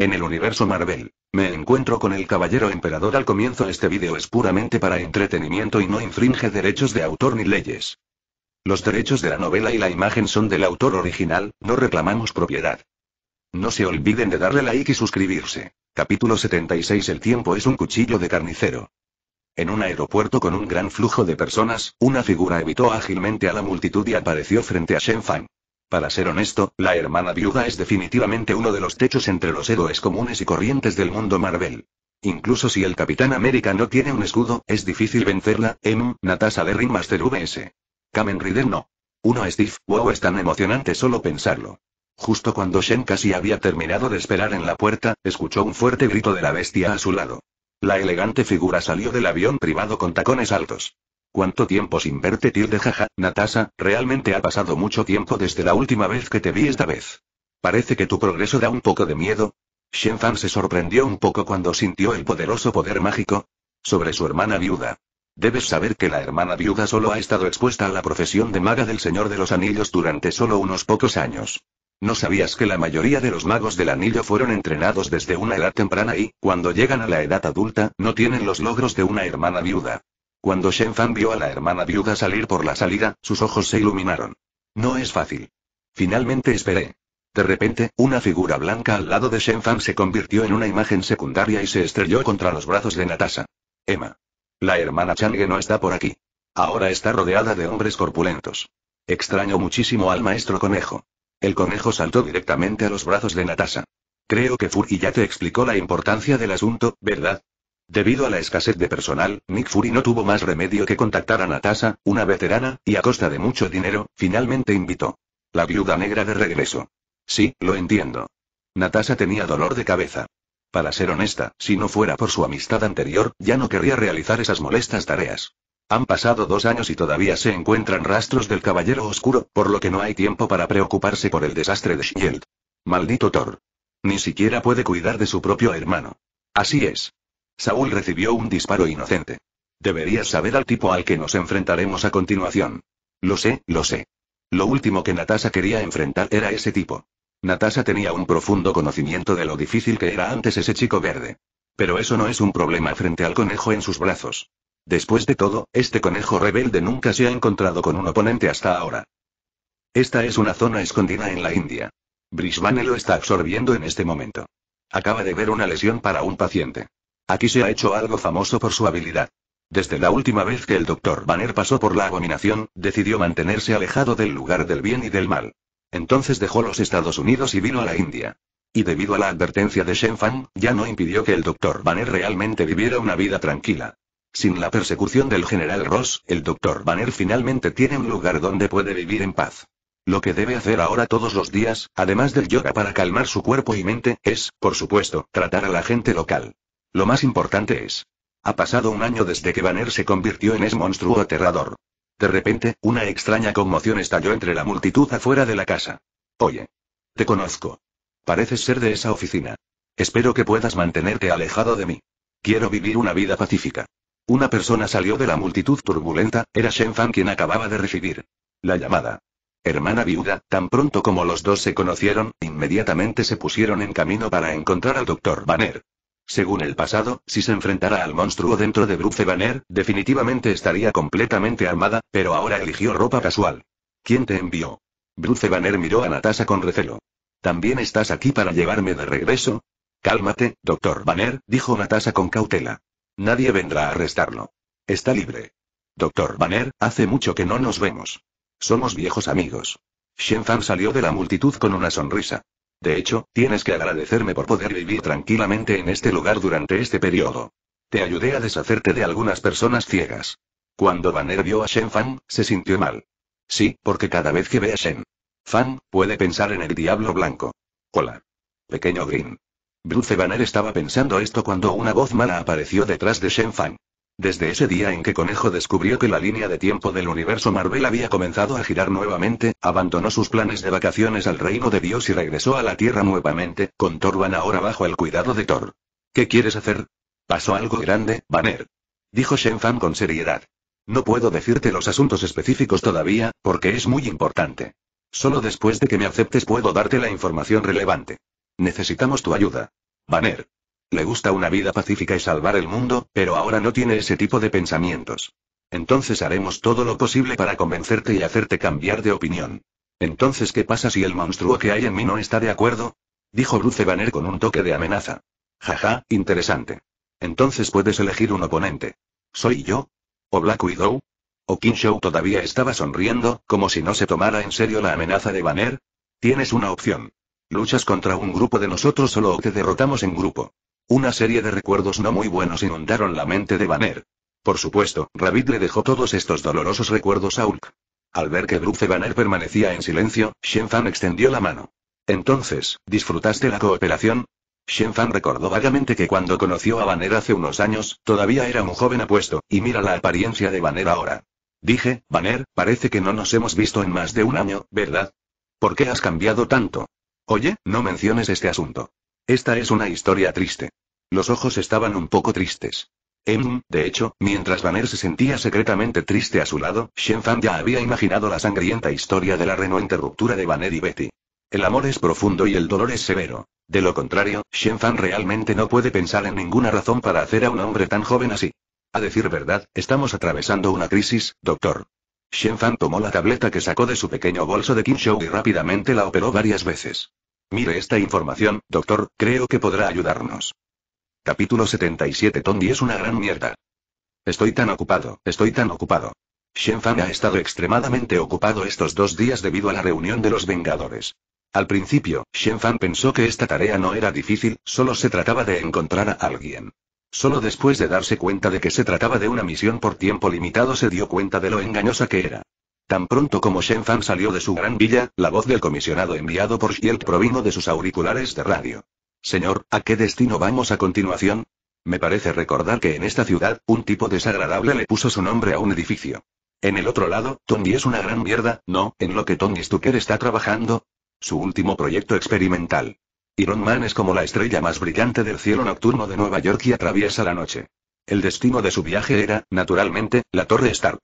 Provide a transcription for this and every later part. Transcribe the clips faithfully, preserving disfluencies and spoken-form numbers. En el universo Marvel, me encuentro con el Caballero Emperador al comienzo. Este vídeo es puramente para entretenimiento y no infringe derechos de autor ni leyes. Los derechos de la novela y la imagen son del autor original, no reclamamos propiedad. No se olviden de darle like y suscribirse. Capítulo setenta y seis. El tiempo es un cuchillo de carnicero. En un aeropuerto con un gran flujo de personas, una figura evitó ágilmente a la multitud y apareció frente a Shen Fang. Para ser honesto, la hermana viuda es definitivamente uno de los techos entre los héroes comunes y corrientes del mundo Marvel. Incluso si el Capitán América no tiene un escudo, es difícil vencerla. M. Natasha de Ringmaster vs. Kamen Rider no. uno Steve, wow, es tan emocionante solo pensarlo. Justo cuando Shen casi había terminado de esperar en la puerta, escuchó un fuerte grito de la bestia a su lado. La elegante figura salió del avión privado con tacones altos. ¿Cuánto tiempo sin verte, tilde jaja, Natasha? Realmente ha pasado mucho tiempo desde la última vez que te vi. Esta vez parece que tu progreso da un poco de miedo. Shen Fang se sorprendió un poco cuando sintió el poderoso poder mágico sobre su hermana viuda. Debes saber que la hermana viuda solo ha estado expuesta a la profesión de maga del Señor de los Anillos durante solo unos pocos años. ¿No sabías que la mayoría de los magos del anillo fueron entrenados desde una edad temprana y, cuando llegan a la edad adulta, no tienen los logros de una hermana viuda? Cuando Shen Fang vio a la hermana viuda salir por la salida, sus ojos se iluminaron. No es fácil. Finalmente esperé. De repente, una figura blanca al lado de Shen Fang se convirtió en una imagen secundaria y se estrelló contra los brazos de Natasha. Emma. La hermana Chang'e no está por aquí. Ahora está rodeada de hombres corpulentos. Extraño muchísimo al maestro conejo. El conejo saltó directamente a los brazos de Natasha. Creo que Fury ya te explicó la importancia del asunto, ¿verdad? Debido a la escasez de personal, Nick Fury no tuvo más remedio que contactar a Natasha, una veterana, y a costa de mucho dinero, finalmente invitó. La viuda negra de regreso. Sí, lo entiendo. Natasha tenía dolor de cabeza. Para ser honesta, si no fuera por su amistad anterior, ya no querría realizar esas molestas tareas. Han pasado dos años y todavía se encuentran rastros del Caballero Oscuro, por lo que no hay tiempo para preocuparse por el desastre de Shield. Maldito Thor. Ni siquiera puede cuidar de su propio hermano. Así es. Saúl recibió un disparo inocente. Deberías saber al tipo al que nos enfrentaremos a continuación. Lo sé, lo sé. Lo último que Natasha quería enfrentar era ese tipo. Natasha tenía un profundo conocimiento de lo difícil que era antes ese chico verde. Pero eso no es un problema frente al conejo en sus brazos. Después de todo, este conejo rebelde nunca se ha encontrado con un oponente hasta ahora. Esta es una zona escondida en la India. Bruce Banner lo está absorbiendo en este momento. Acaba de ver una lesión para un paciente. Aquí se ha hecho algo famoso por su habilidad. Desde la última vez que el doctor Banner pasó por la abominación, decidió mantenerse alejado del lugar del bien y del mal. Entonces dejó los Estados Unidos y vino a la India. Y debido a la advertencia de Shen Fang, ya no impidió que el doctor Banner realmente viviera una vida tranquila. Sin la persecución del general Ross, el doctor Banner finalmente tiene un lugar donde puede vivir en paz. Lo que debe hacer ahora todos los días, además del yoga para calmar su cuerpo y mente, es, por supuesto, tratar a la gente local. Lo más importante es. Ha pasado un año desde que Banner se convirtió en ese monstruo aterrador. De repente, una extraña conmoción estalló entre la multitud afuera de la casa. Oye. Te conozco. Pareces ser de esa oficina. Espero que puedas mantenerte alejado de mí. Quiero vivir una vida pacífica. Una persona salió de la multitud turbulenta, era Shen Fang quien acababa de recibir la llamada. Hermana viuda, tan pronto como los dos se conocieron, inmediatamente se pusieron en camino para encontrar al doctor Banner. Según el pasado, si se enfrentara al monstruo dentro de Bruce Banner, definitivamente estaría completamente armada, pero ahora eligió ropa casual. ¿Quién te envió? Bruce Banner miró a Natasha con recelo. ¿También estás aquí para llevarme de regreso? Cálmate, doctor Banner, dijo Natasha con cautela. Nadie vendrá a arrestarlo. Está libre. Doctor Banner, hace mucho que no nos vemos. Somos viejos amigos. Shen Fang salió de la multitud con una sonrisa. De hecho, tienes que agradecerme por poder vivir tranquilamente en este lugar durante este periodo. Te ayudé a deshacerte de algunas personas ciegas. Cuando Banner vio a Shen Fang, se sintió mal. Sí, porque cada vez que ve a Shen Fang, puede pensar en el diablo blanco. Hola. Pequeño Green. Bruce Banner estaba pensando esto cuando una voz mala apareció detrás de Shen Fang. Desde ese día en que Conejo descubrió que la línea de tiempo del universo Marvel había comenzado a girar nuevamente, abandonó sus planes de vacaciones al reino de Dios y regresó a la Tierra nuevamente, con Torban ahora bajo el cuidado de Thor. ¿Qué quieres hacer? Pasó algo grande, Banner. Dijo Shen Fang con seriedad. No puedo decirte los asuntos específicos todavía, porque es muy importante. Solo después de que me aceptes puedo darte la información relevante. Necesitamos tu ayuda. Banner. Le gusta una vida pacífica y salvar el mundo, pero ahora no tiene ese tipo de pensamientos. Entonces haremos todo lo posible para convencerte y hacerte cambiar de opinión. Entonces, ¿qué pasa si el monstruo que hay en mí no está de acuerdo? Dijo Bruce Banner con un toque de amenaza. Jaja, interesante. Entonces puedes elegir un oponente. ¿Soy yo? ¿O Black Widow? ¿O Qin Shou? Todavía estaba sonriendo, como si no se tomara en serio la amenaza de Banner. Tienes una opción. Luchas contra un grupo de nosotros solo o te derrotamos en grupo. Una serie de recuerdos no muy buenos inundaron la mente de Banner. Por supuesto, Rabbit le dejó todos estos dolorosos recuerdos a Hulk. Al ver que Bruce Banner permanecía en silencio, Shen Fang extendió la mano. Entonces, ¿disfrutaste la cooperación? Shen Fang recordó vagamente que cuando conoció a Banner hace unos años, todavía era un joven apuesto, y mira la apariencia de Banner ahora. Dije, Banner, parece que no nos hemos visto en más de un año, ¿verdad? ¿Por qué has cambiado tanto? Oye, no menciones este asunto. Esta es una historia triste. Los ojos estaban un poco tristes. Em, de hecho, mientras Banner se sentía secretamente triste a su lado, Shen Fang ya había imaginado la sangrienta historia de la renuente ruptura de Banner y Betty. El amor es profundo y el dolor es severo. De lo contrario, Shen Fang realmente no puede pensar en ninguna razón para hacer a un hombre tan joven así. A decir verdad, estamos atravesando una crisis, doctor. Shen Fang tomó la tableta que sacó de su pequeño bolso de Qin Shou y rápidamente la operó varias veces. Mire esta información, doctor, creo que podrá ayudarnos. Capítulo setenta y siete. Tony es una gran mierda. Estoy tan ocupado, estoy tan ocupado. Shen Fang ha estado extremadamente ocupado estos dos días debido a la reunión de los Vengadores. Al principio, Shen Fang pensó que esta tarea no era difícil, solo se trataba de encontrar a alguien. Solo después de darse cuenta de que se trataba de una misión por tiempo limitado se dio cuenta de lo engañosa que era. Tan pronto como Shen Fang salió de su gran villa, la voz del comisionado enviado por Shield provino de sus auriculares de radio. Señor, ¿a qué destino vamos a continuación? Me parece recordar que en esta ciudad, un tipo desagradable le puso su nombre a un edificio. En el otro lado, Tony es una gran mierda, ¿no? ¿En lo que Tony Stark está trabajando? Su último proyecto experimental. Iron Man es como la estrella más brillante del cielo nocturno de Nueva York y atraviesa la noche. El destino de su viaje era, naturalmente, la Torre Stark.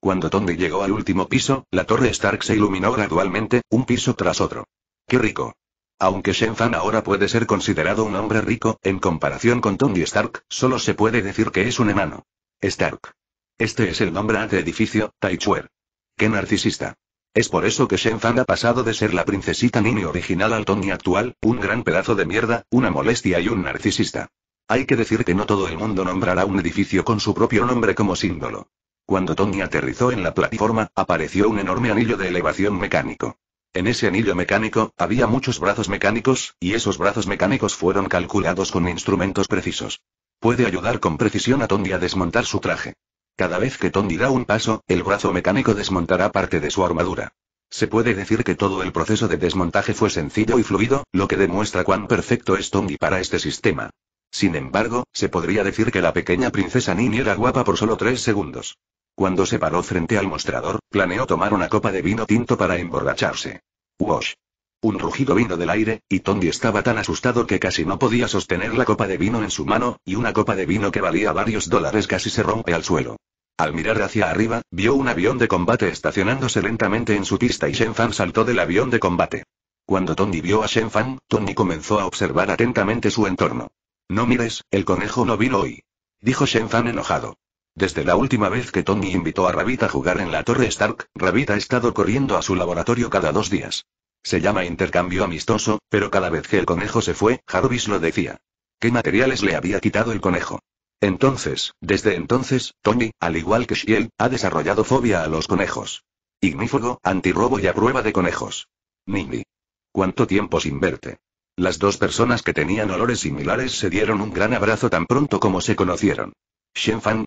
Cuando Tony llegó al último piso, la Torre Stark se iluminó gradualmente, un piso tras otro. ¡Qué rico! Aunque Shen Fang ahora puede ser considerado un hombre rico, en comparación con Tony Stark, solo se puede decir que es un enano. Stark. Este es el nombre del edificio, Taichuer. ¡Qué narcisista! Es por eso que Shen Fang ha pasado de ser la princesita Nini original al Tony actual, un gran pedazo de mierda, una molestia y un narcisista. Hay que decir que no todo el mundo nombrará un edificio con su propio nombre como símbolo. Cuando Tony aterrizó en la plataforma, apareció un enorme anillo de elevación mecánico. En ese anillo mecánico, había muchos brazos mecánicos, y esos brazos mecánicos fueron calculados con instrumentos precisos. Puede ayudar con precisión a Tony a desmontar su traje. Cada vez que Tony da un paso, el brazo mecánico desmontará parte de su armadura. Se puede decir que todo el proceso de desmontaje fue sencillo y fluido, lo que demuestra cuán perfecto es Tony para este sistema. Sin embargo, se podría decir que la pequeña princesa Nini era guapa por solo tres segundos. Cuando se paró frente al mostrador, planeó tomar una copa de vino tinto para emborracharse. ¡Wosh! Un rugido vino del aire, y Tony estaba tan asustado que casi no podía sostener la copa de vino en su mano, y una copa de vino que valía varios dólares casi se rompe al suelo. Al mirar hacia arriba, vio un avión de combate estacionándose lentamente en su pista y Shen Fang saltó del avión de combate. Cuando Tony vio a Shen Fang, Tony comenzó a observar atentamente su entorno. «No mires, el conejo no vino hoy», dijo Shen Fang enojado. Desde la última vez que Tony invitó a Rabbit a jugar en la Torre Stark, Rabbit ha estado corriendo a su laboratorio cada dos días. Se llama intercambio amistoso, pero cada vez que el conejo se fue, Jarvis lo decía. ¿Qué materiales le había quitado el conejo? Entonces, desde entonces, Tony, al igual que Shield, ha desarrollado fobia a los conejos. Ignífugo, antirrobo y a prueba de conejos. Nini. ¿Cuánto tiempo sin verte? Las dos personas que tenían olores similares se dieron un gran abrazo tan pronto como se conocieron. Shen Fang.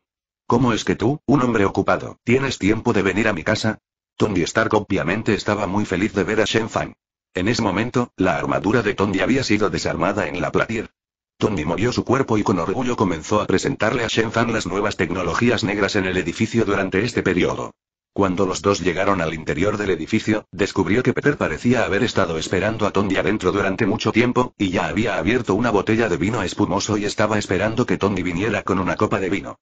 ¿Cómo es que tú, un hombre ocupado, tienes tiempo de venir a mi casa? Tony Stark obviamente estaba muy feliz de ver a Shen Fang. En ese momento, la armadura de Tony había sido desarmada en la platier. Tony movió su cuerpo y con orgullo comenzó a presentarle a Shen Fang las nuevas tecnologías negras en el edificio durante este periodo. Cuando los dos llegaron al interior del edificio, descubrió que Peter parecía haber estado esperando a Tony adentro durante mucho tiempo, y ya había abierto una botella de vino espumoso y estaba esperando que Tony viniera con una copa de vino.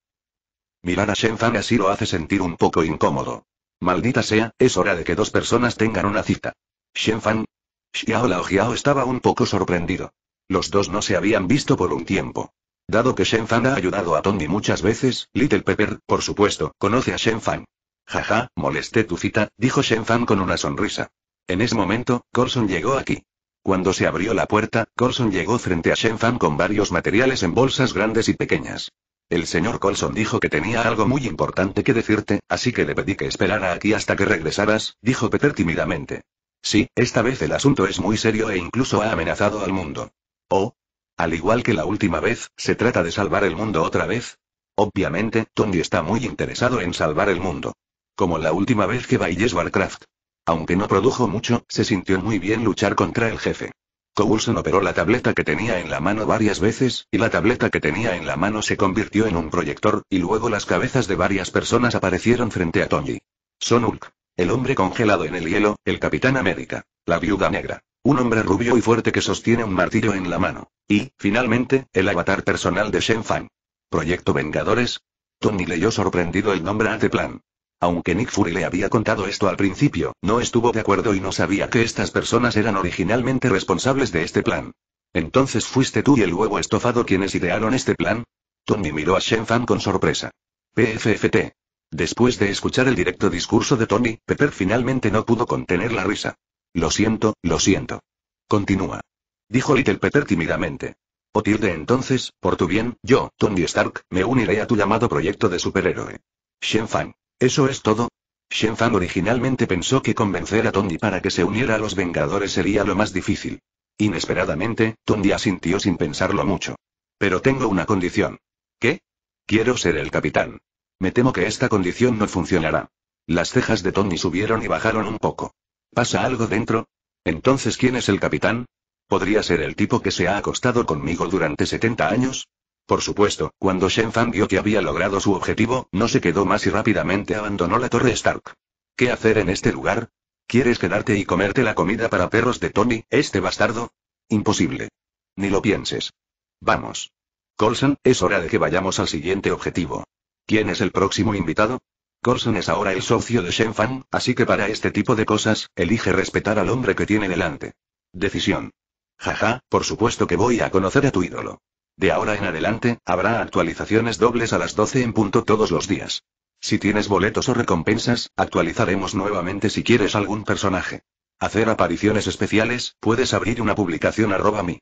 Mirar a Shen Fang así lo hace sentir un poco incómodo. Maldita sea, es hora de que dos personas tengan una cita. Shen Fang. Xiao Lao Jiao estaba un poco sorprendido. Los dos no se habían visto por un tiempo. Dado que Shen Fang ha ayudado a Tony muchas veces, Little Pepper, por supuesto, conoce a Shen Fang. Jaja, molesté tu cita, dijo Shen Fang con una sonrisa. En ese momento, Coulson llegó aquí. Cuando se abrió la puerta, Coulson llegó frente a Shen Fang con varios materiales en bolsas grandes y pequeñas. El señor Coulson dijo que tenía algo muy importante que decirte, así que le pedí que esperara aquí hasta que regresaras, dijo Pepper tímidamente. Sí, esta vez el asunto es muy serio e incluso ha amenazado al mundo. Oh. Al igual que la última vez, ¿se trata de salvar el mundo otra vez? Obviamente, Tony está muy interesado en salvar el mundo. Como la última vez que bailé Warcraft. Aunque no produjo mucho, se sintió muy bien luchar contra el jefe. Coulson operó la tableta que tenía en la mano varias veces, y la tableta que tenía en la mano se convirtió en un proyector, y luego las cabezas de varias personas aparecieron frente a Tony. Son Hulk. El hombre congelado en el hielo, el Capitán América. La Viuda Negra. Un hombre rubio y fuerte que sostiene un martillo en la mano. Y, finalmente, el avatar personal de Shen Fang. ¿Proyecto Vengadores? Tony leyó sorprendido el nombre Anteplan. Aunque Nick Fury le había contado esto al principio, no estuvo de acuerdo y no sabía que estas personas eran originalmente responsables de este plan. ¿Entonces fuiste tú y el huevo estofado quienes idearon este plan? Tony miró a Shen Fang con sorpresa. P F F T. Después de escuchar el directo discurso de Tony, Pepper finalmente no pudo contener la risa. Lo siento, lo siento. Continúa. Dijo Little Pepper tímidamente. O tilde entonces, por tu bien, yo, Tony Stark, me uniré a tu llamado proyecto de superhéroe. Shen Fang. ¿Eso es todo? Shen Fang originalmente pensó que convencer a Tony para que se uniera a los Vengadores sería lo más difícil. Inesperadamente, Tony asintió sin pensarlo mucho. Pero tengo una condición. ¿Qué? Quiero ser el capitán. Me temo que esta condición no funcionará. Las cejas de Tony subieron y bajaron un poco. ¿Pasa algo dentro? Entonces, ¿quién es el capitán? ¿Podría ser el tipo que se ha acostado conmigo durante setenta años? Por supuesto, cuando Shen Fang vio que había logrado su objetivo, no se quedó más y rápidamente abandonó la Torre Stark. ¿Qué hacer en este lugar? ¿Quieres quedarte y comerte la comida para perros de Tony, este bastardo? Imposible. Ni lo pienses. Vamos. Coulson, es hora de que vayamos al siguiente objetivo. ¿Quién es el próximo invitado? Coulson es ahora el socio de Shen Fang, así que para este tipo de cosas, elige respetar al hombre que tiene delante. Decisión. Jaja, por supuesto que voy a conocer a tu ídolo. De ahora en adelante, habrá actualizaciones dobles a las doce en punto todos los días. Si tienes boletos o recompensas, actualizaremos nuevamente si quieres algún personaje. Hacer apariciones especiales, puedes abrir una publicación arroba mi.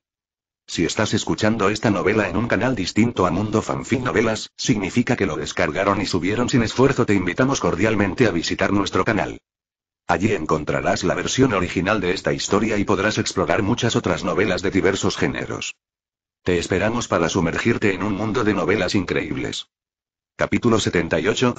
Si estás escuchando esta novela en un canal distinto a Mundo Fanfic Novelas, significa que lo descargaron y subieron sin esfuerzo. Te invitamos cordialmente a visitar nuestro canal. Allí encontrarás la versión original de esta historia y podrás explorar muchas otras novelas de diversos géneros. Te esperamos para sumergirte en un mundo de novelas increíbles. Capítulo setenta y ocho.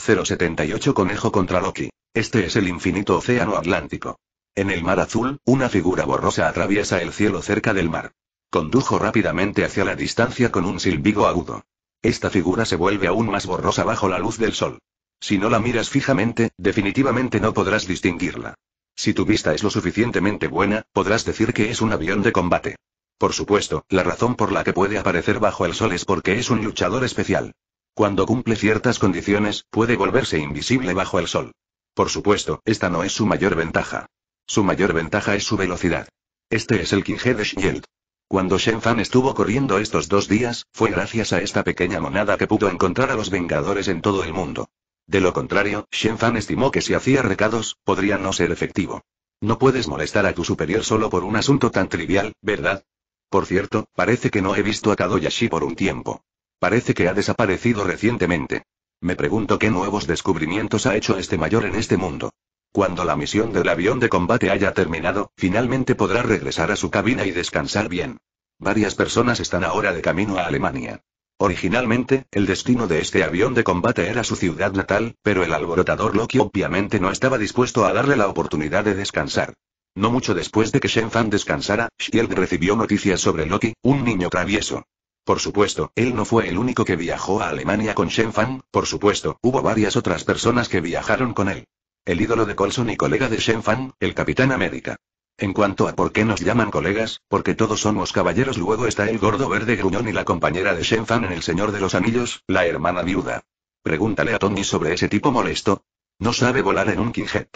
Conejo contra Loki. Este es el infinito océano Atlántico. En el mar azul, una figura borrosa atraviesa el cielo cerca del mar. Condujo rápidamente hacia la distancia con un silbido agudo. Esta figura se vuelve aún más borrosa bajo la luz del sol. Si no la miras fijamente, definitivamente no podrás distinguirla. Si tu vista es lo suficientemente buena, podrás decir que es un avión de combate. Por supuesto, la razón por la que puede aparecer bajo el sol es porque es un luchador especial. Cuando cumple ciertas condiciones, puede volverse invisible bajo el sol. Por supuesto, esta no es su mayor ventaja. Su mayor ventaja es su velocidad. Este es el Qin de Shield. Cuando Shen Fang estuvo corriendo estos dos días, fue gracias a esta pequeña monada que pudo encontrar a los Vengadores en todo el mundo. De lo contrario, Shen Fang estimó que si hacía recados, podría no ser efectivo. No puedes molestar a tu superior solo por un asunto tan trivial, ¿verdad? Por cierto, parece que no he visto a Kadoyashi por un tiempo. Parece que ha desaparecido recientemente. Me pregunto qué nuevos descubrimientos ha hecho este mayor en este mundo. Cuando la misión del avión de combate haya terminado, finalmente podrá regresar a su cabina y descansar bien. Varias personas están ahora de camino a Alemania. Originalmente, el destino de este avión de combate era su ciudad natal, pero el alborotador Loki obviamente no estaba dispuesto a darle la oportunidad de descansar. No mucho después de que Shen Fang descansara, Shield recibió noticias sobre Loki, un niño travieso. Por supuesto, él no fue el único que viajó a Alemania con Shen Fang, por supuesto, hubo varias otras personas que viajaron con él. El ídolo de Coulson y colega de Shen Fang, el Capitán América. En cuanto a por qué nos llaman colegas, porque todos somos caballeros. Luego está el gordo verde gruñón y la compañera de Shen Fang en El Señor de los Anillos, la hermana viuda. Pregúntale a Tony sobre ese tipo molesto. No sabe volar en un Qinjet.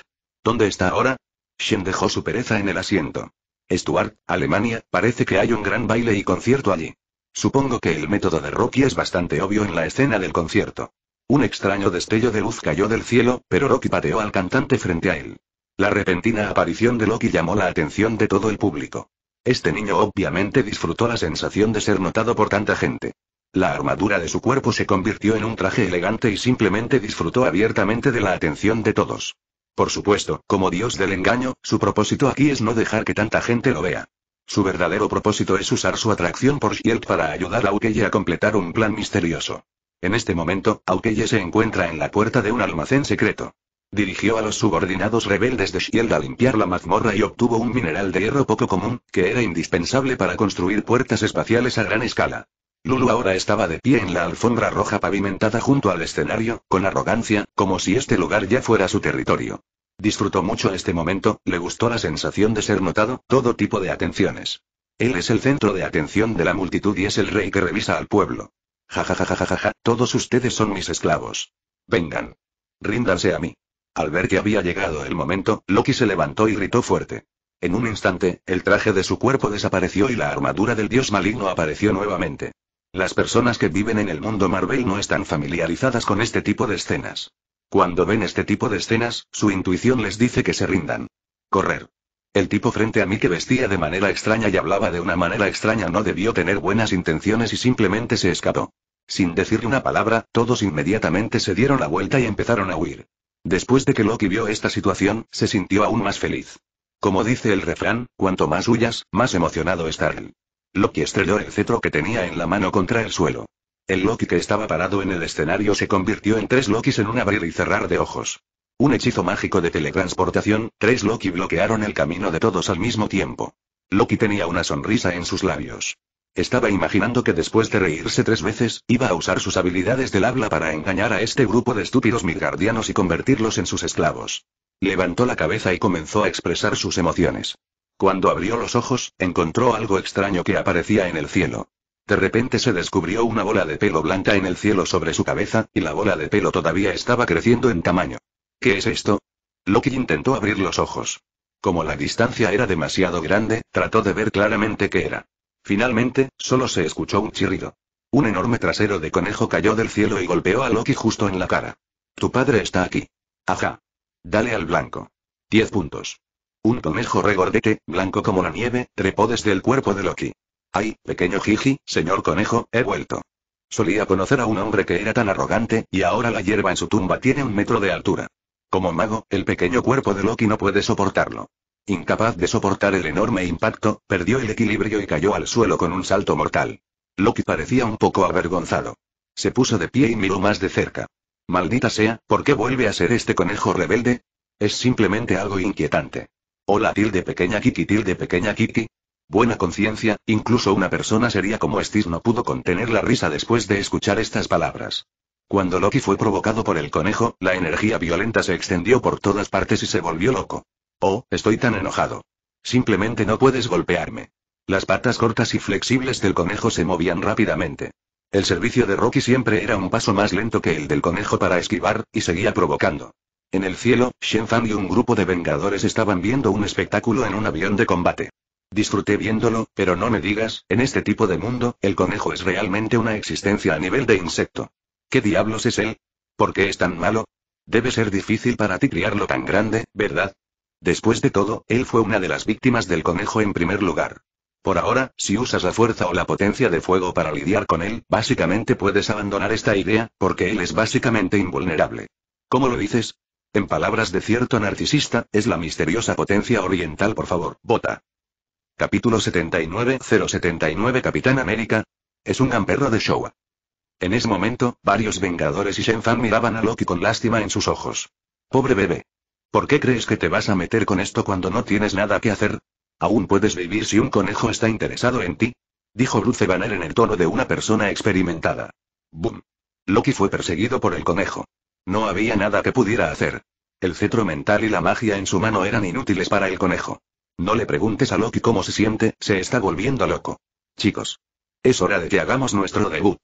¿Dónde está ahora? Shen dejó su pereza en el asiento. Stuttgart, Alemania, parece que hay un gran baile y concierto allí. Supongo que el método de Rocky es bastante obvio en la escena del concierto. Un extraño destello de luz cayó del cielo, pero Rocky pateó al cantante frente a él. La repentina aparición de Loki llamó la atención de todo el público. Este niño obviamente disfrutó la sensación de ser notado por tanta gente. La armadura de su cuerpo se convirtió en un traje elegante y simplemente disfrutó abiertamente de la atención de todos. Por supuesto, como dios del engaño, su propósito aquí es no dejar que tanta gente lo vea. Su verdadero propósito es usar su atracción por Shield para ayudar a Hawkeye a completar un plan misterioso. En este momento, Hawkeye se encuentra en la puerta de un almacén secreto. Dirigió a los subordinados rebeldes de Shield a limpiar la mazmorra y obtuvo un mineral de hierro poco común, que era indispensable para construir puertas espaciales a gran escala. Lulu ahora estaba de pie en la alfombra roja pavimentada junto al escenario, con arrogancia, como si este lugar ya fuera su territorio. Disfrutó mucho este momento, le gustó la sensación de ser notado, todo tipo de atenciones. Él es el centro de atención de la multitud y es el rey que revisa al pueblo. Ja ja ja ja ja ja, todos ustedes son mis esclavos. Vengan. Ríndanse a mí. Al ver que había llegado el momento, Loki se levantó y gritó fuerte. En un instante, el traje de su cuerpo desapareció y la armadura del dios maligno apareció nuevamente. Las personas que viven en el mundo Marvel no están familiarizadas con este tipo de escenas. Cuando ven este tipo de escenas, su intuición les dice que se rindan. Correr. El tipo frente a mí que vestía de manera extraña y hablaba de una manera extraña no debió tener buenas intenciones y simplemente se escapó. Sin decir una palabra, todos inmediatamente se dieron la vuelta y empezaron a huir. Después de que Loki vio esta situación, se sintió aún más feliz. Como dice el refrán, cuanto más huyas, más emocionado está él. Loki estrelló el cetro que tenía en la mano contra el suelo. El Loki que estaba parado en el escenario se convirtió en tres Lokis en un abrir y cerrar de ojos. Un hechizo mágico de teletransportación, tres Loki bloquearon el camino de todos al mismo tiempo. Loki tenía una sonrisa en sus labios. Estaba imaginando que después de reírse tres veces, iba a usar sus habilidades del habla para engañar a este grupo de estúpidos midgardianos y convertirlos en sus esclavos. Levantó la cabeza y comenzó a expresar sus emociones. Cuando abrió los ojos, encontró algo extraño que aparecía en el cielo. De repente se descubrió una bola de pelo blanca en el cielo sobre su cabeza, y la bola de pelo todavía estaba creciendo en tamaño. ¿Qué es esto? Loki intentó abrir los ojos. Como la distancia era demasiado grande, trató de ver claramente qué era. Finalmente, solo se escuchó un chirrido. Un enorme trasero de conejo cayó del cielo y golpeó a Loki justo en la cara. Tu padre está aquí. Ajá. Dale al blanco. Diez puntos. Un conejo regordete, blanco como la nieve, trepó desde el cuerpo de Loki. Ay, pequeño Jiji, señor conejo, he vuelto. Solía conocer a un hombre que era tan arrogante, y ahora la hierba en su tumba tiene un metro de altura. Como mago, el pequeño cuerpo de Loki no puede soportarlo. Incapaz de soportar el enorme impacto, perdió el equilibrio y cayó al suelo con un salto mortal. Loki parecía un poco avergonzado. Se puso de pie y miró más de cerca. Maldita sea, ¿por qué vuelve a ser este conejo rebelde? Es simplemente algo inquietante. Hola tilde pequeña Kiki tilde pequeña Kiki. Buena conciencia, incluso una persona seria como Steve no pudo contener la risa después de escuchar estas palabras. Cuando Loki fue provocado por el conejo, la energía violenta se extendió por todas partes y se volvió loco. Oh, estoy tan enojado. Simplemente no puedes golpearme. Las patas cortas y flexibles del conejo se movían rápidamente. El servicio de Rocky siempre era un paso más lento que el del conejo para esquivar, y seguía provocando. En el cielo, Shen Fang y un grupo de Vengadores estaban viendo un espectáculo en un avión de combate. Disfruté viéndolo, pero no me digas, en este tipo de mundo, el conejo es realmente una existencia a nivel de insecto. ¿Qué diablos es él? ¿Por qué es tan malo? Debe ser difícil para ti criarlo tan grande, ¿verdad? Después de todo, él fue una de las víctimas del conejo en primer lugar. Por ahora, si usas la fuerza o la potencia de fuego para lidiar con él, básicamente puedes abandonar esta idea, porque él es básicamente invulnerable. ¿Cómo lo dices? En palabras de cierto narcisista, es la misteriosa potencia oriental por favor, vota. Capítulo setenta y nueve cero setenta y nueve Capitán América. Es un gran perro de Showa. En ese momento, varios Vengadores y Shen Fang miraban a Loki con lástima en sus ojos. Pobre bebé. ¿Por qué crees que te vas a meter con esto cuando no tienes nada que hacer? ¿Aún puedes vivir si un conejo está interesado en ti? Dijo Bruce Banner en el tono de una persona experimentada. Boom. Loki fue perseguido por el conejo. No había nada que pudiera hacer. El cetro mental y la magia en su mano eran inútiles para el conejo. No le preguntes a Loki cómo se siente, se está volviendo loco. Chicos. Es hora de que hagamos nuestro debut.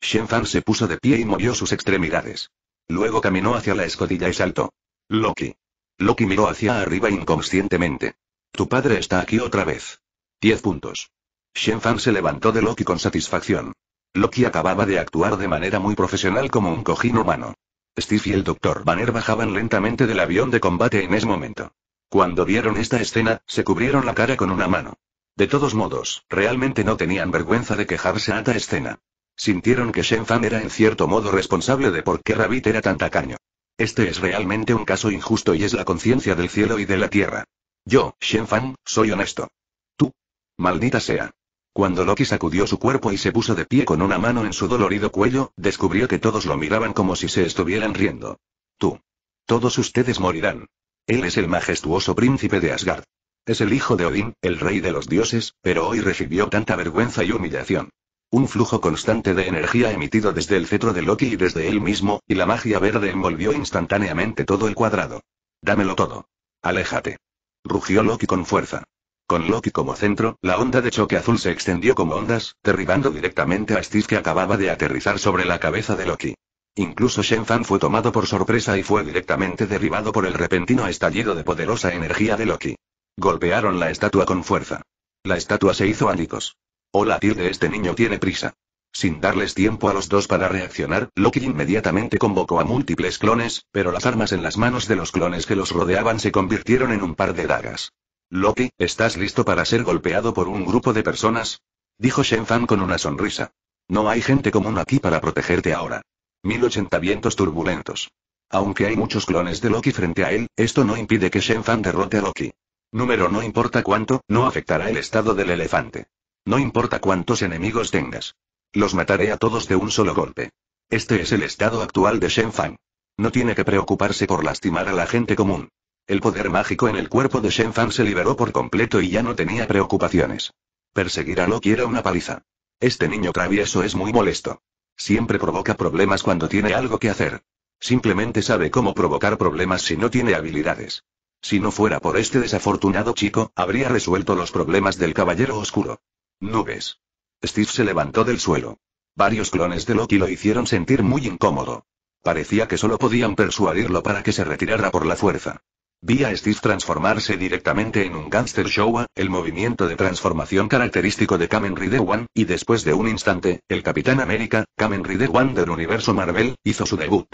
Shen Fang se puso de pie y movió sus extremidades. Luego caminó hacia la escotilla y saltó. Loki. Loki miró hacia arriba inconscientemente. Tu padre está aquí otra vez. Diez puntos. Shen Fang se levantó de Loki con satisfacción. Loki acababa de actuar de manera muy profesional como un cojín humano. Steve y el doctor Banner bajaban lentamente del avión de combate en ese momento. Cuando vieron esta escena, se cubrieron la cara con una mano. De todos modos, realmente no tenían vergüenza de quejarse a esta escena. Sintieron que Shen Fang era en cierto modo responsable de por qué Rabbit era tan tacaño. Este es realmente un caso injusto y es la conciencia del cielo y de la tierra. Yo, Shen Fang, soy honesto. Tú. Maldita sea. Cuando Loki sacudió su cuerpo y se puso de pie con una mano en su dolorido cuello, descubrió que todos lo miraban como si se estuvieran riendo. Tú. Todos ustedes morirán. Él es el majestuoso príncipe de Asgard. Es el hijo de Odín, el rey de los dioses, pero hoy recibió tanta vergüenza y humillación. Un flujo constante de energía emitido desde el cetro de Loki y desde él mismo, y la magia verde envolvió instantáneamente todo el cuadrado. Dámelo todo. Aléjate. Rugió Loki con fuerza. Con Loki como centro, la onda de choque azul se extendió como ondas, derribando directamente a Steve que acababa de aterrizar sobre la cabeza de Loki. Incluso Shen Fang fue tomado por sorpresa y fue directamente derribado por el repentino estallido de poderosa energía de Loki. Golpearon la estatua con fuerza. La estatua se hizo añicos. Oh, la piel de este niño tiene prisa. Sin darles tiempo a los dos para reaccionar, Loki inmediatamente convocó a múltiples clones, pero las armas en las manos de los clones que los rodeaban se convirtieron en un par de dagas. Loki, ¿estás listo para ser golpeado por un grupo de personas? Dijo Shen Fang con una sonrisa. No hay gente común aquí para protegerte ahora. mil ochenta vientos turbulentos. Aunque hay muchos clones de Loki frente a él, esto no impide que Shen Fang derrote a Loki. Número no importa cuánto, no afectará el estado del elefante. No importa cuántos enemigos tengas. Los mataré a todos de un solo golpe. Este es el estado actual de Shen Fang. No tiene que preocuparse por lastimar a la gente común. El poder mágico en el cuerpo de Shen Fang se liberó por completo y ya no tenía preocupaciones. Perseguir a Loki era una paliza. Este niño travieso es muy molesto. Siempre provoca problemas cuando tiene algo que hacer. Simplemente sabe cómo provocar problemas si no tiene habilidades. Si no fuera por este desafortunado chico, habría resuelto los problemas del Caballero Oscuro. Nubes. Steve se levantó del suelo. Varios clones de Loki lo hicieron sentir muy incómodo. Parecía que solo podían persuadirlo para que se retirara por la fuerza. Vi a Steve transformarse directamente en un Gangster Showa, el movimiento de transformación característico de Kamen Rider One, y después de un instante, el Capitán América, Kamen Rider One del universo Marvel, hizo su debut.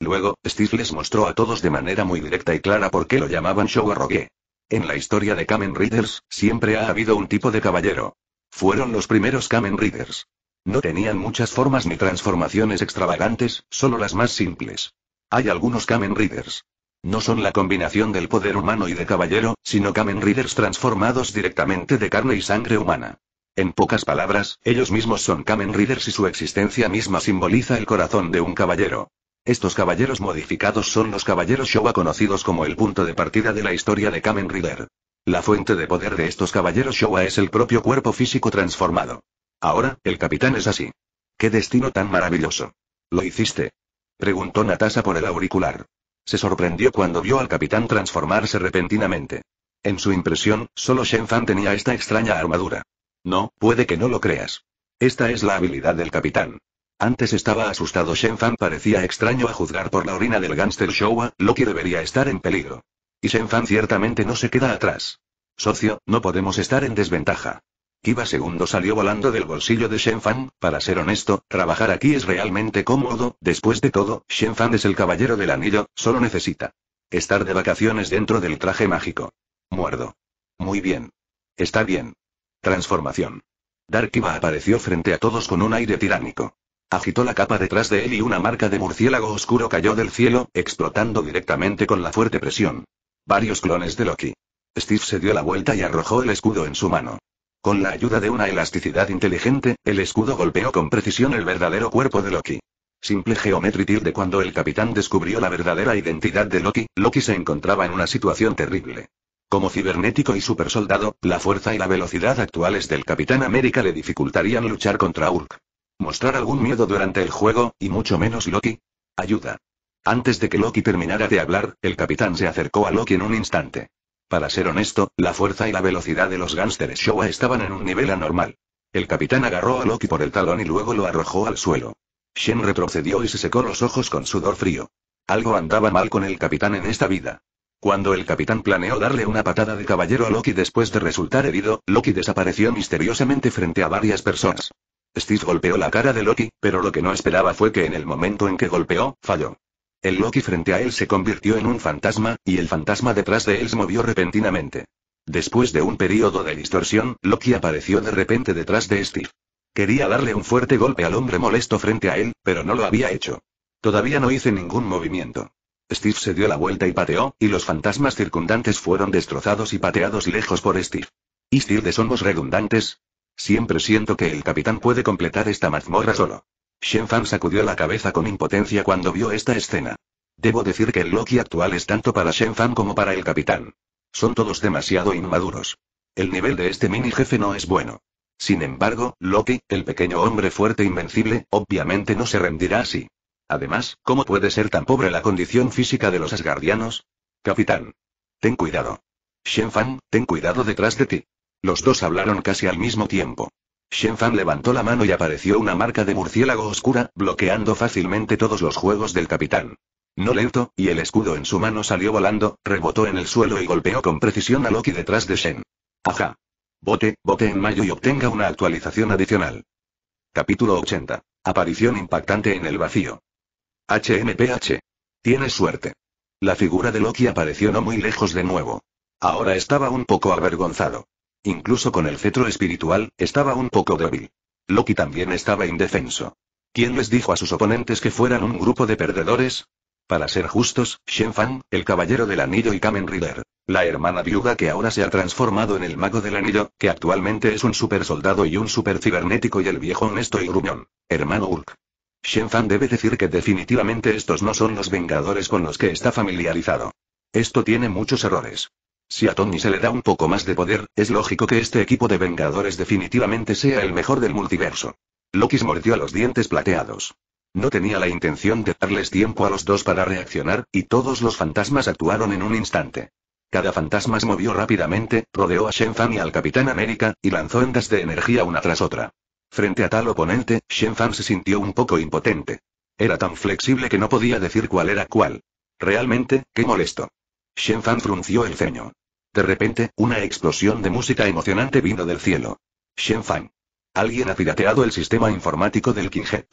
Luego, Steve les mostró a todos de manera muy directa y clara por qué lo llamaban Showa Rogue. En la historia de Kamen Riders, siempre ha habido un tipo de caballero. Fueron los primeros Kamen Riders. No tenían muchas formas ni transformaciones extravagantes, solo las más simples. Hay algunos Kamen Riders. No son la combinación del poder humano y de caballero, sino Kamen Riders transformados directamente de carne y sangre humana. En pocas palabras, ellos mismos son Kamen Riders y su existencia misma simboliza el corazón de un caballero. Estos caballeros modificados son los caballeros Showa conocidos como el punto de partida de la historia de Kamen Rider. La fuente de poder de estos caballeros Showa es el propio cuerpo físico transformado. Ahora, el capitán es así. ¡Qué destino tan maravilloso! ¿Lo hiciste? Preguntó Natasha por el auricular. Se sorprendió cuando vio al capitán transformarse repentinamente. En su impresión, solo Shen Fang tenía esta extraña armadura. No, puede que no lo creas. Esta es la habilidad del capitán. Antes estaba asustado Shen Fang parecía extraño a juzgar por la orina del Gangster Showa, Loki debería estar en peligro. Y Shen Fang ciertamente no se queda atrás. Socio, no podemos estar en desventaja. Kiba segundo salió volando del bolsillo de Shen Fang. Para ser honesto, trabajar aquí es realmente cómodo, después de todo, Shen Fang es el caballero del anillo, solo necesita estar de vacaciones dentro del traje mágico. Muerdo. Muy bien. Está bien. Transformación. Dark Kiba apareció frente a todos con un aire tiránico. Agitó la capa detrás de él y una marca de murciélago oscuro cayó del cielo, explotando directamente con la fuerte presión. Varios clones de Loki. Steve se dio la vuelta y arrojó el escudo en su mano. Con la ayuda de una elasticidad inteligente, el escudo golpeó con precisión el verdadero cuerpo de Loki. Simple geometría tilde. Cuando el capitán descubrió la verdadera identidad de Loki, Loki se encontraba en una situación terrible. Como cibernético y supersoldado, la fuerza y la velocidad actuales del Capitán América le dificultarían luchar contra Hulk. Mostrar algún miedo durante el juego, y mucho menos Loki. Ayuda. Antes de que Loki terminara de hablar, el capitán se acercó a Loki en un instante. Para ser honesto, la fuerza y la velocidad de los gánsteres Showa estaban en un nivel anormal. El capitán agarró a Loki por el talón y luego lo arrojó al suelo. Shen retrocedió y se secó los ojos con sudor frío. Algo andaba mal con el capitán en esta vida. Cuando el capitán planeó darle una patada de caballero a Loki después de resultar herido, Loki desapareció misteriosamente frente a varias personas. Steve golpeó la cara de Loki, pero lo que no esperaba fue que en el momento en que golpeó, falló. El Loki frente a él se convirtió en un fantasma, y el fantasma detrás de él se movió repentinamente. Después de un periodo de distorsión, Loki apareció de repente detrás de Steve. Quería darle un fuerte golpe al hombre molesto frente a él, pero no lo había hecho. Todavía no hice ningún movimiento. Steve se dio la vuelta y pateó, y los fantasmas circundantes fueron destrozados y pateados lejos por Steve. ¿Y si de somos redundantes? Siempre siento que el capitán puede completar esta mazmorra solo. Shen Fang sacudió la cabeza con impotencia cuando vio esta escena. Debo decir que el Loki actual es tanto para Shen Fang como para el capitán. Son todos demasiado inmaduros. El nivel de este mini jefe no es bueno. Sin embargo, Loki, el pequeño hombre fuerte invencible, obviamente no se rendirá así. Además, ¿cómo puede ser tan pobre la condición física de los asgardianos? Capitán. Ten cuidado. Shen Fang, ten cuidado detrás de ti. Los dos hablaron casi al mismo tiempo. Shen Fang levantó la mano y apareció una marca de murciélago oscura, bloqueando fácilmente todos los juegos del capitán. No lento, y el escudo en su mano salió volando, rebotó en el suelo y golpeó con precisión a Loki detrás de Shen. Ajá. Vote, vote en mayo y obtenga una actualización adicional. Capítulo ochenta. Aparición impactante en el vacío. H M P H. Tienes suerte. La figura de Loki apareció no muy lejos de nuevo. Ahora estaba un poco avergonzado. Incluso con el cetro espiritual, estaba un poco débil. Loki también estaba indefenso. ¿Quién les dijo a sus oponentes que fueran un grupo de perdedores? Para ser justos, Shen Fang, el Caballero del Anillo y Kamen Rider, la hermana viuda que ahora se ha transformado en el Mago del Anillo, que actualmente es un super soldado y un super cibernético y el viejo honesto y gruñón, hermano Hulk. Shen Fang debe decir que definitivamente estos no son los Vengadores con los que está familiarizado. Esto tiene muchos errores. Si a Tony se le da un poco más de poder, es lógico que este equipo de Vengadores definitivamente sea el mejor del multiverso. Loki mordió a los dientes plateados. No tenía la intención de darles tiempo a los dos para reaccionar, y todos los fantasmas actuaron en un instante. Cada fantasma se movió rápidamente, rodeó a Shen Fang y al Capitán América, y lanzó ondas de energía una tras otra. Frente a tal oponente, Shen Fang se sintió un poco impotente. Era tan flexible que no podía decir cuál era cuál. Realmente, qué molesto. Shen Fang frunció el ceño. De repente, una explosión de música emocionante vino del cielo. Shen Fang. Alguien ha pirateado el sistema informático del Quinjet.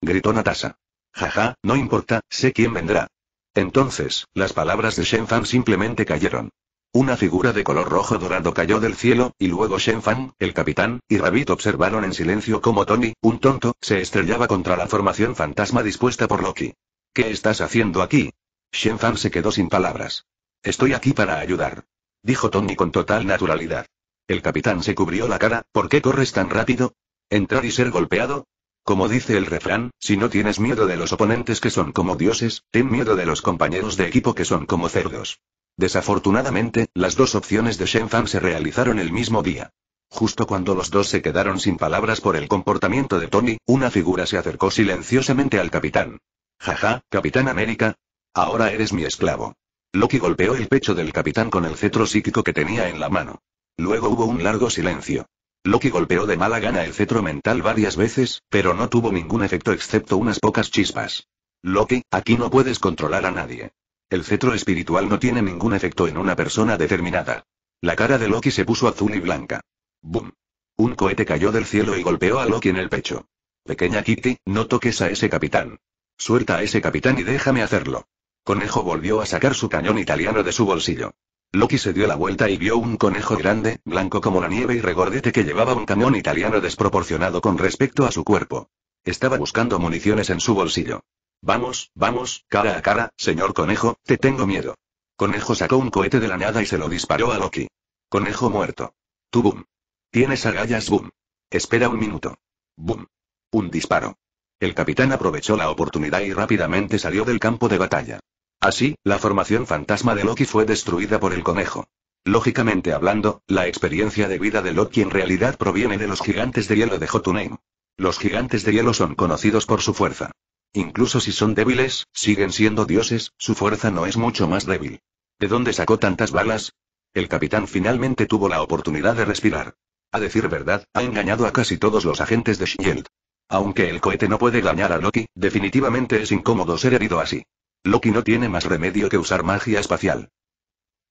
Gritó Natasha. Jaja, no importa, sé quién vendrá. Entonces, las palabras de Shen Fang simplemente cayeron. Una figura de color rojo dorado cayó del cielo, y luego Shen Fang, el capitán, y Rabbit observaron en silencio cómo Tony, un tonto, se estrellaba contra la formación fantasma dispuesta por Loki. ¿Qué estás haciendo aquí? Shen Fang se quedó sin palabras. Estoy aquí para ayudar. Dijo Tony con total naturalidad. El capitán se cubrió la cara, ¿por qué corres tan rápido? ¿Entrar y ser golpeado? Como dice el refrán, si no tienes miedo de los oponentes que son como dioses, ten miedo de los compañeros de equipo que son como cerdos. Desafortunadamente, las dos opciones de Shen Fang se realizaron el mismo día. Justo cuando los dos se quedaron sin palabras por el comportamiento de Tony, una figura se acercó silenciosamente al capitán. Jaja, Capitán América. Ahora eres mi esclavo. Loki golpeó el pecho del capitán con el cetro psíquico que tenía en la mano. Luego hubo un largo silencio. Loki golpeó de mala gana el cetro mental varias veces, pero no tuvo ningún efecto excepto unas pocas chispas. Loki, aquí no puedes controlar a nadie. El cetro espiritual no tiene ningún efecto en una persona determinada. La cara de Loki se puso azul y blanca. ¡Bum! Un cohete cayó del cielo y golpeó a Loki en el pecho. Pequeña Kitty, no toques a ese capitán. Suelta a ese capitán y déjame hacerlo. Conejo volvió a sacar su cañón italiano de su bolsillo. Loki se dio la vuelta y vio un conejo grande, blanco como la nieve y regordete que llevaba un cañón italiano desproporcionado con respecto a su cuerpo. Estaba buscando municiones en su bolsillo. Vamos, vamos, cara a cara, señor conejo, te tengo miedo. Conejo sacó un cohete de la nada y se lo disparó a Loki. Conejo muerto. Tú boom. Tienes agallas boom. Espera un minuto. Boom. Un disparo. El capitán aprovechó la oportunidad y rápidamente salió del campo de batalla. Así, la formación fantasma de Loki fue destruida por el conejo. Lógicamente hablando, la experiencia de vida de Loki en realidad proviene de los gigantes de hielo de Jotunheim. Los gigantes de hielo son conocidos por su fuerza. Incluso si son débiles, siguen siendo dioses, su fuerza no es mucho más débil. ¿De dónde sacó tantas balas? El capitán finalmente tuvo la oportunidad de respirar. A decir verdad, ha engañado a casi todos los agentes de Shield. Aunque el cohete no puede dañar a Loki, definitivamente es incómodo ser herido así. Loki no tiene más remedio que usar magia espacial.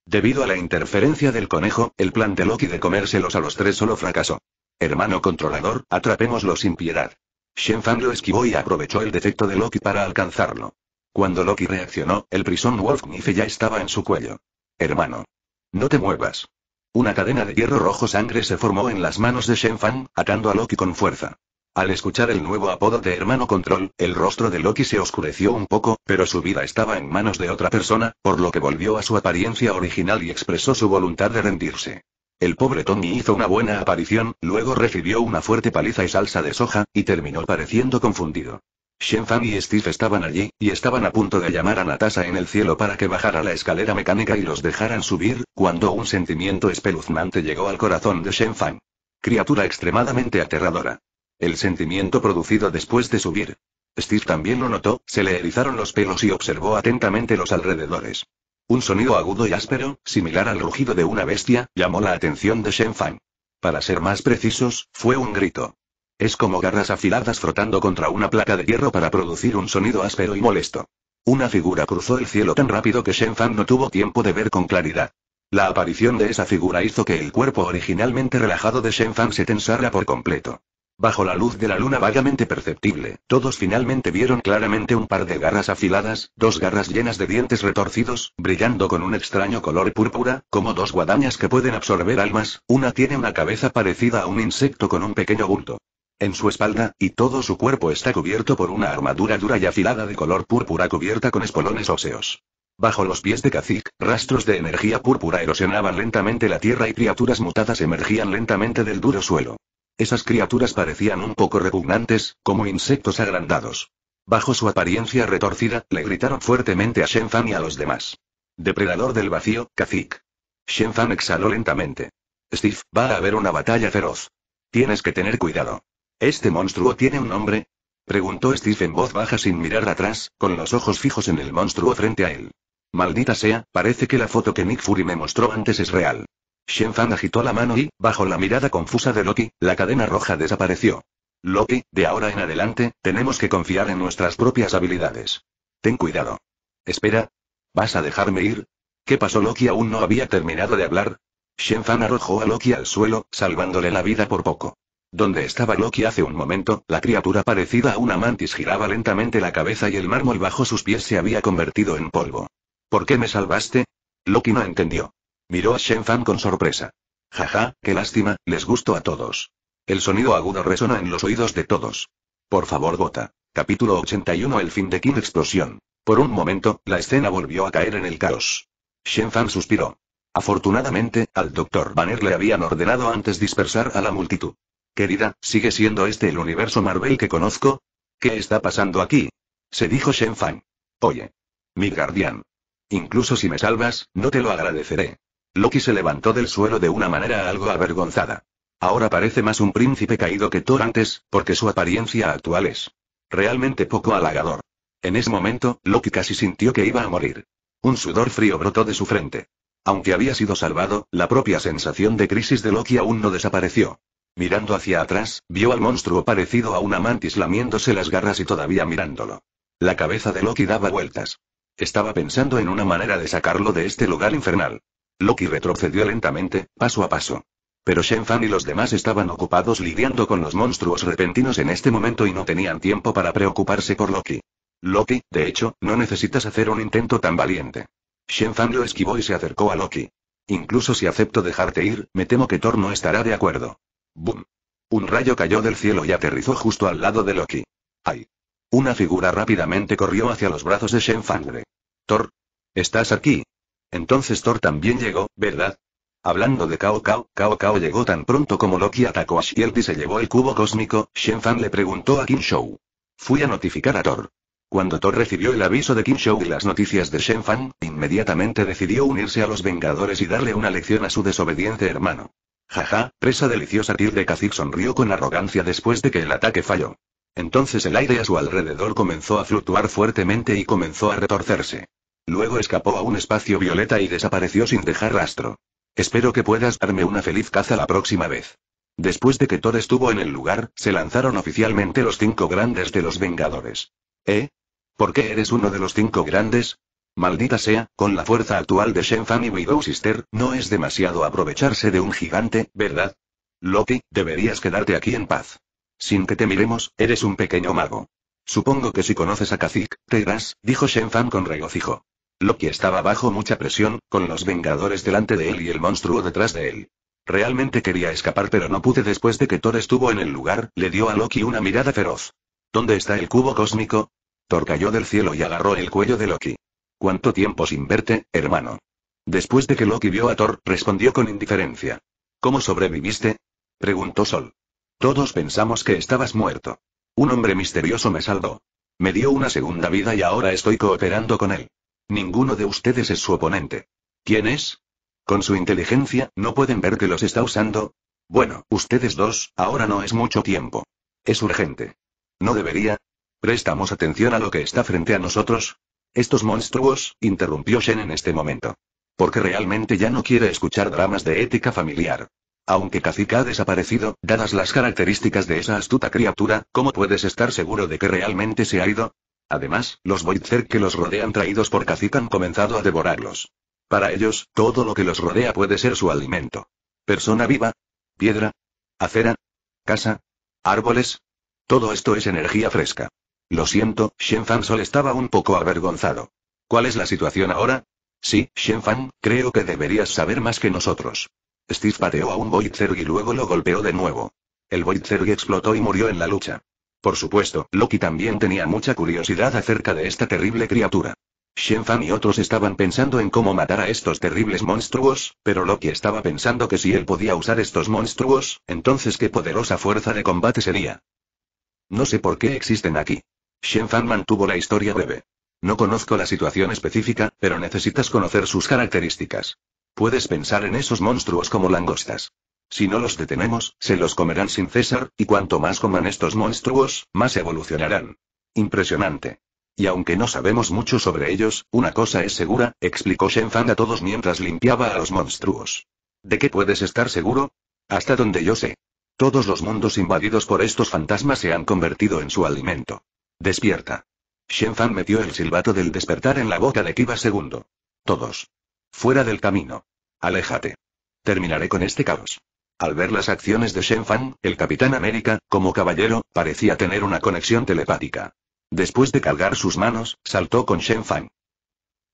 Debido a la interferencia del conejo, el plan de Loki de comérselos a los tres solo fracasó. Hermano controlador, atrapémoslo sin piedad. Shen Fang lo esquivó y aprovechó el defecto de Loki para alcanzarlo. Cuando Loki reaccionó, el Prison Wolf Knife ya estaba en su cuello. Hermano. No te muevas. Una cadena de hierro rojo sangre se formó en las manos de Shen Fang, atando a Loki con fuerza. Al escuchar el nuevo apodo de Hermano Control, el rostro de Loki se oscureció un poco, pero su vida estaba en manos de otra persona, por lo que volvió a su apariencia original y expresó su voluntad de rendirse. El pobre Tony hizo una buena aparición, luego recibió una fuerte paliza y salsa de soja, y terminó pareciendo confundido. Shen Fang y Steve estaban allí, y estaban a punto de llamar a Natasha en el cielo para que bajara la escalera mecánica y los dejaran subir, cuando un sentimiento espeluznante llegó al corazón de Shen Fang. Criatura extremadamente aterradora. El sentimiento producido después de subir. Steve también lo notó, se le erizaron los pelos y observó atentamente los alrededores. Un sonido agudo y áspero, similar al rugido de una bestia, llamó la atención de Shen Fang. Para ser más precisos, fue un grito. Es como garras afiladas frotando contra una placa de hierro para producir un sonido áspero y molesto. Una figura cruzó el cielo tan rápido que Shen Fang no tuvo tiempo de ver con claridad. La aparición de esa figura hizo que el cuerpo originalmente relajado de Shen Fang se tensara por completo. Bajo la luz de la luna vagamente perceptible, todos finalmente vieron claramente un par de garras afiladas, dos garras llenas de dientes retorcidos, brillando con un extraño color púrpura, como dos guadañas que pueden absorber almas, una tiene una cabeza parecida a un insecto con un pequeño bulto en su espalda, y todo su cuerpo está cubierto por una armadura dura y afilada de color púrpura cubierta con espolones óseos. Bajo los pies de Kha'Zix, rastros de energía púrpura erosionaban lentamente la tierra y criaturas mutadas emergían lentamente del duro suelo. Esas criaturas parecían un poco repugnantes, como insectos agrandados. Bajo su apariencia retorcida, le gritaron fuertemente a Shen Fang y a los demás. Depredador del vacío, Kha'Zix. Shen Fang exhaló lentamente. Steve, va a haber una batalla feroz. Tienes que tener cuidado. ¿Este monstruo tiene un nombre? Preguntó Steve en voz baja sin mirar atrás, con los ojos fijos en el monstruo frente a él. Maldita sea, parece que la foto que Nick Fury me mostró antes es real. Shen Fang agitó la mano y, bajo la mirada confusa de Loki, la cadena roja desapareció. Loki, de ahora en adelante, tenemos que confiar en nuestras propias habilidades. Ten cuidado. Espera. ¿Vas a dejarme ir? ¿Qué pasó? Loki aún no había terminado de hablar. Shen Fang arrojó a Loki al suelo, salvándole la vida por poco. Donde estaba Loki hace un momento, la criatura parecida a una mantis giraba lentamente la cabeza y el mármol bajo sus pies se había convertido en polvo. ¿Por qué me salvaste? Loki no entendió. Miró a Shen Fang con sorpresa. Jaja, qué lástima, les gustó a todos. El sonido agudo resonó en los oídos de todos. Por favor, Gota. Capítulo ochenta y uno. El fin de Qin Explosión. Por un momento, la escena volvió a caer en el caos. Shen Fang suspiró. Afortunadamente, al doctor Banner le habían ordenado antes dispersar a la multitud. Querida, ¿sigue siendo este el universo Marvel que conozco? ¿Qué está pasando aquí? Se dijo Shen Fang. Oye. Mi guardián. Incluso si me salvas, no te lo agradeceré. Loki se levantó del suelo de una manera algo avergonzada. Ahora parece más un príncipe caído que Thor antes, porque su apariencia actual es realmente poco halagador. En ese momento, Loki casi sintió que iba a morir. Un sudor frío brotó de su frente. Aunque había sido salvado, la propia sensación de crisis de Loki aún no desapareció. Mirando hacia atrás, vio al monstruo parecido a una mantis lamiéndose las garras y todavía mirándolo. La cabeza de Loki daba vueltas. Estaba pensando en una manera de sacarlo de este lugar infernal. Loki retrocedió lentamente, paso a paso. Pero Shen Fang y los demás estaban ocupados lidiando con los monstruos repentinos en este momento y no tenían tiempo para preocuparse por Loki. Loki, de hecho, no necesitas hacer un intento tan valiente. Shen Fang lo esquivó y se acercó a Loki. Incluso si acepto dejarte ir, me temo que Thor no estará de acuerdo. ¡Bum! Un rayo cayó del cielo y aterrizó justo al lado de Loki. ¡Ay! Una figura rápidamente corrió hacia los brazos de Shen Fang. Thor, ¿estás aquí? Entonces Thor también llegó, ¿verdad? Hablando de Cao Cao, Cao Cao llegó tan pronto como Loki atacó a Shield y se llevó el cubo cósmico. Shen Fang le preguntó a Qin Shou. Fui a notificar a Thor. Cuando Thor recibió el aviso de Qin Shou y las noticias de Shen Fang, inmediatamente decidió unirse a los Vengadores y darle una lección a su desobediente hermano. Jaja, presa deliciosa. Tilde Kha'Zix sonrió con arrogancia después de que el ataque falló. Entonces el aire a su alrededor comenzó a fluctuar fuertemente y comenzó a retorcerse. Luego escapó a un espacio violeta y desapareció sin dejar rastro. Espero que puedas darme una feliz caza la próxima vez. Después de que Thor estuvo en el lugar, se lanzaron oficialmente los cinco grandes de los Vengadores. ¿Eh? ¿Por qué eres uno de los cinco grandes? Maldita sea, con la fuerza actual de Shen Fang y Widow Sister, no es demasiado aprovecharse de un gigante, ¿verdad? Loki, deberías quedarte aquí en paz. Sin que te miremos, eres un pequeño mago. Supongo que si conoces a Kha'Zix, te irás, dijo Shen Fang con regocijo. Loki estaba bajo mucha presión, con los Vengadores delante de él y el monstruo detrás de él. Realmente quería escapar pero no pude después de que Thor estuvo en el lugar, le dio a Loki una mirada feroz. ¿Dónde está el cubo cósmico? Thor cayó del cielo y agarró el cuello de Loki. ¿Cuánto tiempo sin verte, hermano? Después de que Loki vio a Thor, respondió con indiferencia. ¿Cómo sobreviviste? Preguntó Sol. Todos pensamos que estabas muerto. Un hombre misterioso me salvó. Me dio una segunda vida y ahora estoy cooperando con él. Ninguno de ustedes es su oponente. ¿Quién es? Con su inteligencia, ¿no pueden ver que los está usando? Bueno, ustedes dos, ahora no es mucho tiempo. Es urgente. ¿No debería? ¿Prestamos atención a lo que está frente a nosotros? Estos monstruos, interrumpió Shen en este momento. Porque realmente ya no quiere escuchar dramas de ética familiar. Aunque Kha'Zix ha desaparecido, dadas las características de esa astuta criatura, ¿cómo puedes estar seguro de que realmente se ha ido? Además, los Voidzer que los rodean traídos por Kha'Zix han comenzado a devorarlos. Para ellos, todo lo que los rodea puede ser su alimento. Persona viva, piedra, acera, casa, árboles. Todo esto es energía fresca. Lo siento, Shen Fang. Sol estaba un poco avergonzado. ¿Cuál es la situación ahora? Sí, Shen Fang, creo que deberías saber más que nosotros. Steve pateó a un Voidzer y luego lo golpeó de nuevo. El Voidzer explotó y murió en la lucha. Por supuesto, Loki también tenía mucha curiosidad acerca de esta terrible criatura. Shen Fang y otros estaban pensando en cómo matar a estos terribles monstruos, pero Loki estaba pensando que si él podía usar estos monstruos, entonces qué poderosa fuerza de combate sería. No sé por qué existen aquí. Shen Fang mantuvo la historia breve. No conozco la situación específica, pero necesitas conocer sus características. Puedes pensar en esos monstruos como langostas. Si no los detenemos, se los comerán sin cesar, y cuanto más coman estos monstruos, más evolucionarán. Impresionante. Y aunque no sabemos mucho sobre ellos, una cosa es segura, explicó Shen Fang a todos mientras limpiaba a los monstruos. ¿De qué puedes estar seguro? Hasta donde yo sé. Todos los mundos invadidos por estos fantasmas se han convertido en su alimento. Despierta. Shen Fang metió el silbato del despertar en la boca de Kiba segundo. Todos. Fuera del camino. Aléjate. Terminaré con este caos. Al ver las acciones de Shen Fang, el Capitán América, como caballero, parecía tener una conexión telepática. Después de cargar sus manos, saltó con Shen Fang.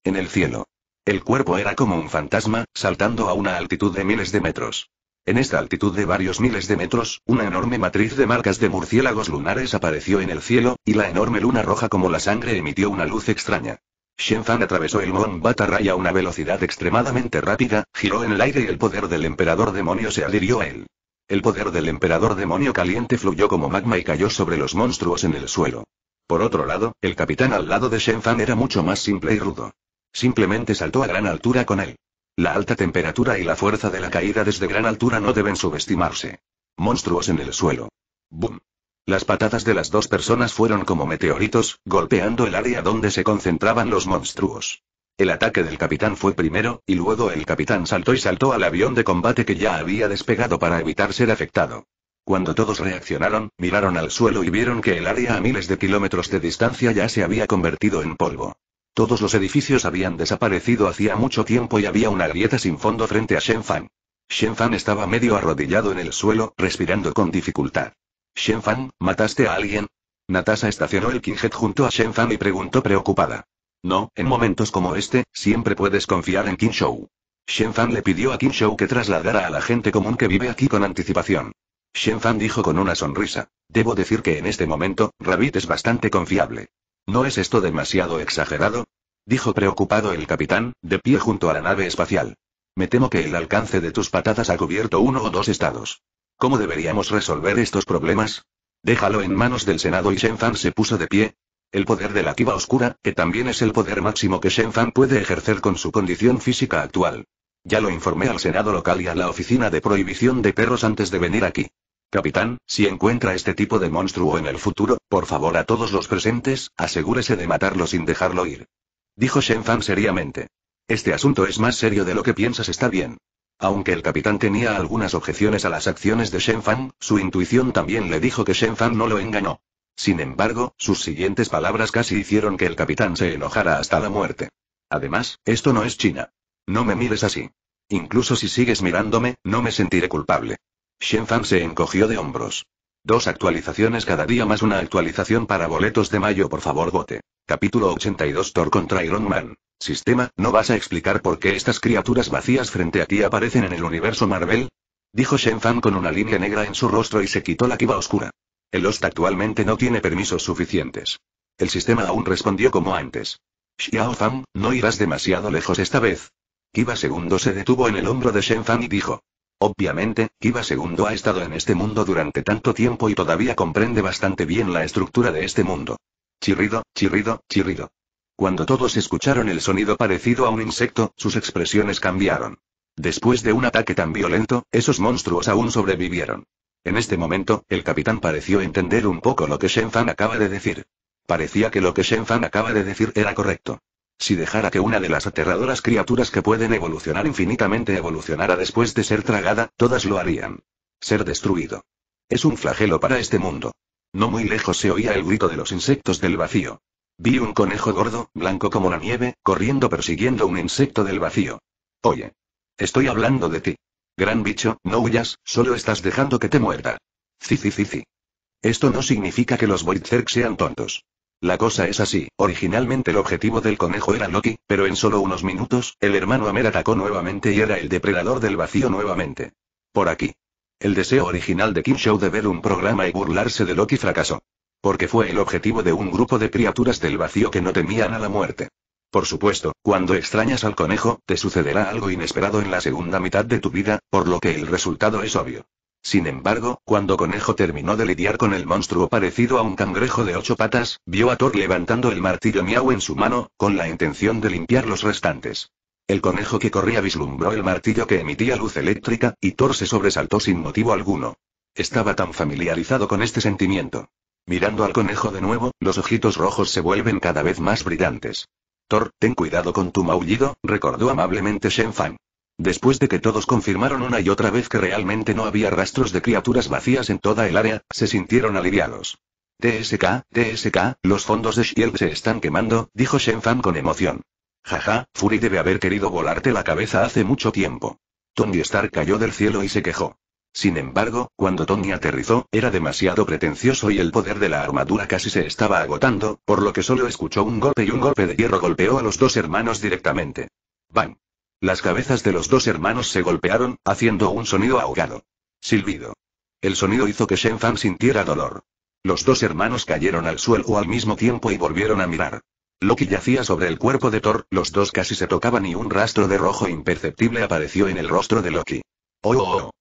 En el cielo. El cuerpo era como un fantasma, saltando a una altitud de miles de metros. En esta altitud de varios miles de metros, una enorme matriz de marcas de murciélagos lunares apareció en el cielo, y la enorme luna roja como la sangre emitió una luz extraña. Shen Fang atravesó el Mon Bataray a una velocidad extremadamente rápida, giró en el aire y el poder del emperador demonio se adhirió a él. El poder del emperador demonio caliente fluyó como magma y cayó sobre los monstruos en el suelo. Por otro lado, el capitán al lado de Shen Fang era mucho más simple y rudo. Simplemente saltó a gran altura con él. La alta temperatura y la fuerza de la caída desde gran altura no deben subestimarse. Monstruos en el suelo. ¡Bum! Las patadas de las dos personas fueron como meteoritos, golpeando el área donde se concentraban los monstruos. El ataque del capitán fue primero, y luego el capitán saltó y saltó al avión de combate que ya había despegado para evitar ser afectado. Cuando todos reaccionaron, miraron al suelo y vieron que el área a miles de kilómetros de distancia ya se había convertido en polvo. Todos los edificios habían desaparecido hacía mucho tiempo y había una grieta sin fondo frente a Shen Fang. Shen Fang estaba medio arrodillado en el suelo, respirando con dificultad. Shen Fang, ¿mataste a alguien? Natasha estacionó el Quinjet junto a Shen Fang y preguntó preocupada. No, en momentos como este, siempre puedes confiar en Qin Shou. Shen Fang le pidió a Qin Shou que trasladara a la gente común que vive aquí con anticipación. Shen Fang dijo con una sonrisa. Debo decir que en este momento, Rabbit es bastante confiable. ¿No es esto demasiado exagerado? Dijo preocupado el capitán, de pie junto a la nave espacial. Me temo que el alcance de tus patadas ha cubierto uno o dos estados. ¿Cómo deberíamos resolver estos problemas? Déjalo en manos del Senado. Y Shen Fang se puso de pie. El poder de la Kiba Oscura, que también es el poder máximo que Shen Fang puede ejercer con su condición física actual. Ya lo informé al Senado local y a la oficina de prohibición de perros antes de venir aquí. Capitán, si encuentra este tipo de monstruo en el futuro, por favor a todos los presentes, asegúrese de matarlo sin dejarlo ir. Dijo Shen Fang seriamente. Este asunto es más serio de lo que piensas. Está bien. Aunque el capitán tenía algunas objeciones a las acciones de Shen Fang, su intuición también le dijo que Shen Fang no lo engañó. Sin embargo, sus siguientes palabras casi hicieron que el capitán se enojara hasta la muerte. Además, esto no es China. No me mires así. Incluso si sigues mirándome, no me sentiré culpable. Shen Fang se encogió de hombros. Dos actualizaciones cada día más una actualización para boletos de mayo, por favor vote. Capítulo ochenta y dos Thor contra Iron Man. Sistema, ¿no vas a explicar por qué estas criaturas vacías frente a ti aparecen en el universo Marvel? Dijo Shen Fang con una línea negra en su rostro y se quitó la kiba oscura. El host actualmente no tiene permisos suficientes. El sistema aún respondió como antes. Xiao Fang, no irás demasiado lejos esta vez. Kiba segundo se detuvo en el hombro de Shen Fang y dijo. Obviamente, Kiba segundo ha estado en este mundo durante tanto tiempo y todavía comprende bastante bien la estructura de este mundo. Chirrido, chirrido, chirrido. Cuando todos escucharon el sonido parecido a un insecto, sus expresiones cambiaron. Después de un ataque tan violento, esos monstruos aún sobrevivieron. En este momento, el capitán pareció entender un poco lo que Shen Fang acaba de decir. Parecía que lo que Shen Fang acaba de decir era correcto. Si dejara que una de las aterradoras criaturas que pueden evolucionar infinitamente evolucionara después de ser tragada, todas lo harían. Ser destruido. Es un flagelo para este mundo. No muy lejos se oía el grito de los insectos del vacío. Vi un conejo gordo, blanco como la nieve, corriendo persiguiendo un insecto del vacío. Oye. Estoy hablando de ti. Gran bicho, no huyas, solo estás dejando que te muerda. Cicici. Esto no significa que los Voidcerk sean tontos. La cosa es así, originalmente el objetivo del conejo era Loki, pero en solo unos minutos, el hermano Amer atacó nuevamente y era el depredador del vacío nuevamente. Por aquí. El deseo original de Qin Shou de ver un programa y burlarse de Loki fracasó. Porque fue el objetivo de un grupo de criaturas del vacío que no temían a la muerte. Por supuesto, cuando extrañas al conejo, te sucederá algo inesperado en la segunda mitad de tu vida, por lo que el resultado es obvio. Sin embargo, cuando Conejo terminó de lidiar con el monstruo parecido a un cangrejo de ocho patas, vio a Thor levantando el martillo Miau en su mano, con la intención de limpiar los restantes. El conejo que corría vislumbró el martillo que emitía luz eléctrica, y Thor se sobresaltó sin motivo alguno. Estaba tan familiarizado con este sentimiento. Mirando al conejo de nuevo, los ojitos rojos se vuelven cada vez más brillantes. Thor, ten cuidado con tu maullido, recordó amablemente Shen Fang. Después de que todos confirmaron una y otra vez que realmente no había rastros de criaturas vacías en toda el área, se sintieron aliviados. T S K, T S K, los fondos de Shield se están quemando, dijo Shen Fang con emoción. Jaja, Fury debe haber querido volarte la cabeza hace mucho tiempo. Tony Stark cayó del cielo y se quejó. Sin embargo, cuando Tony aterrizó, era demasiado pretencioso y el poder de la armadura casi se estaba agotando, por lo que solo escuchó un golpe y un golpe de hierro golpeó a los dos hermanos directamente. Bang. Las cabezas de los dos hermanos se golpearon, haciendo un sonido ahogado. Silbido. El sonido hizo que Shen Fang sintiera dolor. Los dos hermanos cayeron al suelo al mismo tiempo y volvieron a mirar. Loki yacía sobre el cuerpo de Thor, los dos casi se tocaban y un rastro de rojo imperceptible apareció en el rostro de Loki. ¡Oh, oh, oh!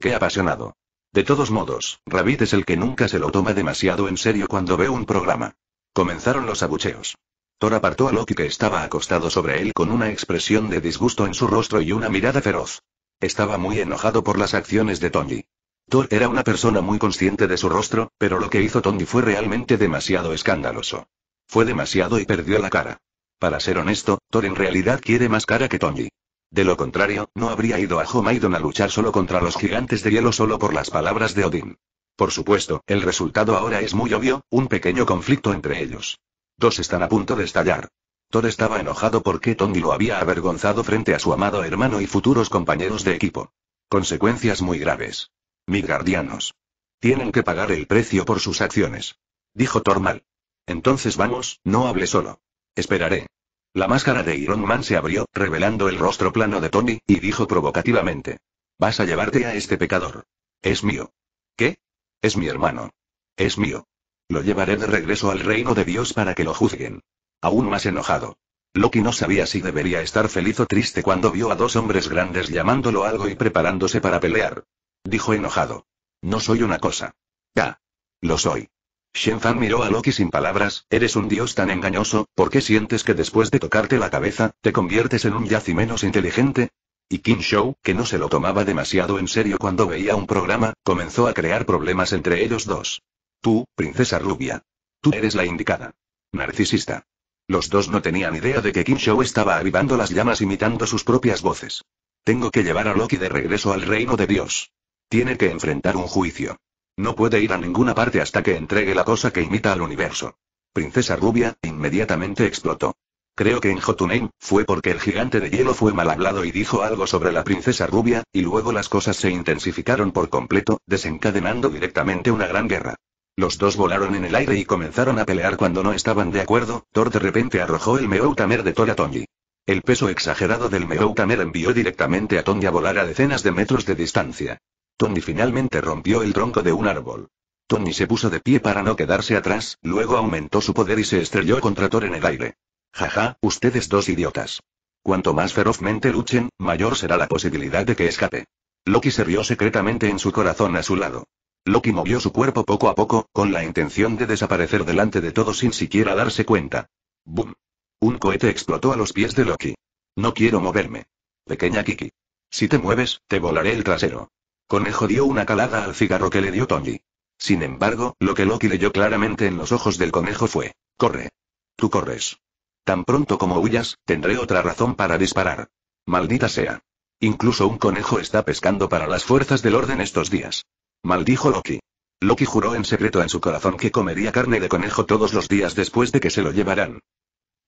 ¡Qué apasionado! De todos modos, Rabbit es el que nunca se lo toma demasiado en serio cuando ve un programa. Comenzaron los abucheos. Thor apartó a Loki que estaba acostado sobre él con una expresión de disgusto en su rostro y una mirada feroz. Estaba muy enojado por las acciones de Tony. Thor era una persona muy consciente de su rostro, pero lo que hizo Tony fue realmente demasiado escandaloso. Fue demasiado y perdió la cara. Para ser honesto, Thor en realidad quiere más cara que Tony. De lo contrario, no habría ido a Jomaidon a luchar solo contra los gigantes de hielo solo por las palabras de Odín. Por supuesto, el resultado ahora es muy obvio, un pequeño conflicto entre ellos. Dos están a punto de estallar. Thor estaba enojado porque Tony lo había avergonzado frente a su amado hermano y futuros compañeros de equipo. Consecuencias muy graves. Midgardianos. Tienen que pagar el precio por sus acciones. Dijo Thor mal. Entonces vamos, no hable solo. Esperaré. La máscara de Iron Man se abrió, revelando el rostro plano de Tony, y dijo provocativamente. Vas a llevarte a este pecador. Es mío. ¿Qué? Es mi hermano. Es mío. Lo llevaré de regreso al reino de Dios para que lo juzguen. Aún más enojado. Loki no sabía si debería estar feliz o triste cuando vio a dos hombres grandes llamándolo algo y preparándose para pelear. Dijo enojado. No soy una cosa. Ya. Lo soy. Shen Fang miró a Loki sin palabras, eres un dios tan engañoso, ¿por qué sientes que después de tocarte la cabeza, te conviertes en un yaci menos inteligente? Y Qin Shou, que no se lo tomaba demasiado en serio cuando veía un programa, comenzó a crear problemas entre ellos dos. Tú, princesa rubia. Tú eres la indicada. Narcisista. Los dos no tenían idea de que Qin Shou estaba avivando las llamas imitando sus propias voces. Tengo que llevar a Loki de regreso al reino de Dios. Tiene que enfrentar un juicio. No puede ir a ninguna parte hasta que entregue la cosa que imita al universo. Princesa rubia, inmediatamente explotó. Creo que en Jotunheim, fue porque el gigante de hielo fue mal hablado y dijo algo sobre la princesa rubia, y luego las cosas se intensificaron por completo, desencadenando directamente una gran guerra. Los dos volaron en el aire y comenzaron a pelear cuando no estaban de acuerdo. Thor de repente arrojó el Meowtamer de Thor a Tony. El peso exagerado del Meowtamer envió directamente a Tony a volar a decenas de metros de distancia. Tony finalmente rompió el tronco de un árbol. Tony se puso de pie para no quedarse atrás, luego aumentó su poder y se estrelló contra Thor en el aire. Jaja, ustedes dos idiotas. Cuanto más ferozmente luchen, mayor será la posibilidad de que escape. Loki se rió secretamente en su corazón a su lado. Loki movió su cuerpo poco a poco, con la intención de desaparecer delante de todos sin siquiera darse cuenta. ¡Bum! Un cohete explotó a los pies de Loki. No quiero moverme. Pequeña Kiki. Si te mueves, te volaré el trasero. Conejo dio una calada al cigarro que le dio Tony. Sin embargo, lo que Loki leyó claramente en los ojos del conejo fue: corre. Tú corres. Tan pronto como huyas, tendré otra razón para disparar. Maldita sea. Incluso un conejo está pescando para las fuerzas del orden estos días. Maldijo Loki. Loki juró en secreto en su corazón que comería carne de conejo todos los días después de que se lo llevaran.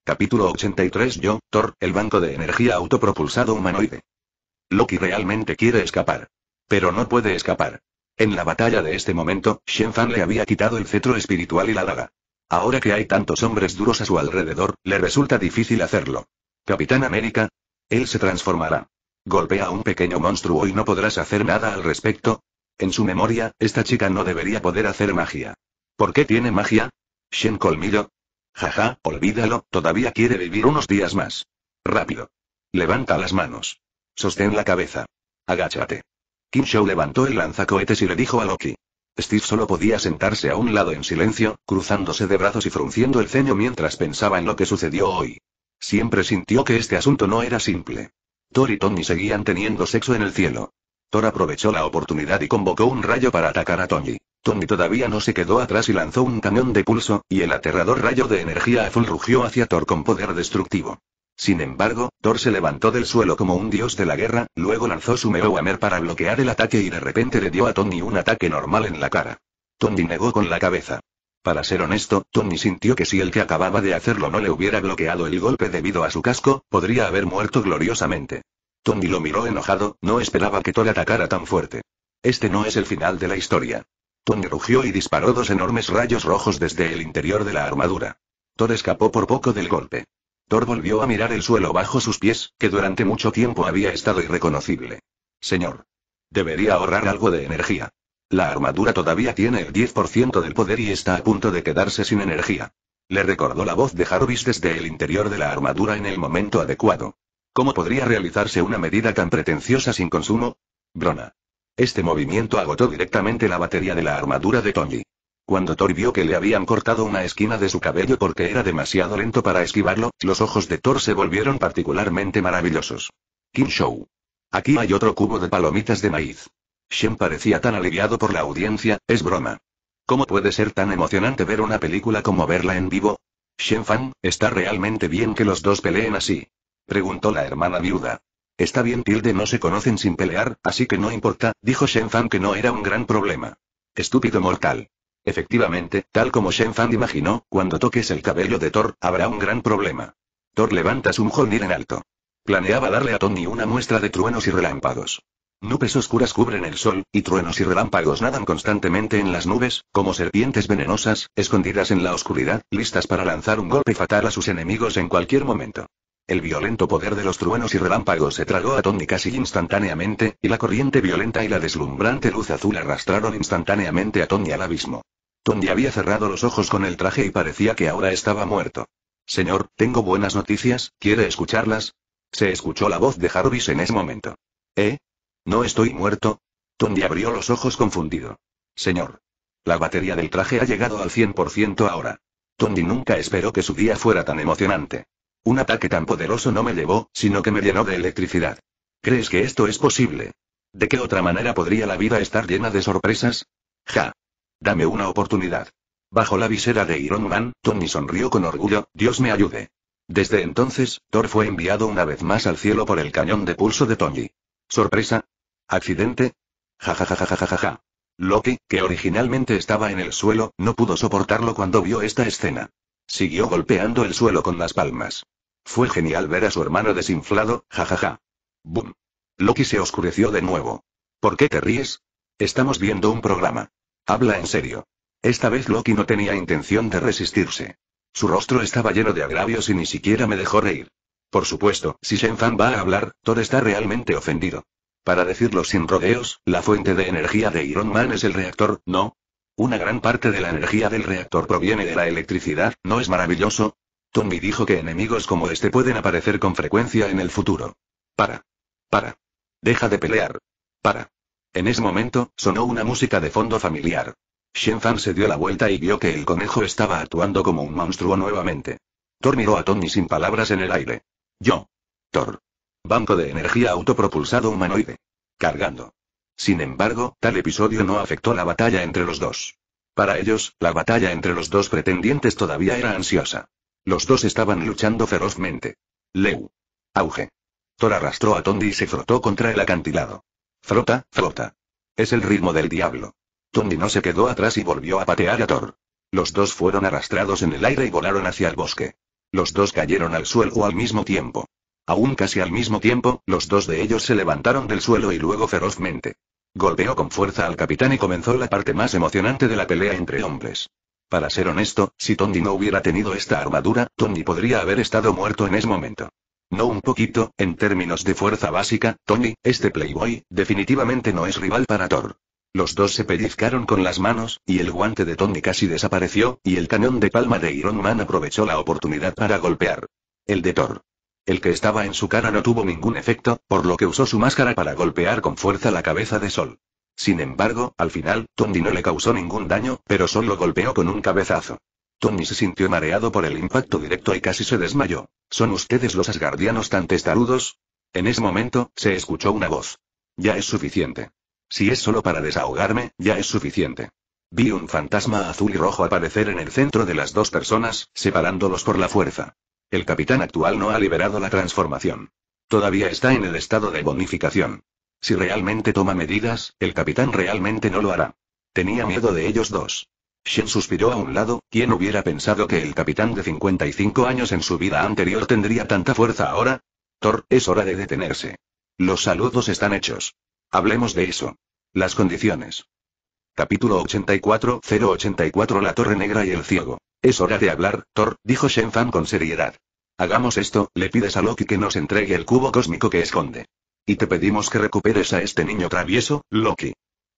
Capítulo ochenta y tres Yo, Thor, el banco de energía autopropulsado humanoide. Loki realmente quiere escapar. Pero no puede escapar. En la batalla de este momento, Shen Fang le había quitado el cetro espiritual y la daga. Ahora que hay tantos hombres duros a su alrededor, le resulta difícil hacerlo. Capitán América. Él se transformará. Golpea a un pequeño monstruo y no podrás hacer nada al respecto. En su memoria, esta chica no debería poder hacer magia. ¿Por qué tiene magia? Shen Colmillo. Jaja, olvídalo, todavía quiere vivir unos días más. Rápido. Levanta las manos. Sostén la cabeza. Agáchate. Qin Shou levantó el lanzacohetes y le dijo a Loki. Steve solo podía sentarse a un lado en silencio, cruzándose de brazos y frunciendo el ceño mientras pensaba en lo que sucedió hoy. Siempre sintió que este asunto no era simple. Thor y Tony seguían teniendo sexo en el cielo. Thor aprovechó la oportunidad y convocó un rayo para atacar a Tony. Tony todavía no se quedó atrás y lanzó un cañón de pulso, y el aterrador rayo de energía azul rugió hacia Thor con poder destructivo. Sin embargo, Thor se levantó del suelo como un dios de la guerra, luego lanzó su Meowhammer para bloquear el ataque y de repente le dio a Tony un ataque normal en la cara. Tony negó con la cabeza. Para ser honesto, Tony sintió que si el que acababa de hacerlo no le hubiera bloqueado el golpe debido a su casco, podría haber muerto gloriosamente. Tony lo miró enojado, no esperaba que Thor atacara tan fuerte. Este no es el final de la historia. Tony rugió y disparó dos enormes rayos rojos desde el interior de la armadura. Thor escapó por poco del golpe. Thor volvió a mirar el suelo bajo sus pies, que durante mucho tiempo había estado irreconocible. Señor. Debería ahorrar algo de energía. La armadura todavía tiene el diez por ciento del poder y está a punto de quedarse sin energía. Le recordó la voz de Jarvis desde el interior de la armadura en el momento adecuado. ¿Cómo podría realizarse una medida tan pretenciosa sin consumo? Brona. Este movimiento agotó directamente la batería de la armadura de Tony. Cuando Thor vio que le habían cortado una esquina de su cabello porque era demasiado lento para esquivarlo, los ojos de Thor se volvieron particularmente maravillosos. Qin Shou. Aquí hay otro cubo de palomitas de maíz. Shen parecía tan aliviado por la audiencia, es broma. ¿Cómo puede ser tan emocionante ver una película como verla en vivo? Shen Fang, ¿está realmente bien que los dos peleen así? Preguntó la hermana viuda. Está bien tilde no se conocen sin pelear, así que no importa, dijo Shen Fang que no era un gran problema. Estúpido mortal. Efectivamente, tal como Shen Fang imaginó, cuando toques el cabello de Thor, habrá un gran problema. Thor levanta su Mjolnir en alto. Planeaba darle a Tony una muestra de truenos y relámpagos. Nubes oscuras cubren el sol, y truenos y relámpagos nadan constantemente en las nubes, como serpientes venenosas, escondidas en la oscuridad, listas para lanzar un golpe fatal a sus enemigos en cualquier momento. El violento poder de los truenos y relámpagos se tragó a Tony casi instantáneamente, y la corriente violenta y la deslumbrante luz azul arrastraron instantáneamente a Tony al abismo. Tony había cerrado los ojos con el traje y parecía que ahora estaba muerto. Señor, tengo buenas noticias, ¿quiere escucharlas? Se escuchó la voz de Jarvis en ese momento. ¿Eh? ¿No estoy muerto? Tony abrió los ojos confundido. Señor. La batería del traje ha llegado al cien por ciento ahora. Tony nunca esperó que su día fuera tan emocionante. Un ataque tan poderoso no me llevó, sino que me llenó de electricidad. ¿Crees que esto es posible? ¿De qué otra manera podría la vida estar llena de sorpresas? Ja. Dame una oportunidad. Bajo la visera de Iron Man, Tony sonrió con orgullo, Dios me ayude. Desde entonces, Thor fue enviado una vez más al cielo por el cañón de pulso de Tony. ¿Sorpresa? ¿Accidente? Ja ja ja ja ja ja ja. Loki, que originalmente estaba en el suelo, no pudo soportarlo cuando vio esta escena. Siguió golpeando el suelo con las palmas. Fue genial ver a su hermano desinflado, jajaja. Boom. Loki se oscureció de nuevo. ¿Por qué te ríes? Estamos viendo un programa. Habla en serio. Esta vez Loki no tenía intención de resistirse. Su rostro estaba lleno de agravios y ni siquiera me dejó reír. Por supuesto, si Shen Fang va a hablar, Thor está realmente ofendido. Para decirlo sin rodeos, la fuente de energía de Iron Man es el reactor, ¿no? Una gran parte de la energía del reactor proviene de la electricidad, ¿no es maravilloso? Tony dijo que enemigos como este pueden aparecer con frecuencia en el futuro. Para. Para. Deja de pelear. Para. En ese momento, sonó una música de fondo familiar. Shen Fang se dio la vuelta y vio que el conejo estaba actuando como un monstruo nuevamente. Thor miró a Tony sin palabras en el aire. Yo. Thor. Banco de energía autopropulsado humanoide. Cargando. Sin embargo, tal episodio no afectó la batalla entre los dos. Para ellos, la batalla entre los dos pretendientes todavía era ansiosa. Los dos estaban luchando ferozmente. Leu. Auge. Thor arrastró a Tony y se frotó contra el acantilado. Frota, frota. Es el ritmo del diablo. Tony no se quedó atrás y volvió a patear a Thor. Los dos fueron arrastrados en el aire y volaron hacia el bosque. Los dos cayeron al suelo al mismo tiempo. Aún casi al mismo tiempo, los dos de ellos se levantaron del suelo y luego ferozmente. Golpeó con fuerza al capitán y comenzó la parte más emocionante de la pelea entre hombres. Para ser honesto, si Tony no hubiera tenido esta armadura, Tony podría haber estado muerto en ese momento. No un poquito, en términos de fuerza básica, Tony, este playboy, definitivamente no es rival para Thor. Los dos se pellizcaron con las manos, y el guante de Tony casi desapareció, y el cañón de palma de Iron Man aprovechó la oportunidad para golpear. El de Thor. El que estaba en su cara no tuvo ningún efecto, por lo que usó su máscara para golpear con fuerza la cabeza de Sol. Sin embargo, al final, Tony no le causó ningún daño, pero solo golpeó con un cabezazo. Tony se sintió mareado por el impacto directo y casi se desmayó. ¿Son ustedes los asgardianos tan testarudos? En ese momento, se escuchó una voz. Ya es suficiente. Si es solo para desahogarme, ya es suficiente. Vi un fantasma azul y rojo aparecer en el centro de las dos personas, separándolos por la fuerza. El capitán actual no ha liberado la transformación. Todavía está en el estado de bonificación. Si realmente toma medidas, el capitán realmente no lo hará. Tenía miedo de ellos dos. Shen suspiró a un lado, ¿quién hubiera pensado que el capitán de cincuenta y cinco años en su vida anterior tendría tanta fuerza ahora? Thor, es hora de detenerse. Los saludos están hechos. Hablemos de eso. Las condiciones. Capítulo ochenta y cuatro cero ochenta y cuatro La Torre Negra y el Ciego. Es hora de hablar, Thor, dijo Shen Fang con seriedad. Hagamos esto, le pides a Loki que nos entregue el cubo cósmico que esconde. Y te pedimos que recuperes a este niño travieso, Loki.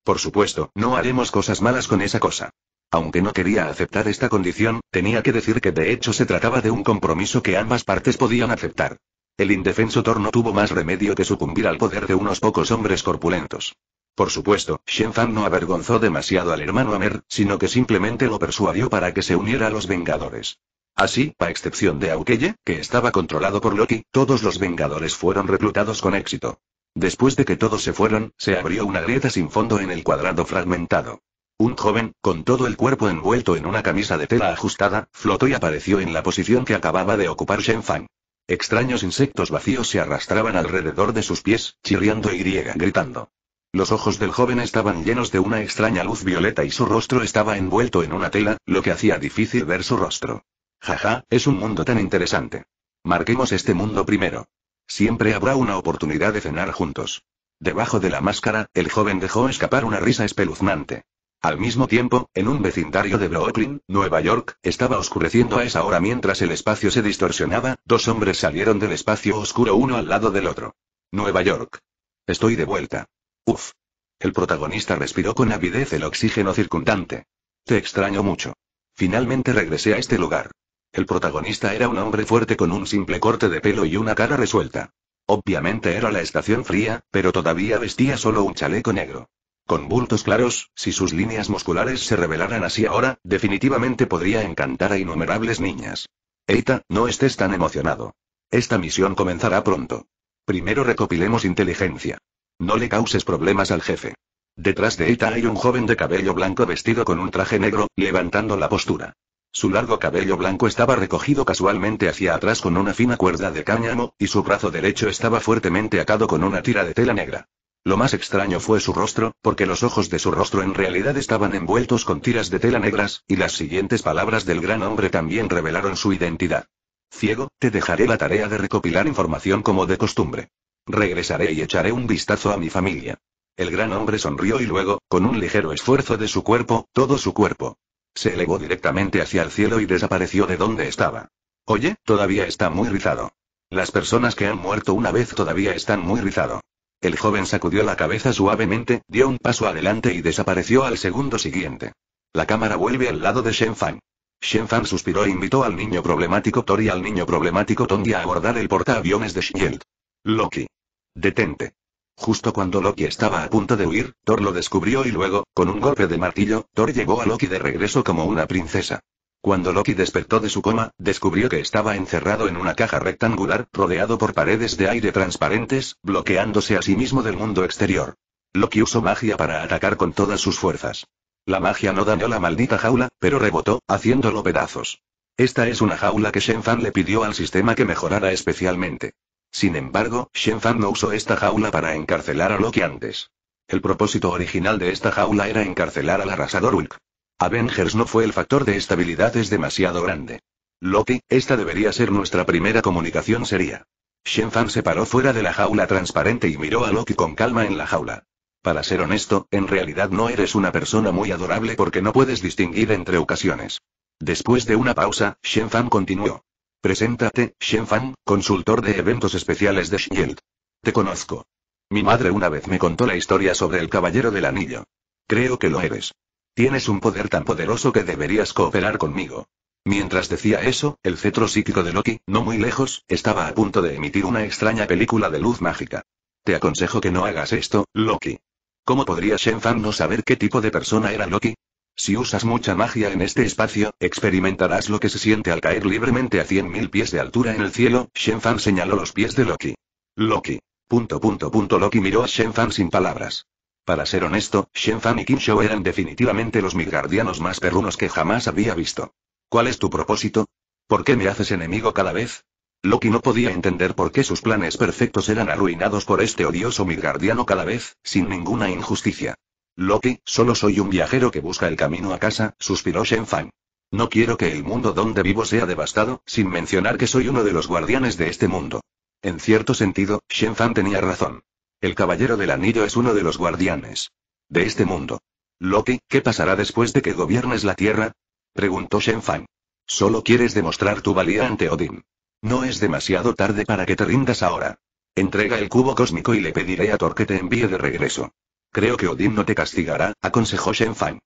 Por supuesto, no haremos cosas malas con esa cosa. Aunque no quería aceptar esta condición, tenía que decir que de hecho se trataba de un compromiso que ambas partes podían aceptar. El indefenso Thor no tuvo más remedio que sucumbir al poder de unos pocos hombres corpulentos. Por supuesto, Shen Fang no avergonzó demasiado al hermano Amer, sino que simplemente lo persuadió para que se uniera a los Vengadores. Así, a excepción de Hawkeye, que estaba controlado por Loki, todos los Vengadores fueron reclutados con éxito. Después de que todos se fueron, se abrió una grieta sin fondo en el cuadrado fragmentado. Un joven, con todo el cuerpo envuelto en una camisa de tela ajustada, flotó y apareció en la posición que acababa de ocupar Shen Fang. Extraños insectos vacíos se arrastraban alrededor de sus pies, chirriando y gritando. Los ojos del joven estaban llenos de una extraña luz violeta y su rostro estaba envuelto en una tela, lo que hacía difícil ver su rostro. Jaja, es un mundo tan interesante. Marquemos este mundo primero. Siempre habrá una oportunidad de cenar juntos. Debajo de la máscara, el joven dejó escapar una risa espeluznante. Al mismo tiempo, en un vecindario de Brooklyn, Nueva York, estaba oscureciendo a esa hora mientras el espacio se distorsionaba, dos hombres salieron del espacio oscuro uno al lado del otro. Nueva York. Estoy de vuelta. Uf. El protagonista respiró con avidez el oxígeno circundante. Te extraño mucho. Finalmente regresé a este lugar. El protagonista era un hombre fuerte con un simple corte de pelo y una cara resuelta. Obviamente era la estación fría, pero todavía vestía solo un chaleco negro. Con bultos claros, si sus líneas musculares se revelaran así ahora, definitivamente podría encantar a innumerables niñas. Eita, no estés tan emocionado. Esta misión comenzará pronto. Primero recopilemos inteligencia. No le causes problemas al jefe. Detrás de Eita hay un joven de cabello blanco vestido con un traje negro, levantando la postura. Su largo cabello blanco estaba recogido casualmente hacia atrás con una fina cuerda de cáñamo, y su brazo derecho estaba fuertemente atado con una tira de tela negra. Lo más extraño fue su rostro, porque los ojos de su rostro en realidad estaban envueltos con tiras de tela negras, y las siguientes palabras del gran hombre también revelaron su identidad. Ciego, te dejaré la tarea de recopilar información como de costumbre. Regresaré y echaré un vistazo a mi familia. El gran hombre sonrió y luego, con un ligero esfuerzo de su cuerpo, todo su cuerpo, se elevó directamente hacia el cielo y desapareció de donde estaba. Oye, todavía está muy rizado. Las personas que han muerto una vez todavía están muy rizado. El joven sacudió la cabeza suavemente, dio un paso adelante y desapareció al segundo siguiente. La cámara vuelve al lado de Shen Fang. Shen Fang suspiró e invitó al niño problemático Thor y al niño problemático Tony a abordar el portaaviones de Shield. Loki. Detente. Justo cuando Loki estaba a punto de huir, Thor lo descubrió y luego, con un golpe de martillo, Thor llevó a Loki de regreso como una princesa. Cuando Loki despertó de su coma, descubrió que estaba encerrado en una caja rectangular, rodeado por paredes de aire transparentes, bloqueándose a sí mismo del mundo exterior. Loki usó magia para atacar con todas sus fuerzas. La magia no dañó la maldita jaula, pero rebotó, haciéndolo pedazos. Esta es una jaula que Shen Fang le pidió al sistema que mejorara especialmente. Sin embargo, Shen Fang no usó esta jaula para encarcelar a Loki antes. El propósito original de esta jaula era encarcelar al arrasador Hulk. Avengers no fue el factor de estabilidad, es demasiado grande. Loki, esta debería ser nuestra primera comunicación seria. Shen Fang se paró fuera de la jaula transparente y miró a Loki con calma en la jaula. Para ser honesto, en realidad no eres una persona muy adorable porque no puedes distinguir entre ocasiones. Después de una pausa, Shen Fang continuó. Preséntate, Shen Fang, consultor de eventos especiales de Shield. Te conozco. Mi madre una vez me contó la historia sobre el Caballero del Anillo. Creo que lo eres. Tienes un poder tan poderoso que deberías cooperar conmigo. Mientras decía eso, el cetro psíquico de Loki, no muy lejos, estaba a punto de emitir una extraña película de luz mágica. Te aconsejo que no hagas esto, Loki. ¿Cómo podría Shen Fang no saber qué tipo de persona era Loki? Si usas mucha magia en este espacio, experimentarás lo que se siente al caer libremente a cien mil pies de altura en el cielo. Shen Fang señaló los pies de Loki. Loki. Punto punto punto Loki miró a Shen Fang sin palabras. Para ser honesto, Shen Fang y Qin Shou eran definitivamente los midgardianos más perrunos que jamás había visto. ¿Cuál es tu propósito? ¿Por qué me haces enemigo cada vez? Loki no podía entender por qué sus planes perfectos eran arruinados por este odioso midgardiano cada vez, sin ninguna injusticia. Loki, solo soy un viajero que busca el camino a casa, suspiró Shen Fang. No quiero que el mundo donde vivo sea devastado, sin mencionar que soy uno de los guardianes de este mundo. En cierto sentido, Shen Fang tenía razón. El Caballero del Anillo es uno de los guardianes de este mundo. Loki, ¿qué pasará después de que gobiernes la Tierra? Preguntó Shen Fang. Solo quieres demostrar tu valía ante Odín. No es demasiado tarde para que te rindas ahora. Entrega el cubo cósmico y le pediré a Thor que te envíe de regreso. Creo que Odín no te castigará, aconsejó Shen Fang.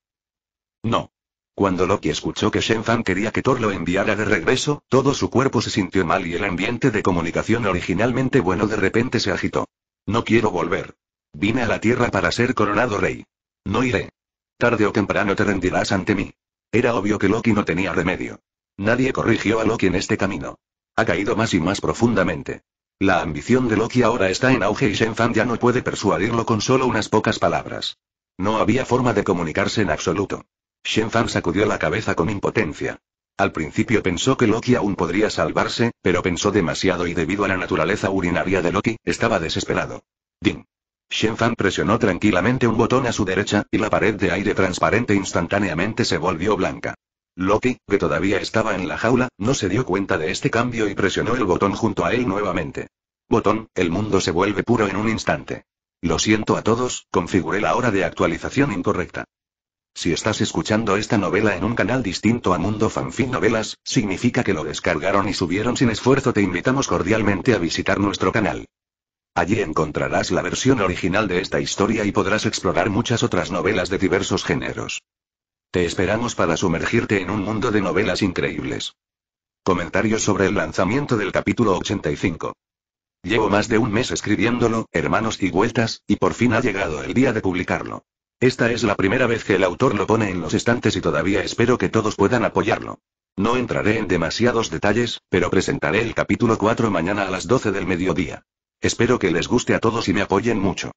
No. Cuando Loki escuchó que Shen Fang quería que Thor lo enviara de regreso, todo su cuerpo se sintió mal y el ambiente de comunicación originalmente bueno de repente se agitó. No quiero volver. Vine a la Tierra para ser coronado rey. No iré. Tarde o temprano te rendirás ante mí. Era obvio que Loki no tenía remedio. Nadie corrigió a Loki en este camino. Ha caído más y más profundamente. La ambición de Loki ahora está en auge y Shen Fang ya no puede persuadirlo con solo unas pocas palabras. No había forma de comunicarse en absoluto. Shen Fang sacudió la cabeza con impotencia. Al principio pensó que Loki aún podría salvarse, pero pensó demasiado y debido a la naturaleza urinaria de Loki, estaba desesperado. Ding. Shen Fang presionó tranquilamente un botón a su derecha, y la pared de aire transparente instantáneamente se volvió blanca. Loki, que todavía estaba en la jaula, no se dio cuenta de este cambio y presionó el botón junto a él nuevamente. Botón, el mundo se vuelve puro en un instante. Lo siento a todos, configuré la hora de actualización incorrecta. Si estás escuchando esta novela en un canal distinto a Mundo Fanfic Novelas, significa que lo descargaron y subieron sin esfuerzo. Te invitamos cordialmente a visitar nuestro canal. Allí encontrarás la versión original de esta historia y podrás explorar muchas otras novelas de diversos géneros. Te esperamos para sumergirte en un mundo de novelas increíbles. Comentarios sobre el lanzamiento del capítulo ochenta y cinco. Llevo más de un mes escribiéndolo, hermanos y vueltas, y por fin ha llegado el día de publicarlo. Esta es la primera vez que el autor lo pone en los estantes y todavía espero que todos puedan apoyarlo. No entraré en demasiados detalles, pero presentaré el capítulo cuatro mañana a las doce del mediodía. Espero que les guste a todos y me apoyen mucho.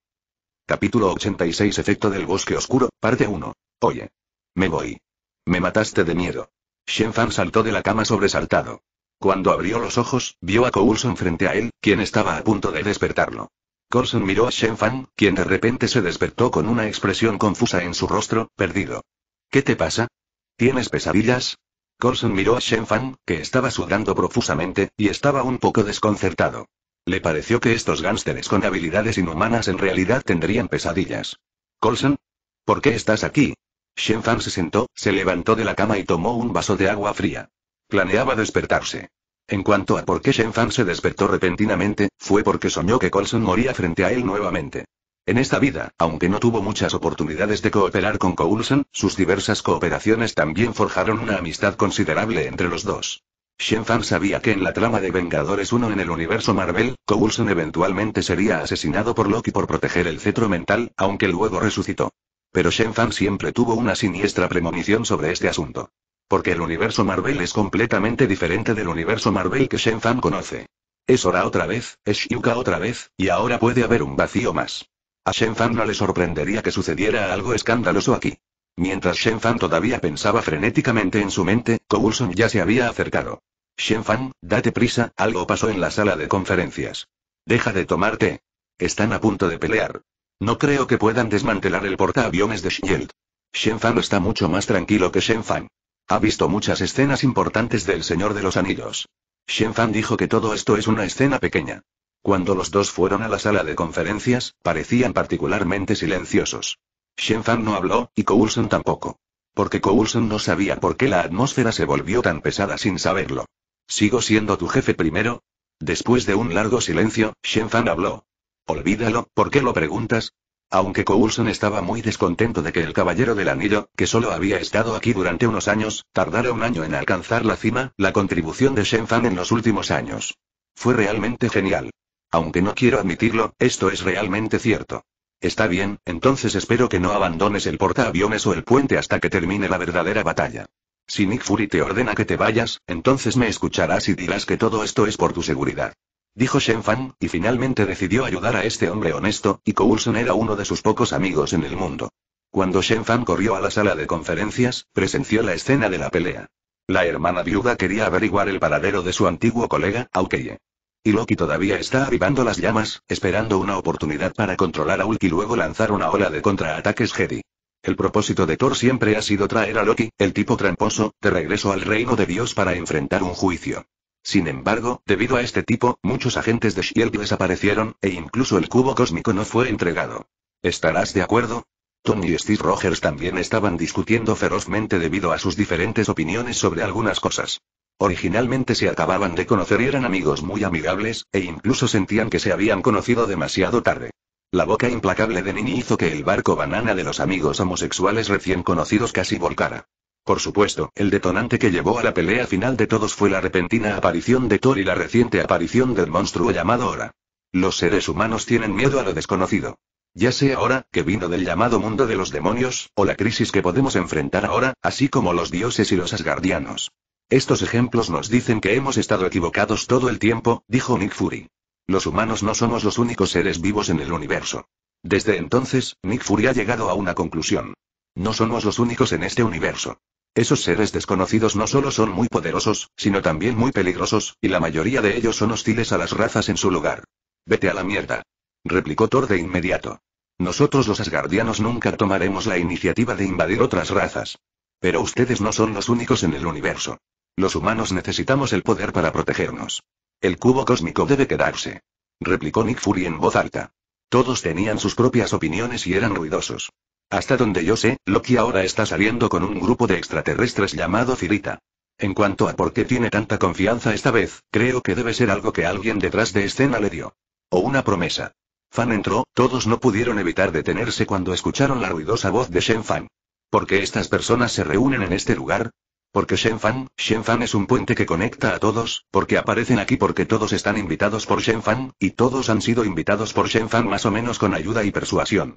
Capítulo ochenta y seis Efecto del Bosque Oscuro, parte uno. Oye. Me voy. Me mataste de miedo. Shen Fang saltó de la cama sobresaltado. Cuando abrió los ojos, vio a Coulson frente a él, quien estaba a punto de despertarlo. Coulson miró a Shen Fang, quien de repente se despertó con una expresión confusa en su rostro, perdido. ¿Qué te pasa? ¿Tienes pesadillas? Coulson miró a Shen Fang, que estaba sudando profusamente, y estaba un poco desconcertado. Le pareció que estos gánsteres con habilidades inhumanas en realidad tendrían pesadillas. ¿Coulson? ¿Por qué estás aquí? Shen Fang se sentó, se levantó de la cama y tomó un vaso de agua fría. Planeaba despertarse. En cuanto a por qué Shen Fang se despertó repentinamente, fue porque soñó que Coulson moría frente a él nuevamente. En esta vida, aunque no tuvo muchas oportunidades de cooperar con Coulson, sus diversas cooperaciones también forjaron una amistad considerable entre los dos. Shen Fang sabía que en la trama de Vengadores uno en el universo Marvel, Coulson eventualmente sería asesinado por Loki por proteger el cetro mental, aunque luego resucitó. Pero Shen Fang siempre tuvo una siniestra premonición sobre este asunto. Porque el universo Marvel es completamente diferente del universo Marvel que Shen Fang conoce. Es Hora otra vez, es Yuka otra vez, y ahora puede haber un vacío más. A Shen Fang no le sorprendería que sucediera algo escandaloso aquí. Mientras Shen Fang todavía pensaba frenéticamente en su mente, Coulson ya se había acercado. Shen Fang, date prisa, algo pasó en la sala de conferencias. Deja de tomar té. Están a punto de pelear. No creo que puedan desmantelar el portaaviones de Shield. Shen Fang está mucho más tranquilo que Shen Fang. Ha visto muchas escenas importantes del Señor de los Anillos. Shen Fang dijo que todo esto es una escena pequeña. Cuando los dos fueron a la sala de conferencias, parecían particularmente silenciosos. Shen Fang no habló, y Coulson tampoco. Porque Coulson no sabía por qué la atmósfera se volvió tan pesada sin saberlo. ¿Sigo siendo tu jefe primero? Después de un largo silencio, Shen Fang habló. Olvídalo, ¿por qué lo preguntas? Aunque Coulson estaba muy descontento de que el Caballero del Anillo, que solo había estado aquí durante unos años, tardara un año en alcanzar la cima, la contribución de Shen Fang en los últimos años fue realmente genial. Aunque no quiero admitirlo, esto es realmente cierto. Está bien, entonces espero que no abandones el portaaviones o el puente hasta que termine la verdadera batalla. Si Nick Fury te ordena que te vayas, entonces me escucharás y dirás que todo esto es por tu seguridad. Dijo Shen Fang, y finalmente decidió ayudar a este hombre honesto, y Coulson era uno de sus pocos amigos en el mundo. Cuando Shen Fang corrió a la sala de conferencias, presenció la escena de la pelea. La hermana viuda quería averiguar el paradero de su antiguo colega, Hawkeye. Y Loki todavía está avivando las llamas, esperando una oportunidad para controlar a Hulk y luego lanzar una ola de contraataques Jedi. El propósito de Thor siempre ha sido traer a Loki, el tipo tramposo, de regreso al reino de Dios para enfrentar un juicio. Sin embargo, debido a este tipo, muchos agentes de Shield desaparecieron, e incluso el cubo cósmico no fue entregado. ¿Estarás de acuerdo? Tony y Steve Rogers también estaban discutiendo ferozmente debido a sus diferentes opiniones sobre algunas cosas. Originalmente se acababan de conocer y eran amigos muy amigables, e incluso sentían que se habían conocido demasiado tarde. La boca implacable de Nini hizo que el barco banana de los amigos homosexuales recién conocidos casi volcara. Por supuesto, el detonante que llevó a la pelea final de todos fue la repentina aparición de Thor y la reciente aparición del monstruo llamado Hora. Los seres humanos tienen miedo a lo desconocido. Ya sea Hora, que vino del llamado mundo de los demonios, o la crisis que podemos enfrentar ahora, así como los dioses y los asgardianos. Estos ejemplos nos dicen que hemos estado equivocados todo el tiempo, dijo Nick Fury. Los humanos no somos los únicos seres vivos en el universo. Desde entonces, Nick Fury ha llegado a una conclusión. No somos los únicos en este universo. Esos seres desconocidos no solo son muy poderosos, sino también muy peligrosos, y la mayoría de ellos son hostiles a las razas en su lugar. Vete a la mierda. Replicó Thor de inmediato. Nosotros los asgardianos nunca tomaremos la iniciativa de invadir otras razas. Pero ustedes no son los únicos en el universo. Los humanos necesitamos el poder para protegernos. El cubo cósmico debe quedarse. Replicó Nick Fury en voz alta. Todos tenían sus propias opiniones y eran ruidosos. Hasta donde yo sé, Loki ahora está saliendo con un grupo de extraterrestres llamado Kirita. En cuanto a por qué tiene tanta confianza esta vez, creo que debe ser algo que alguien detrás de escena le dio. O una promesa. Fan entró, todos no pudieron evitar detenerse cuando escucharon la ruidosa voz de Shen Fang. ¿Por qué estas personas se reúnen en este lugar? Porque Shen Fang, Shen Fang es un puente que conecta a todos, porque aparecen aquí porque todos están invitados por Shen Fang, y todos han sido invitados por Shen Fang más o menos con ayuda y persuasión.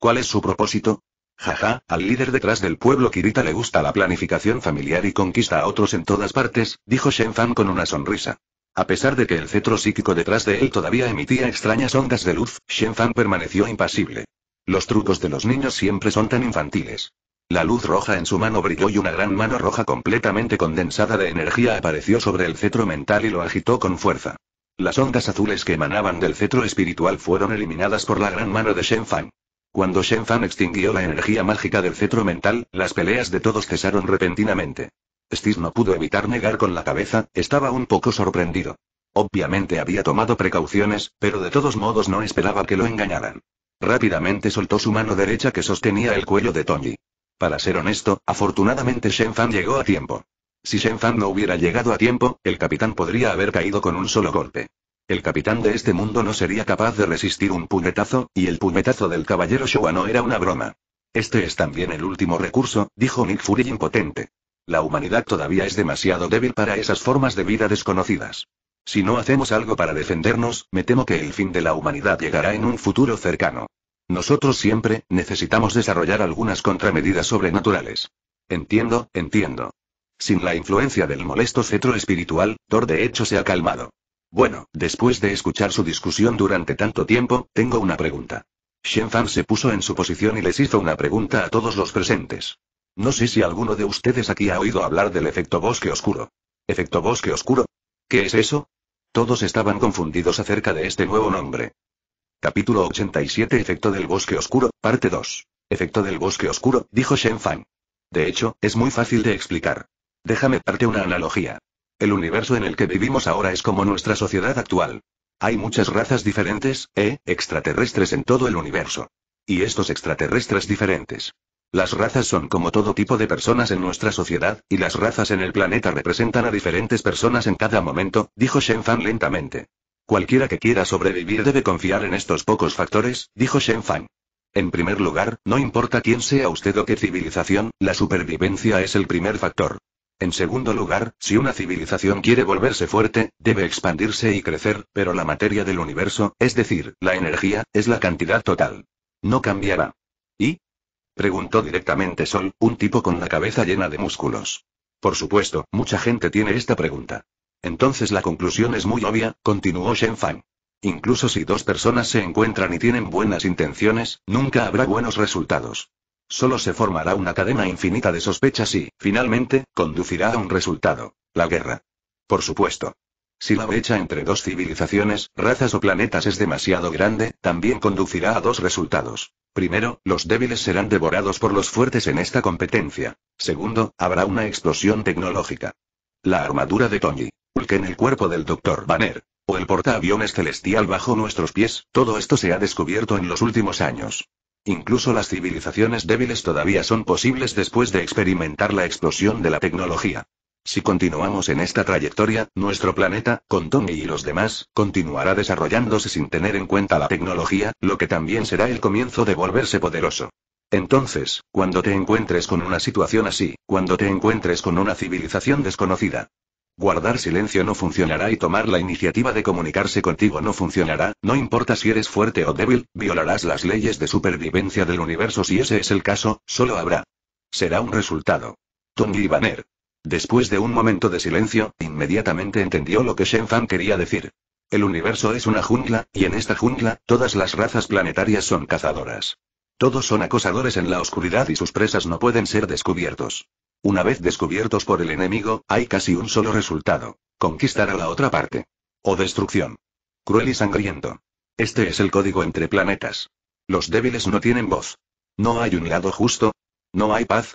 ¿Cuál es su propósito? Jaja, al líder detrás del pueblo Kirita le gusta la planificación familiar y conquista a otros en todas partes, dijo Shen Fang con una sonrisa. A pesar de que el cetro psíquico detrás de él todavía emitía extrañas ondas de luz, Shen Fang permaneció impasible. Los trucos de los niños siempre son tan infantiles. La luz roja en su mano brilló y una gran mano roja completamente condensada de energía apareció sobre el cetro mental y lo agitó con fuerza. Las ondas azules que emanaban del cetro espiritual fueron eliminadas por la gran mano de Shen Fang. Cuando Shen Fang extinguió la energía mágica del cetro mental, las peleas de todos cesaron repentinamente. Steve no pudo evitar negar con la cabeza, estaba un poco sorprendido. Obviamente había tomado precauciones, pero de todos modos no esperaba que lo engañaran. Rápidamente soltó su mano derecha que sostenía el cuello de Tony. Para ser honesto, afortunadamente Shen Fang llegó a tiempo. Si Shen Fang no hubiera llegado a tiempo, el capitán podría haber caído con un solo golpe. El capitán de este mundo no sería capaz de resistir un puñetazo, y el puñetazo del caballero Showa no era una broma. Este es también el último recurso, dijo Nick Fury impotente. La humanidad todavía es demasiado débil para esas formas de vida desconocidas. Si no hacemos algo para defendernos, me temo que el fin de la humanidad llegará en un futuro cercano. Nosotros siempre necesitamos desarrollar algunas contramedidas sobrenaturales. Entiendo, entiendo. Sin la influencia del molesto cetro espiritual, Thor de hecho se ha calmado. Bueno, después de escuchar su discusión durante tanto tiempo, tengo una pregunta. Shen Fang se puso en su posición y les hizo una pregunta a todos los presentes. No sé si alguno de ustedes aquí ha oído hablar del efecto bosque oscuro. ¿Efecto bosque oscuro? ¿Qué es eso? Todos estaban confundidos acerca de este nuevo nombre. Capítulo ochenta y siete Efecto del bosque oscuro, parte dos. Efecto del bosque oscuro, dijo Shen Fang. De hecho, es muy fácil de explicar. Déjame darte una analogía. El universo en el que vivimos ahora es como nuestra sociedad actual. Hay muchas razas diferentes, eh, extraterrestres en todo el universo. Y estos extraterrestres diferentes. Las razas son como todo tipo de personas en nuestra sociedad, y las razas en el planeta representan a diferentes personas en cada momento, dijo Shen Fang lentamente. Cualquiera que quiera sobrevivir debe confiar en estos pocos factores, dijo Shen Fang. En primer lugar, no importa quién sea usted o qué civilización, la supervivencia es el primer factor. En segundo lugar, si una civilización quiere volverse fuerte, debe expandirse y crecer, pero la materia del universo, es decir, la energía, es la cantidad total. No cambiará. ¿Y? Preguntó directamente Sol, un tipo con la cabeza llena de músculos. Por supuesto, mucha gente tiene esta pregunta. Entonces la conclusión es muy obvia, continuó Shen Fang. Incluso si dos personas se encuentran y tienen buenas intenciones, nunca habrá buenos resultados. Solo se formará una cadena infinita de sospechas y, finalmente, conducirá a un resultado: la guerra. Por supuesto. Si la brecha entre dos civilizaciones, razas o planetas es demasiado grande, también conducirá a dos resultados. Primero, los débiles serán devorados por los fuertes en esta competencia. Segundo, habrá una explosión tecnológica. La armadura de Tony, Hulk en el cuerpo del doctor Banner, o el portaaviones celestial bajo nuestros pies, todo esto se ha descubierto en los últimos años. Incluso las civilizaciones débiles todavía son posibles después de experimentar la explosión de la tecnología. Si continuamos en esta trayectoria, nuestro planeta, con Tony y los demás, continuará desarrollándose sin tener en cuenta la tecnología, lo que también será el comienzo de volverse poderoso. Entonces, cuando te encuentres con una situación así, cuando te encuentres con una civilización desconocida, guardar silencio no funcionará y tomar la iniciativa de comunicarse contigo no funcionará, no importa si eres fuerte o débil, violarás las leyes de supervivencia del universo si ese es el caso, solo habrá. Será un resultado. Tony y Banner. Después de un momento de silencio, inmediatamente entendió lo que Shen Fang quería decir. El universo es una jungla, y en esta jungla, todas las razas planetarias son cazadoras. Todos son acosadores en la oscuridad y sus presas no pueden ser descubiertos. Una vez descubiertos por el enemigo, hay casi un solo resultado: conquistar a la otra parte. O destrucción. Cruel y sangriento. Este es el código entre planetas. Los débiles no tienen voz. ¿No hay un lado justo? ¿No hay paz?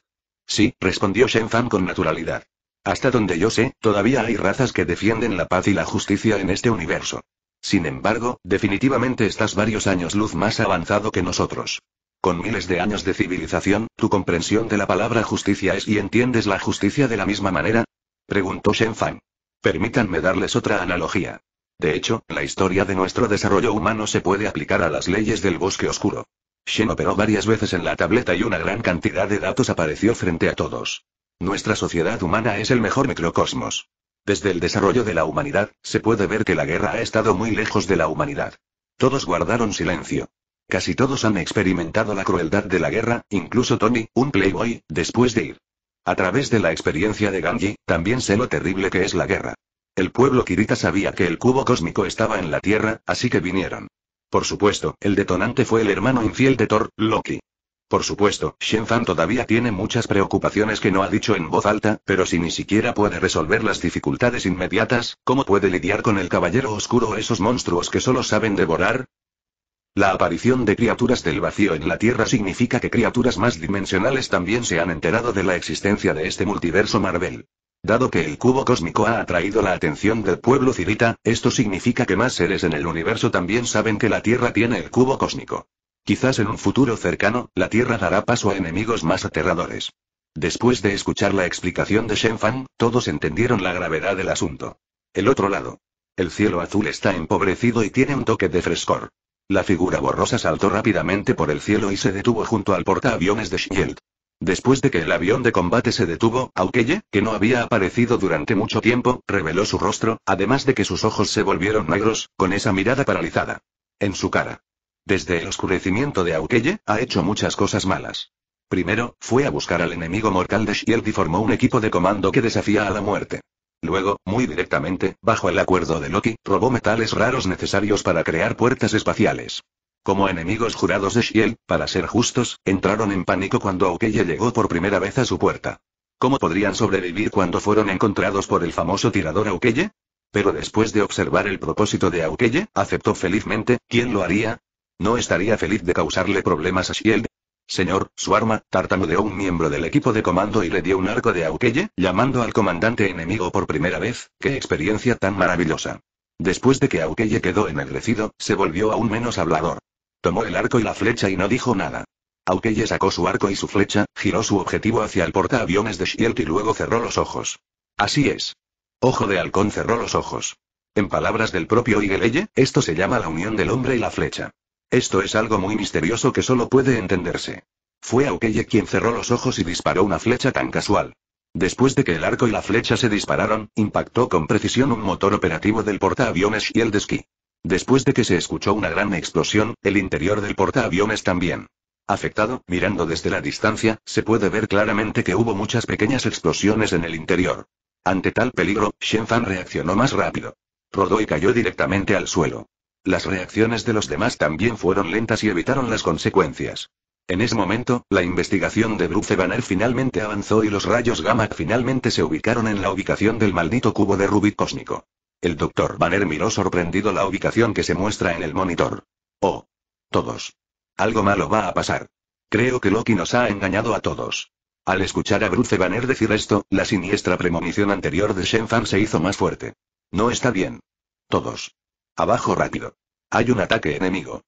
Sí, respondió Shen Fang con naturalidad. Hasta donde yo sé, todavía hay razas que defienden la paz y la justicia en este universo. Sin embargo, definitivamente estás varios años luz más avanzado que nosotros. Con miles de años de civilización, ¿tu comprensión de la palabra justicia es y entiendes la justicia de la misma manera? Preguntó Shen Fang. Permítanme darles otra analogía. De hecho, la historia de nuestro desarrollo humano se puede aplicar a las leyes del bosque oscuro. Shen operó varias veces en la tableta y una gran cantidad de datos apareció frente a todos. Nuestra sociedad humana es el mejor microcosmos. Desde el desarrollo de la humanidad, se puede ver que la guerra ha estado muy lejos de la humanidad. Todos guardaron silencio. Casi todos han experimentado la crueldad de la guerra, incluso Tony, un playboy, después de ir. A través de la experiencia de Gangya, también sé lo terrible que es la guerra. El pueblo Kirita sabía que el cubo cósmico estaba en la Tierra, así que vinieron. Por supuesto, el detonante fue el hermano infiel de Thor, Loki. Por supuesto, Shen Fang todavía tiene muchas preocupaciones que no ha dicho en voz alta, pero si ni siquiera puede resolver las dificultades inmediatas, ¿cómo puede lidiar con el Caballero Oscuro o esos monstruos que solo saben devorar? La aparición de criaturas del vacío en la Tierra significa que criaturas más dimensionales también se han enterado de la existencia de este multiverso Marvel. Dado que el cubo cósmico ha atraído la atención del pueblo Cirita, esto significa que más seres en el universo también saben que la Tierra tiene el cubo cósmico. Quizás en un futuro cercano, la Tierra dará paso a enemigos más aterradores. Después de escuchar la explicación de Shen Fang, todos entendieron la gravedad del asunto. El otro lado. El cielo azul está empobrecido y tiene un toque de frescor. La figura borrosa saltó rápidamente por el cielo y se detuvo junto al portaaviones de Shield. Después de que el avión de combate se detuvo, Hawkeye, que no había aparecido durante mucho tiempo, reveló su rostro, además de que sus ojos se volvieron negros, con esa mirada paralizada. En su cara. Desde el oscurecimiento de Hawkeye, ha hecho muchas cosas malas. Primero, fue a buscar al enemigo mortal de Shield y formó un equipo de comando que desafía a la muerte. Luego, muy directamente, bajo el acuerdo de Loki, robó metales raros necesarios para crear puertas espaciales. Como enemigos jurados de Shield, para ser justos, entraron en pánico cuando Hawkeye llegó por primera vez a su puerta. ¿Cómo podrían sobrevivir cuando fueron encontrados por el famoso tirador Hawkeye? Pero después de observar el propósito de Hawkeye, aceptó felizmente. ¿Quién lo haría? ¿No estaría feliz de causarle problemas a Shield? Señor, su arma, tartamudeó un miembro del equipo de comando y le dio un arco de Hawkeye, llamando al comandante enemigo por primera vez. ¡Qué experiencia tan maravillosa! Después de que Hawkeye quedó ennegrecido, se volvió aún menos hablador. Tomó el arco y la flecha y no dijo nada. Hawkeye sacó su arco y su flecha, giró su objetivo hacia el portaaviones de Shield y luego cerró los ojos. Así es. Ojo de Halcón cerró los ojos. En palabras del propio Hawkeye, esto se llama la unión del hombre y la flecha. Esto es algo muy misterioso que solo puede entenderse. Fue Hawkeye quien cerró los ojos y disparó una flecha tan casual. Después de que el arco y la flecha se dispararon, impactó con precisión un motor operativo del portaaviones Shield Esquí. Después de que se escuchó una gran explosión, el interior del portaaviones también. Afectado, mirando desde la distancia, se puede ver claramente que hubo muchas pequeñas explosiones en el interior. Ante tal peligro, Shen Fang reaccionó más rápido. Rodó y cayó directamente al suelo. Las reacciones de los demás también fueron lentas y evitaron las consecuencias. En ese momento, la investigación de Bruce Banner finalmente avanzó y los rayos gamma finalmente se ubicaron en la ubicación del maldito cubo de Rubik cósmico. El doctor Banner miró sorprendido la ubicación que se muestra en el monitor. Oh. Todos. Algo malo va a pasar. Creo que Loki nos ha engañado a todos. Al escuchar a Bruce Banner decir esto, la siniestra premonición anterior de Shen Fang se hizo más fuerte. No está bien. Todos. Abajo rápido. Hay un ataque enemigo.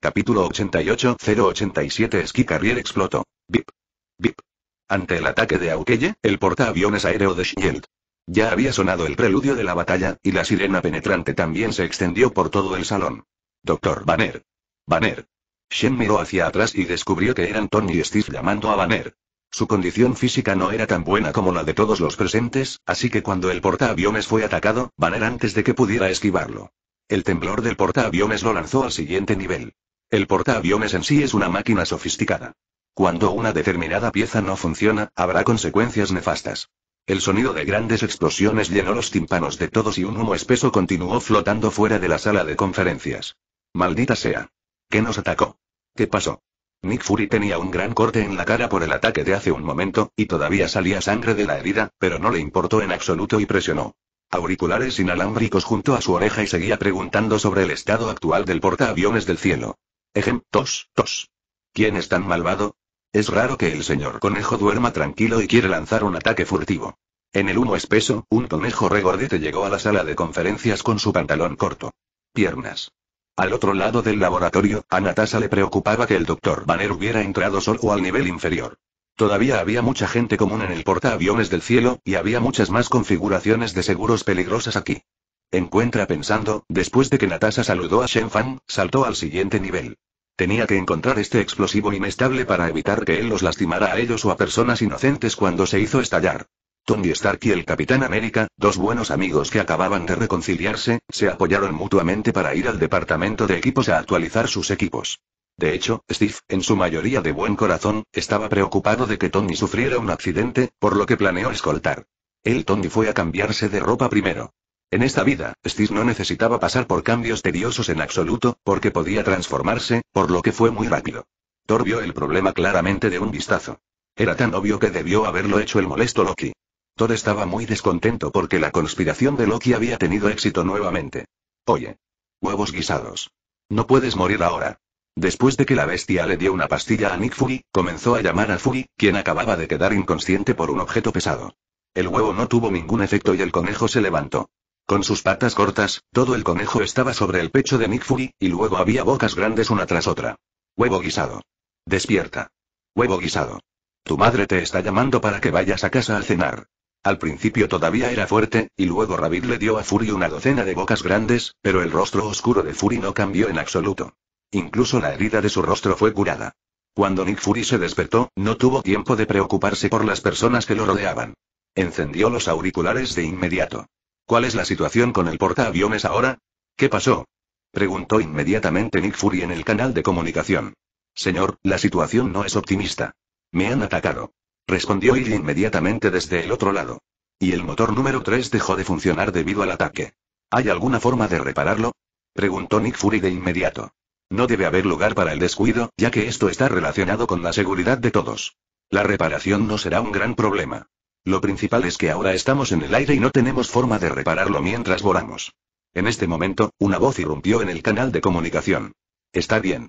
Capítulo ochenta y ocho cero ochenta y siete Esquí Carrier explotó. Bip. Bip. Ante el ataque de Hawkeye, el portaaviones aéreo de Shield. Ya había sonado el preludio de la batalla, y la sirena penetrante también se extendió por todo el salón. Doctor Banner. Banner. Shen miró hacia atrás y descubrió que eran Tony y Steve llamando a Banner. Su condición física no era tan buena como la de todos los presentes, así que cuando el portaaviones fue atacado, Banner antes de que pudiera esquivarlo. El temblor del portaaviones lo lanzó al siguiente nivel. El portaaviones en sí es una máquina sofisticada. Cuando una determinada pieza no funciona, habrá consecuencias nefastas. El sonido de grandes explosiones llenó los tímpanos de todos y un humo espeso continuó flotando fuera de la sala de conferencias. Maldita sea. ¿Qué nos atacó? ¿Qué pasó? Nick Fury tenía un gran corte en la cara por el ataque de hace un momento, y todavía salía sangre de la herida, pero no le importó en absoluto y presionó. Auriculares inalámbricos junto a su oreja y seguía preguntando sobre el estado actual del portaaviones del cielo. Ejem, tos, tos. ¿Quién es tan malvado? Es raro que el señor conejo duerma tranquilo y quiere lanzar un ataque furtivo. En el humo espeso, un conejo regordete llegó a la sala de conferencias con su pantalón corto. Piernas. Al otro lado del laboratorio, a Natasha le preocupaba que el doctor Banner hubiera entrado solo al nivel inferior. Todavía había mucha gente común en el portaaviones del cielo, y había muchas más configuraciones de seguros peligrosas aquí. Encuentra pensando, después de que Natasha saludó a Shen Fang, saltó al siguiente nivel. Tenía que encontrar este explosivo inestable para evitar que él los lastimara a ellos o a personas inocentes cuando se hizo estallar. Tony Stark y el Capitán América, dos buenos amigos que acababan de reconciliarse, se apoyaron mutuamente para ir al departamento de equipos a actualizar sus equipos. De hecho, Steve, en su mayoría de buen corazón, estaba preocupado de que Tony sufriera un accidente, por lo que planeó escoltar. Él Tony fue a cambiarse de ropa primero. En esta vida, Steve no necesitaba pasar por cambios tediosos en absoluto, porque podía transformarse, por lo que fue muy rápido. Thor vio el problema claramente de un vistazo. Era tan obvio que debió haberlo hecho el molesto Loki. Thor estaba muy descontento porque la conspiración de Loki había tenido éxito nuevamente. Oye. Huevos guisados. No puedes morir ahora. Después de que la bestia le dio una pastilla a Nick Fury, comenzó a llamar a Fury, quien acababa de quedar inconsciente por un objeto pesado. El huevo no tuvo ningún efecto y el conejo se levantó. Con sus patas cortas, todo el conejo estaba sobre el pecho de Nick Fury, y luego había bocas grandes una tras otra. Huevo guisado. Despierta. Huevo guisado. Tu madre te está llamando para que vayas a casa a cenar. Al principio todavía era fuerte, y luego Rabbit le dio a Fury una docena de bocas grandes, pero el rostro oscuro de Fury no cambió en absoluto. Incluso la herida de su rostro fue curada. Cuando Nick Fury se despertó, no tuvo tiempo de preocuparse por las personas que lo rodeaban. Encendió los auriculares de inmediato. ¿Cuál es la situación con el portaaviones ahora? ¿Qué pasó? Preguntó inmediatamente Nick Fury en el canal de comunicación. Señor, la situación no es optimista. Me han atacado. Respondió él inmediatamente desde el otro lado. Y el motor número tres dejó de funcionar debido al ataque. ¿Hay alguna forma de repararlo? Preguntó Nick Fury de inmediato. No debe haber lugar para el descuido, ya que esto está relacionado con la seguridad de todos. La reparación no será un gran problema. Lo principal es que ahora estamos en el aire y no tenemos forma de repararlo mientras volamos. En este momento, una voz irrumpió en el canal de comunicación. Está bien.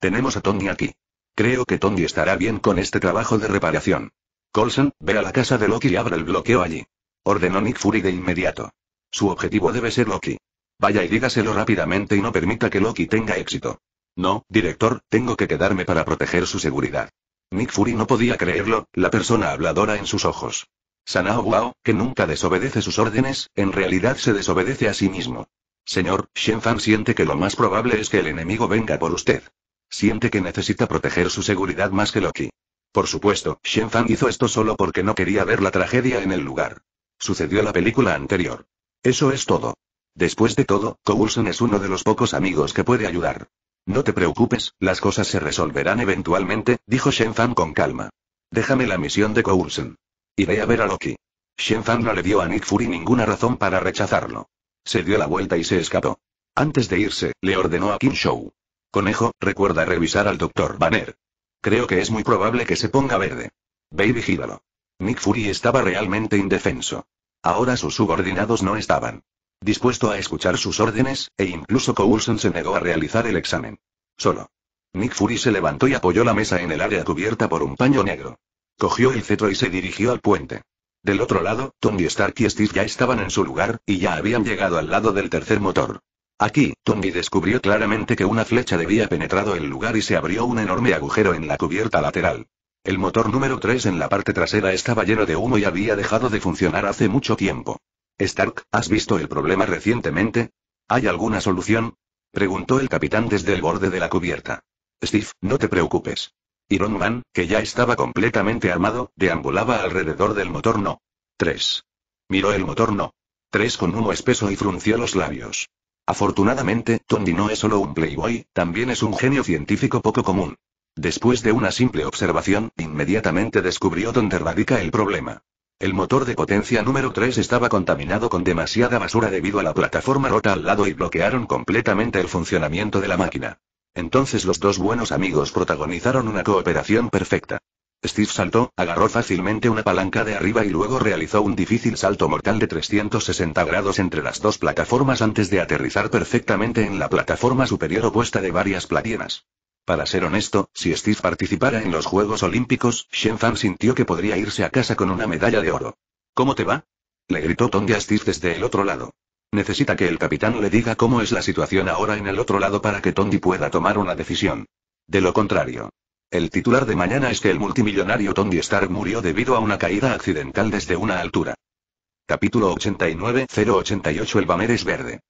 Tenemos a Tony aquí. Creo que Tony estará bien con este trabajo de reparación. Coulson, ve a la casa de Loki y abre el bloqueo allí. Ordenó Nick Fury de inmediato. Su objetivo debe ser Loki. Vaya y dígaselo rápidamente y no permita que Loki tenga éxito. No, director, tengo que quedarme para proteger su seguridad. Nick Fury no podía creerlo, la persona habladora en sus ojos. Sanao Guao, que nunca desobedece sus órdenes, en realidad se desobedece a sí mismo. Señor, Shen Fang siente que lo más probable es que el enemigo venga por usted. Siente que necesita proteger su seguridad más que Loki. Por supuesto, Shen Fang hizo esto solo porque no quería ver la tragedia en el lugar. Sucedió la película anterior. Eso es todo. Después de todo, Coulson es uno de los pocos amigos que puede ayudar. No te preocupes, las cosas se resolverán eventualmente, dijo Shen Fang con calma. Déjame la misión de Coulson. Iré a ver a Loki. Shen Fang no le dio a Nick Fury ninguna razón para rechazarlo. Se dio la vuelta y se escapó. Antes de irse, le ordenó a Qin Shou. Conejo, recuerda revisar al doctor Banner. Creo que es muy probable que se ponga verde. Ve y vigílalo. Nick Fury estaba realmente indefenso. Ahora sus subordinados no estaban dispuestos a escuchar sus órdenes, e incluso Coulson se negó a realizar el examen. Solo. Nick Fury se levantó y apoyó la mesa en el área cubierta por un paño negro. Cogió el cetro y se dirigió al puente. Del otro lado, Tony Stark y Steve ya estaban en su lugar, y ya habían llegado al lado del tercer motor. Aquí, Tony descubrió claramente que una flecha había penetrado el lugar y se abrió un enorme agujero en la cubierta lateral. El motor número tres en la parte trasera estaba lleno de humo y había dejado de funcionar hace mucho tiempo. Stark, ¿has visto el problema recientemente? ¿Hay alguna solución? Preguntó el capitán desde el borde de la cubierta. Steve, no te preocupes. Iron Man, que ya estaba completamente armado, deambulaba alrededor del motor no. tres. Miró el motor no. tres con humo espeso y frunció los labios. Afortunadamente, Tony no es solo un playboy, también es un genio científico poco común. Después de una simple observación, inmediatamente descubrió dónde radica el problema. El motor de potencia número tres estaba contaminado con demasiada basura debido a la plataforma rota al lado y bloquearon completamente el funcionamiento de la máquina. Entonces los dos buenos amigos protagonizaron una cooperación perfecta. Steve saltó, agarró fácilmente una palanca de arriba y luego realizó un difícil salto mortal de trescientos sesenta grados entre las dos plataformas antes de aterrizar perfectamente en la plataforma superior opuesta de varias platienas. Para ser honesto, si Steve participara en los Juegos Olímpicos, Shen Fang sintió que podría irse a casa con una medalla de oro. ¿Cómo te va? Le gritó Tony a Steve desde el otro lado. Necesita que el capitán le diga cómo es la situación ahora en el otro lado para que Tony pueda tomar una decisión. De lo contrario. El titular de mañana es que el multimillonario Tony Stark murió debido a una caída accidental desde una altura. Capítulo ochenta y nueve cero ochenta y ocho El Banner es verde.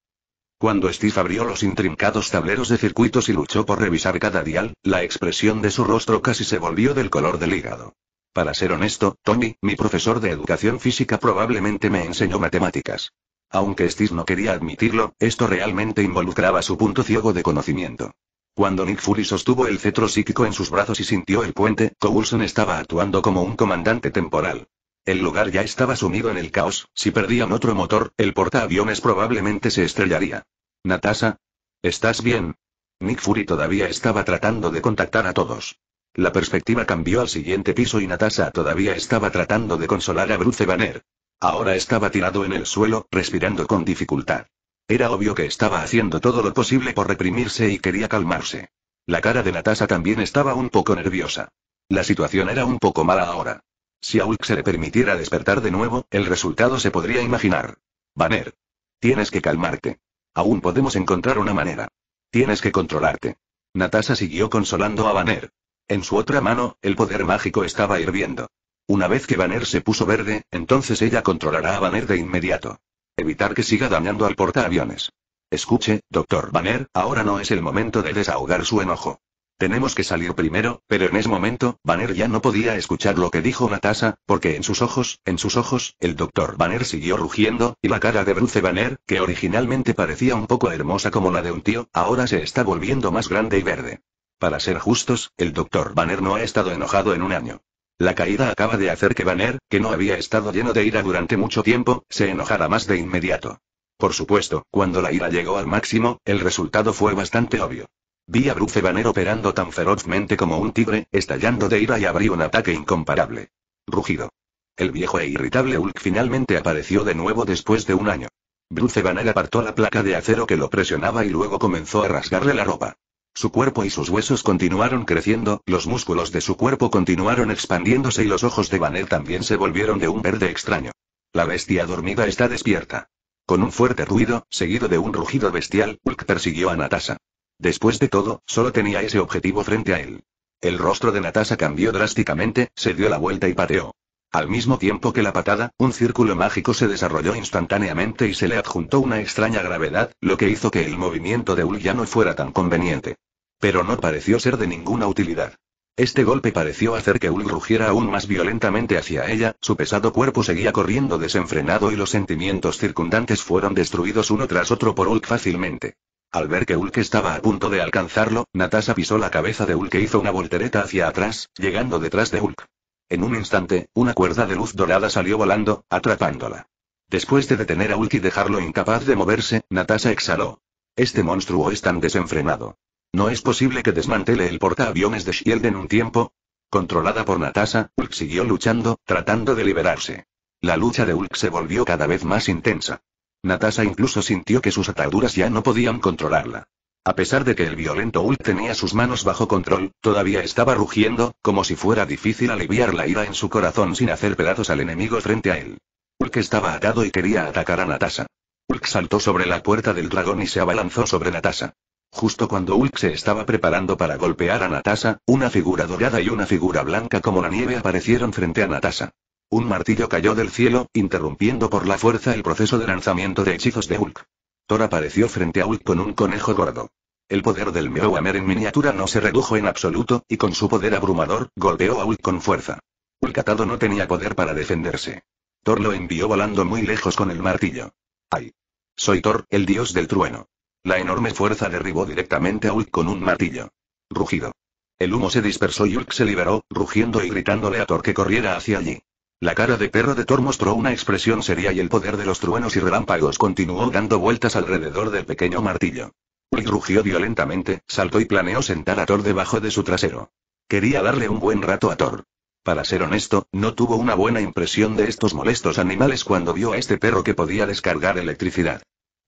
Cuando Steve abrió los intrincados tableros de circuitos y luchó por revisar cada dial, la expresión de su rostro casi se volvió del color del hígado. Para ser honesto, Tony, mi profesor de educación física probablemente me enseñó matemáticas. Aunque Steve no quería admitirlo, esto realmente involucraba su punto ciego de conocimiento. Cuando Nick Fury sostuvo el cetro psíquico en sus brazos y sintió el puente, Coulson estaba actuando como un comandante temporal. El lugar ya estaba sumido en el caos, si perdían otro motor, el portaaviones probablemente se estrellaría. Natasha, ¿estás bien? Nick Fury todavía estaba tratando de contactar a todos. La perspectiva cambió al siguiente piso y Natasha todavía estaba tratando de consolar a Bruce Banner. Ahora estaba tirado en el suelo, respirando con dificultad. Era obvio que estaba haciendo todo lo posible por reprimirse y quería calmarse. La cara de Natasha también estaba un poco nerviosa. La situación era un poco mala ahora. Si a Hulk se le permitiera despertar de nuevo, el resultado se podría imaginar. Banner. Tienes que calmarte. Aún podemos encontrar una manera. Tienes que controlarte. Natasha siguió consolando a Banner. En su otra mano, el poder mágico estaba hirviendo. Una vez que Banner se puso verde, entonces ella controlará a Banner de inmediato. Evitar que siga dañando al portaaviones. Escuche, doctor Banner, ahora no es el momento de desahogar su enojo. Tenemos que salir primero, pero en ese momento, Banner ya no podía escuchar lo que dijo Natasha, porque en sus ojos, en sus ojos, el doctor Banner siguió rugiendo, y la cara de Bruce Banner, que originalmente parecía un poco hermosa como la de un tío, ahora se está volviendo más grande y verde. Para ser justos, el doctor Banner no ha estado enojado en un año. La caída acaba de hacer que Banner, que no había estado lleno de ira durante mucho tiempo, se enojara más de inmediato. Por supuesto, cuando la ira llegó al máximo, el resultado fue bastante obvio. Vi a Bruce Banner operando tan ferozmente como un tigre, estallando de ira y abrí un ataque incomparable. Rugido. El viejo e irritable Hulk finalmente apareció de nuevo después de un año. Bruce Banner apartó la placa de acero que lo presionaba y luego comenzó a rasgarle la ropa. Su cuerpo y sus huesos continuaron creciendo, los músculos de su cuerpo continuaron expandiéndose y los ojos de Banner también se volvieron de un verde extraño. La bestia dormida está despierta. Con un fuerte ruido, seguido de un rugido bestial, Hulk persiguió a Natasha. Después de todo, solo tenía ese objetivo frente a él. El rostro de Natasha cambió drásticamente, se dio la vuelta y pateó. Al mismo tiempo que la patada, un círculo mágico se desarrolló instantáneamente y se le adjuntó una extraña gravedad, lo que hizo que el movimiento de Hulk ya no fuera tan conveniente. Pero no pareció ser de ninguna utilidad. Este golpe pareció hacer que Hulk rugiera aún más violentamente hacia ella, su pesado cuerpo seguía corriendo desenfrenado y los sentimientos circundantes fueron destruidos uno tras otro por Hulk fácilmente. Al ver que Hulk estaba a punto de alcanzarlo, Natasha pisó la cabeza de Hulk e hizo una voltereta hacia atrás, llegando detrás de Hulk. En un instante, una cuerda de luz dorada salió volando, atrapándola. Después de detener a Hulk y dejarlo incapaz de moverse, Natasha exhaló. Este monstruo es tan desenfrenado. ¿No es posible que desmantele el portaaviones de Shield en un tiempo? Controlada por Natasha, Hulk siguió luchando, tratando de liberarse. La lucha de Hulk se volvió cada vez más intensa. Natasha incluso sintió que sus ataduras ya no podían controlarla. A pesar de que el violento Hulk tenía sus manos bajo control, todavía estaba rugiendo, como si fuera difícil aliviar la ira en su corazón sin hacer pedazos al enemigo frente a él. Hulk estaba atado y quería atacar a Natasha. Hulk saltó sobre la puerta del dragón y se abalanzó sobre Natasha. Justo cuando Hulk se estaba preparando para golpear a Natasha, una figura dorada y una figura blanca como la nieve aparecieron frente a Natasha. Un martillo cayó del cielo, interrumpiendo por la fuerza el proceso de lanzamiento de hechizos de Hulk. Thor apareció frente a Hulk con un conejo gordo. El poder del Mjolnir en miniatura no se redujo en absoluto, y con su poder abrumador, golpeó a Hulk con fuerza. Hulk atado no tenía poder para defenderse. Thor lo envió volando muy lejos con el martillo. ¡Ay! Soy Thor, el dios del trueno. La enorme fuerza derribó directamente a Hulk con un martillo. Rugido. El humo se dispersó y Hulk se liberó, rugiendo y gritándole a Thor que corriera hacia allí. La cara de perro de Thor mostró una expresión seria y el poder de los truenos y relámpagos continuó dando vueltas alrededor del pequeño martillo. Hulk rugió violentamente, saltó y planeó sentar a Thor debajo de su trasero. Quería darle un buen rato a Thor. Para ser honesto, no tuvo una buena impresión de estos molestos animales cuando vio a este perro que podía descargar electricidad.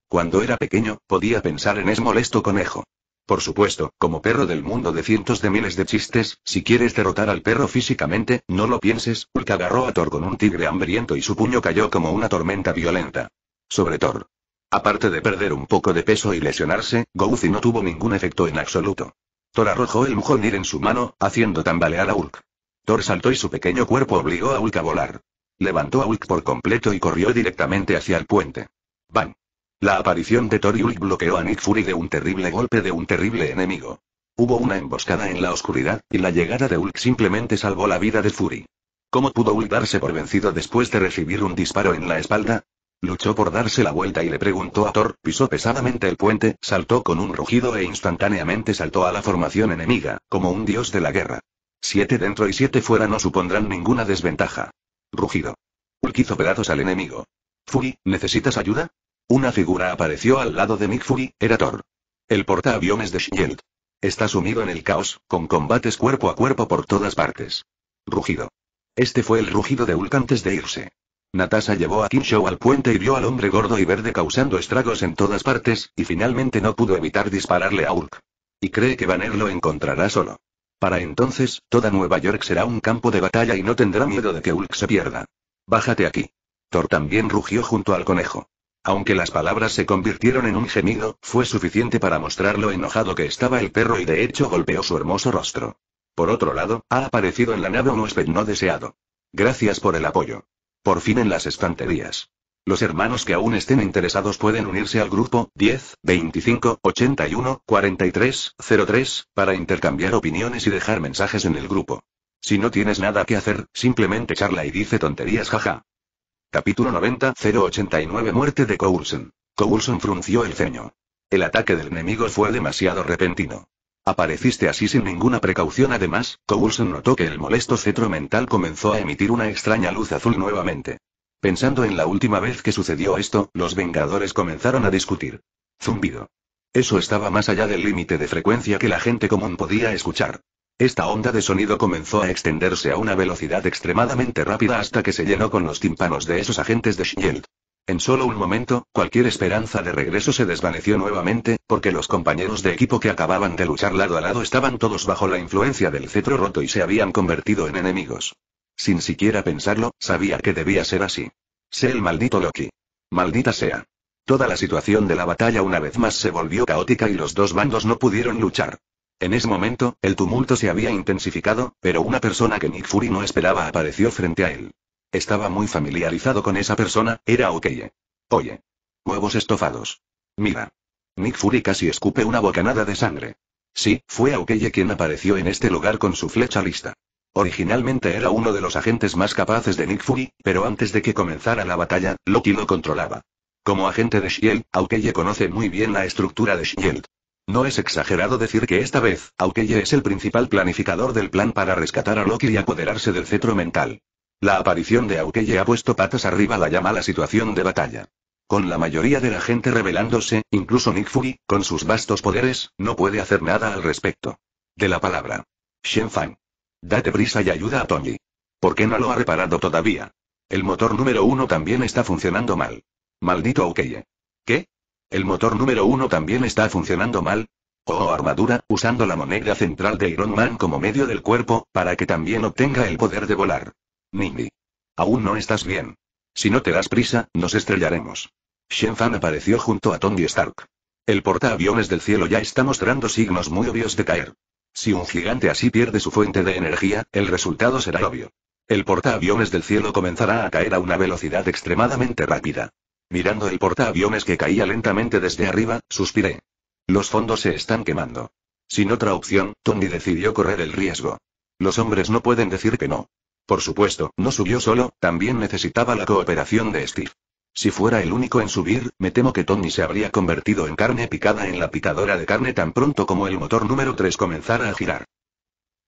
Cuando era pequeño, podía pensar en ese molesto conejo. Por supuesto, como perro del mundo de cientos de miles de chistes, si quieres derrotar al perro físicamente, no lo pienses, Hulk agarró a Thor con un tigre hambriento y su puño cayó como una tormenta violenta. Sobre Thor. Aparte de perder un poco de peso y lesionarse, Gouzi no tuvo ningún efecto en absoluto. Thor arrojó el Mjolnir en su mano, haciendo tambalear a Hulk. Thor saltó y su pequeño cuerpo obligó a Hulk a volar. Levantó a Hulk por completo y corrió directamente hacia el puente. ¡Bang! La aparición de Thor y Hulk bloqueó a Nick Fury de un terrible golpe de un terrible enemigo. Hubo una emboscada en la oscuridad, y la llegada de Hulk simplemente salvó la vida de Fury. ¿Cómo pudo Hulk darse por vencido después de recibir un disparo en la espalda? Luchó por darse la vuelta y le preguntó a Thor, pisó pesadamente el puente, saltó con un rugido e instantáneamente saltó a la formación enemiga, como un dios de la guerra. Siete dentro y siete fuera no supondrán ninguna desventaja. Rugido. Hulk hizo pedazos al enemigo. Fury, ¿necesitas ayuda? Una figura apareció al lado de Nick Fury, era Thor. El portaaviones de Shield. Está sumido en el caos, con combates cuerpo a cuerpo por todas partes. Rugido. Este fue el rugido de Hulk antes de irse. Natasha llevó a Qin Shou al puente y vio al hombre gordo y verde causando estragos en todas partes, y finalmente no pudo evitar dispararle a Hulk. Y cree que Banner lo encontrará solo. Para entonces, toda Nueva York será un campo de batalla y no tendrá miedo de que Hulk se pierda. Bájate aquí. Thor también rugió junto al conejo. Aunque las palabras se convirtieron en un gemido, fue suficiente para mostrar lo enojado que estaba el perro y de hecho golpeó su hermoso rostro. Por otro lado, ha aparecido en la nave un huésped no deseado. Gracias por el apoyo. Por fin en las estanterías. Los hermanos que aún estén interesados pueden unirse al grupo diez, veinticinco, ochenta y uno, cuarenta y tres, cero tres, para intercambiar opiniones y dejar mensajes en el grupo. Si no tienes nada que hacer, simplemente charla y dice tonterías jaja. Capítulo noventa, cero ochenta y nueve Muerte de Coulson. Coulson frunció el ceño. El ataque del enemigo fue demasiado repentino. Apareciste así sin ninguna precaución. Además, Coulson notó que el molesto cetro mental comenzó a emitir una extraña luz azul nuevamente. Pensando en la última vez que sucedió esto, los Vengadores comenzaron a discutir. Zumbido. Eso estaba más allá del límite de frecuencia que la gente común podía escuchar. Esta onda de sonido comenzó a extenderse a una velocidad extremadamente rápida hasta que se llenó con los tímpanos de esos agentes de Shield. En solo un momento, cualquier esperanza de regreso se desvaneció nuevamente, porque los compañeros de equipo que acababan de luchar lado a lado estaban todos bajo la influencia del cetro roto y se habían convertido en enemigos. Sin siquiera pensarlo, sabía que debía ser así. Sé el maldito Loki. Maldita sea. Toda la situación de la batalla una vez más se volvió caótica y los dos bandos no pudieron luchar. En ese momento, el tumulto se había intensificado, pero una persona que Nick Fury no esperaba apareció frente a él. Estaba muy familiarizado con esa persona, era Hawkeye. Oye. Huevos estofados. Mira. Nick Fury casi escupe una bocanada de sangre. Sí, fue Hawkeye quien apareció en este lugar con su flecha lista. Originalmente era uno de los agentes más capaces de Nick Fury, pero antes de que comenzara la batalla, Loki lo controlaba. Como agente de Shield, Hawkeye conoce muy bien la estructura de Shield. No es exagerado decir que esta vez, Hawkeye es el principal planificador del plan para rescatar a Loki y apoderarse del cetro mental. La aparición de Hawkeye ha puesto patas arriba la ya mala situación de batalla. Con la mayoría de la gente rebelándose, incluso Nick Fury, con sus vastos poderes, no puede hacer nada al respecto. De la palabra. Shen Fang. Date prisa y ayuda a Tony. ¿Por qué no lo ha reparado todavía? El motor número uno también está funcionando mal. Maldito Hawkeye. ¿Qué? ¿El motor número uno también está funcionando mal? Oh, armadura, usando la moneda central de Iron Man como medio del cuerpo, para que también obtenga el poder de volar. Nini. Aún no estás bien. Si no te das prisa, nos estrellaremos. Shen Fang apareció junto a Tony Stark. El portaaviones del cielo ya está mostrando signos muy obvios de caer. Si un gigante así pierde su fuente de energía, el resultado será obvio. El portaaviones del cielo comenzará a caer a una velocidad extremadamente rápida. Mirando el portaaviones que caía lentamente desde arriba, suspiré. Los fondos se están quemando. Sin otra opción, Tony decidió correr el riesgo. Los hombres no pueden decir que no. Por supuesto, no subió solo, también necesitaba la cooperación de Steve. Si fuera el único en subir, me temo que Tony se habría convertido en carne picada en la picadora de carne tan pronto como el motor número tres comenzara a girar.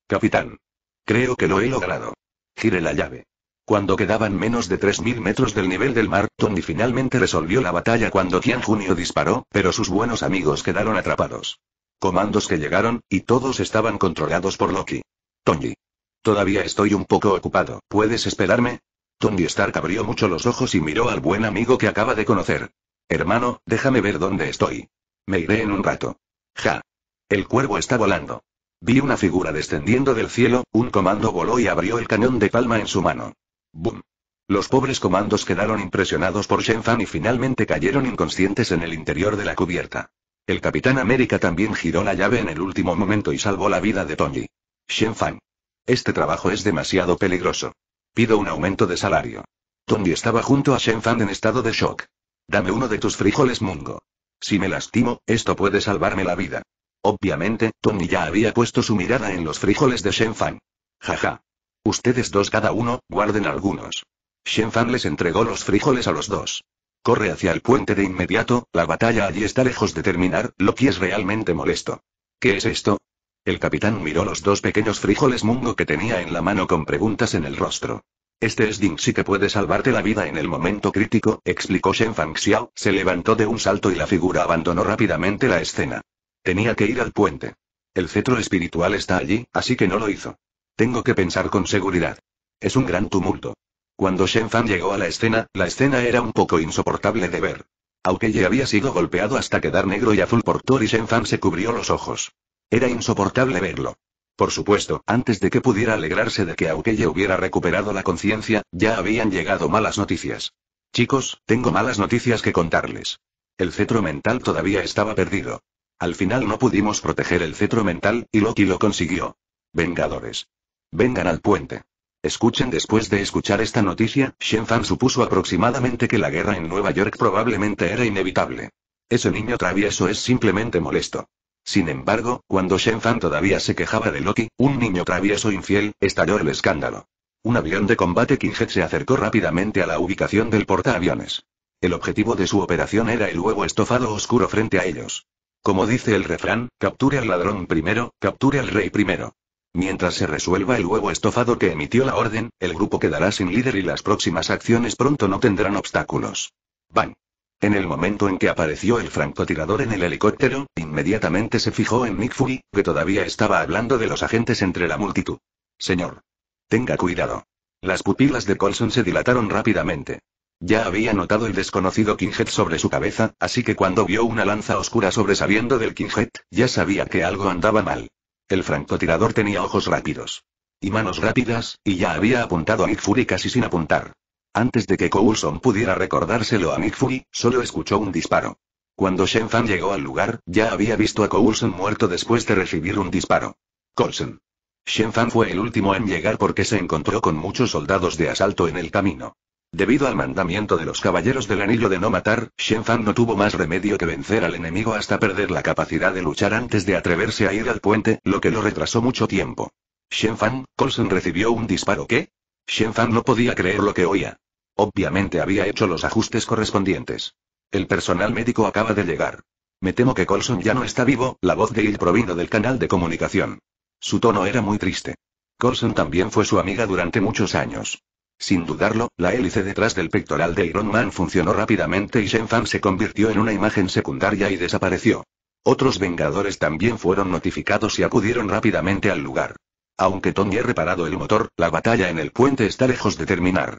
Capitán. Creo que lo he logrado. Gire la llave. Cuando quedaban menos de tres mil metros del nivel del mar, Tony finalmente resolvió la batalla cuando Qian Junio disparó, pero sus buenos amigos quedaron atrapados. Comandos que llegaron, y todos estaban controlados por Loki. Tony. Todavía estoy un poco ocupado, ¿puedes esperarme? Tony Stark abrió mucho los ojos y miró al buen amigo que acaba de conocer. Hermano, déjame ver dónde estoy. Me iré en un rato. Ja. El cuervo está volando. Vi una figura descendiendo del cielo, un comando voló y abrió el cañón de palma en su mano. ¡Bum! Los pobres comandos quedaron impresionados por Shen Fang y finalmente cayeron inconscientes en el interior de la cubierta. El Capitán América también giró la llave en el último momento y salvó la vida de Tony. Shen Fang. Este trabajo es demasiado peligroso. Pido un aumento de salario. Tony estaba junto a Shen Fang en estado de shock. Dame uno de tus frijoles mungo. Si me lastimo, esto puede salvarme la vida. Obviamente, Tony ya había puesto su mirada en los frijoles de Shen Fang. Jaja. Ustedes dos cada uno, guarden algunos. Shen Fang les entregó los frijoles a los dos. Corre hacia el puente de inmediato, la batalla allí está lejos de terminar, Loki es realmente molesto. ¿Qué es esto? El capitán miró los dos pequeños frijoles mungo que tenía en la mano con preguntas en el rostro. Este es Dingxi que puede salvarte la vida en el momento crítico, explicó Shen Fang Xiao, se levantó de un salto y la figura abandonó rápidamente la escena. Tenía que ir al puente. El cetro espiritual está allí, así que no lo hizo. Tengo que pensar con seguridad. Es un gran tumulto. Cuando Shen Fang llegó a la escena, la escena era un poco insoportable de ver. Hawkeye había sido golpeado hasta quedar negro y azul por Thor y Shen Fang se cubrió los ojos. Era insoportable verlo. Por supuesto, antes de que pudiera alegrarse de que Hawkeye hubiera recuperado la conciencia, ya habían llegado malas noticias. Chicos, tengo malas noticias que contarles. El cetro mental todavía estaba perdido. Al final no pudimos proteger el cetro mental, y Loki lo consiguió. Vengadores. Vengan al puente. Escuchen, después de escuchar esta noticia, Shen Fang supuso aproximadamente que la guerra en Nueva York probablemente era inevitable. Ese niño travieso es simplemente molesto. Sin embargo, cuando Shen Fang todavía se quejaba de Loki, un niño travieso infiel, estalló el escándalo. Un avión de combate Qinjet se acercó rápidamente a la ubicación del portaaviones. El objetivo de su operación era el huevo estofado oscuro frente a ellos. Como dice el refrán, capture al ladrón primero, capture al rey primero. Mientras se resuelva el huevo estofado que emitió la orden, el grupo quedará sin líder y las próximas acciones pronto no tendrán obstáculos. ¡Bang! En el momento en que apareció el francotirador en el helicóptero, inmediatamente se fijó en Nick Fury, que todavía estaba hablando de los agentes entre la multitud. Señor. Tenga cuidado. Las pupilas de Coulson se dilataron rápidamente. Ya había notado el desconocido Qinjet sobre su cabeza, así que cuando vio una lanza oscura sobresaliendo del Qinjet, ya sabía que algo andaba mal. El francotirador tenía ojos rápidos. Y manos rápidas, y ya había apuntado a Nick Fury casi sin apuntar. Antes de que Coulson pudiera recordárselo a Nick Fury, solo escuchó un disparo. Cuando Shen Fang llegó al lugar, ya había visto a Coulson muerto después de recibir un disparo. Coulson. Shen Fang fue el último en llegar porque se encontró con muchos soldados de asalto en el camino. Debido al mandamiento de los Caballeros del Anillo de no matar, Shen Fang no tuvo más remedio que vencer al enemigo hasta perder la capacidad de luchar antes de atreverse a ir al puente, lo que lo retrasó mucho tiempo. Shen Fang, Coulson recibió un disparo que... Shen Fang no podía creer lo que oía. Obviamente había hecho los ajustes correspondientes. El personal médico acaba de llegar. Me temo que Coulson ya no está vivo, la voz de él provino del canal de comunicación. Su tono era muy triste. Coulson también fue su amiga durante muchos años. Sin dudarlo, la hélice detrás del pectoral de Iron Man funcionó rápidamente y Shen Fang se convirtió en una imagen secundaria y desapareció. Otros Vengadores también fueron notificados y acudieron rápidamente al lugar. Aunque Tony ha reparado el motor, la batalla en el puente está lejos de terminar.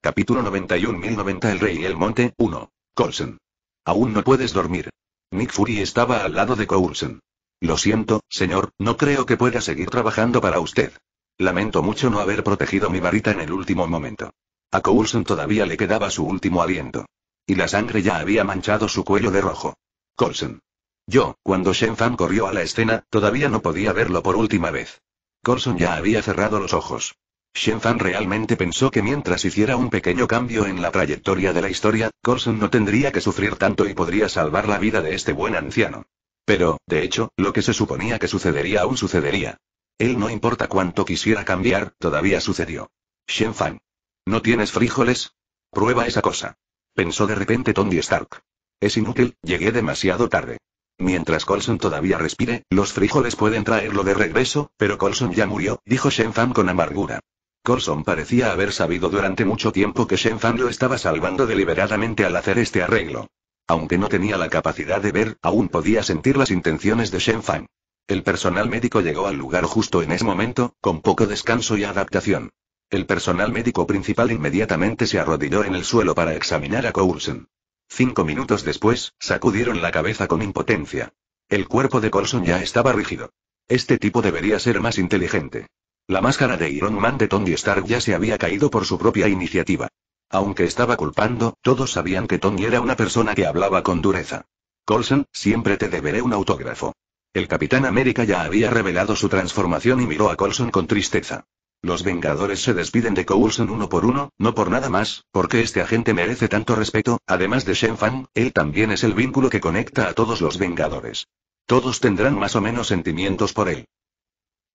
Capítulo noventa y uno mil noventa El Rey y el Monte, uno. Coulson. Aún no puedes dormir. Nick Fury estaba al lado de Coulson. Lo siento, señor, no creo que pueda seguir trabajando para usted. Lamento mucho no haber protegido mi varita en el último momento. A Coulson todavía le quedaba su último aliento. Y la sangre ya había manchado su cuello de rojo. Coulson. Yo, cuando Shen Fang corrió a la escena, todavía no podía verlo por última vez. Coulson ya había cerrado los ojos. Shen Fang realmente pensó que mientras hiciera un pequeño cambio en la trayectoria de la historia, Coulson no tendría que sufrir tanto y podría salvar la vida de este buen anciano. Pero, de hecho, lo que se suponía que sucedería aún sucedería. Él no importa cuánto quisiera cambiar, todavía sucedió. Shen Fang. ¿No tienes frijoles? Prueba esa cosa. Pensó de repente Tony Stark. Es inútil, llegué demasiado tarde. Mientras Coulson todavía respire, los frijoles pueden traerlo de regreso, pero Coulson ya murió, dijo Shen Fang con amargura. Coulson parecía haber sabido durante mucho tiempo que Shen Fang lo estaba salvando deliberadamente al hacer este arreglo. Aunque no tenía la capacidad de ver, aún podía sentir las intenciones de Shen Fang. El personal médico llegó al lugar justo en ese momento, con poco descanso y adaptación. El personal médico principal inmediatamente se arrodilló en el suelo para examinar a Coulson. Cinco minutos después, sacudieron la cabeza con impotencia. El cuerpo de Coulson ya estaba rígido. Este tipo debería ser más inteligente. La máscara de Iron Man de Tony Stark ya se había caído por su propia iniciativa. Aunque estaba culpando, todos sabían que Tony era una persona que hablaba con dureza. Coulson, siempre te deberé un autógrafo. El Capitán América ya había revelado su transformación y miró a Coulson con tristeza. Los Vengadores se despiden de Coulson uno por uno, no por nada más, porque este agente merece tanto respeto, además de Shen Fang, él también es el vínculo que conecta a todos los Vengadores. Todos tendrán más o menos sentimientos por él.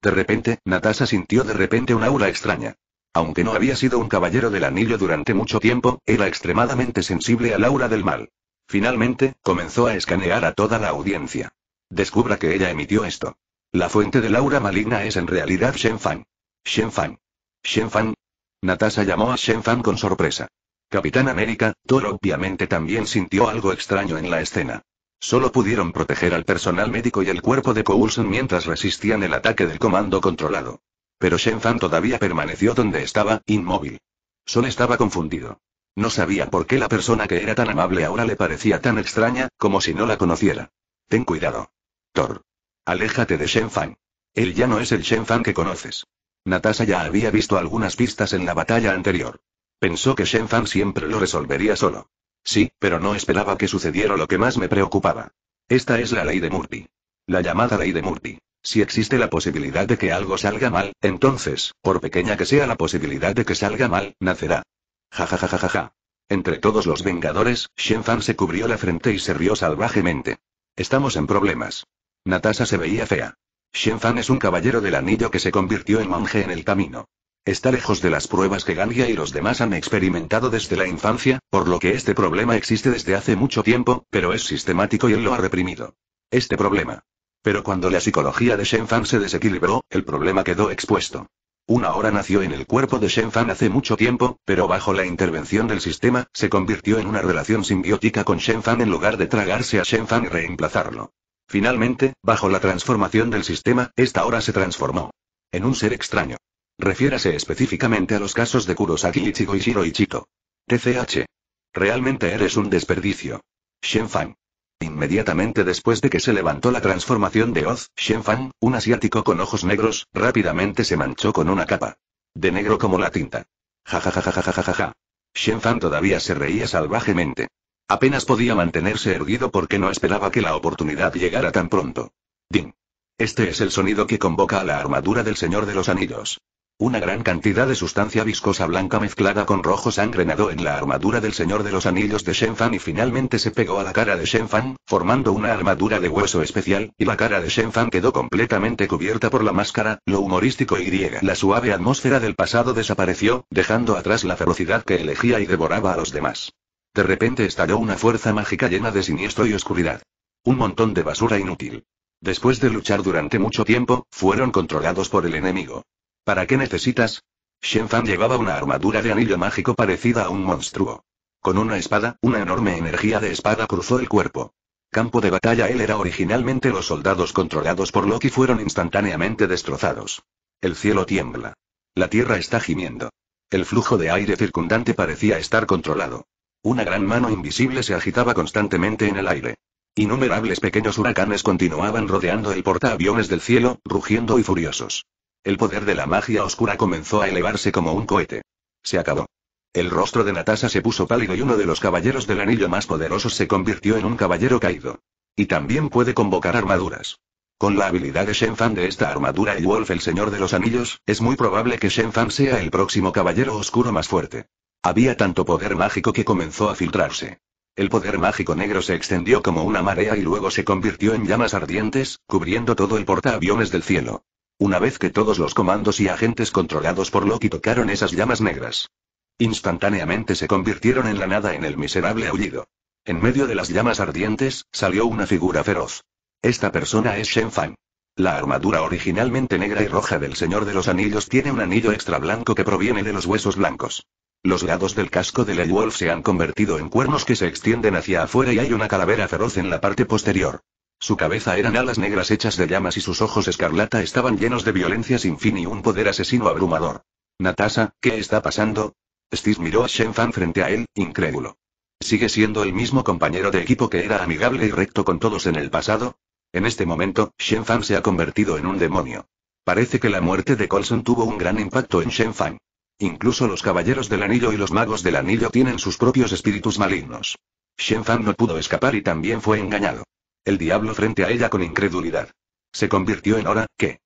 De repente, Natasha sintió de repente un aura extraña. Aunque no había sido un caballero del anillo durante mucho tiempo, era extremadamente sensible al aura del mal. Finalmente, comenzó a escanear a toda la audiencia. Descubra que ella emitió esto. La fuente del aura maligna es en realidad Shen Fang. Shen Fang. Shen Fang. Natasha llamó a Shen Fang con sorpresa. Capitán América, Thor obviamente también sintió algo extraño en la escena. Solo pudieron proteger al personal médico y el cuerpo de Coulson mientras resistían el ataque del comando controlado. Pero Shen Fang todavía permaneció donde estaba, inmóvil. Solo estaba confundido. No sabía por qué la persona que era tan amable ahora le parecía tan extraña, como si no la conociera. Ten cuidado. Thor. Aléjate de Shen Fang. Él ya no es el Shen Fang que conoces. Natasha ya había visto algunas pistas en la batalla anterior. Pensó que Shen Fang siempre lo resolvería solo. Sí, pero no esperaba que sucediera lo que más me preocupaba. Esta es la ley de Murphy. La llamada ley de Murphy. Si existe la posibilidad de que algo salga mal, entonces, por pequeña que sea la posibilidad de que salga mal, nacerá. Ja ja ja ja ja ja. Entre todos los Vengadores, Shen Fang se cubrió la frente y se rió salvajemente. Estamos en problemas. Natasha se veía fea. Shen Fang es un caballero del anillo que se convirtió en monje en el camino. Está lejos de las pruebas que Gangya y los demás han experimentado desde la infancia, por lo que este problema existe desde hace mucho tiempo, pero es sistemático y él lo ha reprimido. Este problema. Pero cuando la psicología de Shen Fang se desequilibró, el problema quedó expuesto. Una hora nació en el cuerpo de Shen Fang hace mucho tiempo, pero bajo la intervención del sistema, se convirtió en una relación simbiótica con Shen Fang en lugar de tragarse a Shen Fang y reemplazarlo. Finalmente, bajo la transformación del sistema, esta hora se transformó en un ser extraño. Refiérase específicamente a los casos de Kurosaki Ichigo y Shiroichito. T C H. Realmente eres un desperdicio. Shen Fang. Inmediatamente después de que se levantó la transformación de Oz, Shen Fang, un asiático con ojos negros, rápidamente se manchó con una capa. De negro como la tinta. Ja ja ja ja ja ja ja ja. Shen Fang todavía se reía salvajemente. Apenas podía mantenerse erguido porque no esperaba que la oportunidad llegara tan pronto. Ding. Este es el sonido que convoca a la armadura del Señor de los Anillos. Una gran cantidad de sustancia viscosa blanca mezclada con rojo sangre nadó en la armadura del Señor de los Anillos de Shen Fang y finalmente se pegó a la cara de Shen Fang, formando una armadura de hueso especial, y la cara de Shen Fang quedó completamente cubierta por la máscara, lo humorístico y griega. La suave atmósfera del pasado desapareció, dejando atrás la ferocidad que elegía y devoraba a los demás. De repente estalló una fuerza mágica llena de siniestro y oscuridad. Un montón de basura inútil. Después de luchar durante mucho tiempo, fueron controlados por el enemigo. ¿Para qué necesitas? Shen Fang llevaba una armadura de anillo mágico parecida a un monstruo. Con una espada, una enorme energía de espada cruzó el cuerpo. Campo de batalla él era originalmente los soldados controlados por Loki fueron instantáneamente destrozados. El cielo tiembla. La tierra está gimiendo. El flujo de aire circundante parecía estar controlado. Una gran mano invisible se agitaba constantemente en el aire. Innumerables pequeños huracanes continuaban rodeando el portaaviones del cielo, rugiendo y furiosos. El poder de la magia oscura comenzó a elevarse como un cohete. Se acabó. El rostro de Natasha se puso pálido y uno de los caballeros del anillo más poderosos se convirtió en un caballero caído. Y también puede convocar armaduras. Con la habilidad de Shen Fang de esta armadura y Wolf el Señor de los Anillos, es muy probable que Shen Fang sea el próximo caballero oscuro más fuerte. Había tanto poder mágico que comenzó a filtrarse. El poder mágico negro se extendió como una marea y luego se convirtió en llamas ardientes, cubriendo todo el portaaviones del cielo. Una vez que todos los comandos y agentes controlados por Loki tocaron esas llamas negras. Instantáneamente se convirtieron en la nada en el miserable aullido. En medio de las llamas ardientes, salió una figura feroz. Esta persona es Shen Fang. La armadura originalmente negra y roja del Señor de los Anillos tiene un anillo extra blanco que proviene de los huesos blancos. Los lados del casco del Leywolf se han convertido en cuernos que se extienden hacia afuera y hay una calavera feroz en la parte posterior. Su cabeza eran alas negras hechas de llamas y sus ojos escarlata estaban llenos de violencia sin fin y un poder asesino abrumador. Natasha, ¿qué está pasando? Steve miró a Shen Fang frente a él, incrédulo. ¿Sigue siendo el mismo compañero de equipo que era amigable y recto con todos en el pasado? En este momento, Shen Fang se ha convertido en un demonio. Parece que la muerte de Coulson tuvo un gran impacto en Shen Fang. Incluso los caballeros del anillo y los magos del anillo tienen sus propios espíritus malignos. Shen Fang no pudo escapar y también fue engañado. El diablo frente a ella con incredulidad. Se convirtió en hora, ¿qué?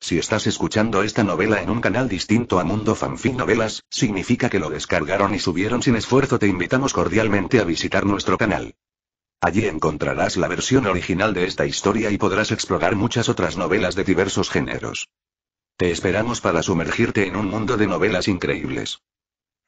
Si estás escuchando esta novela en un canal distinto a Mundo Fanfic Novelas, significa que lo descargaron y subieron sin esfuerzo. Te invitamos cordialmente a visitar nuestro canal. Allí encontrarás la versión original de esta historia y podrás explorar muchas otras novelas de diversos géneros. Te esperamos para sumergirte en un mundo de novelas increíbles.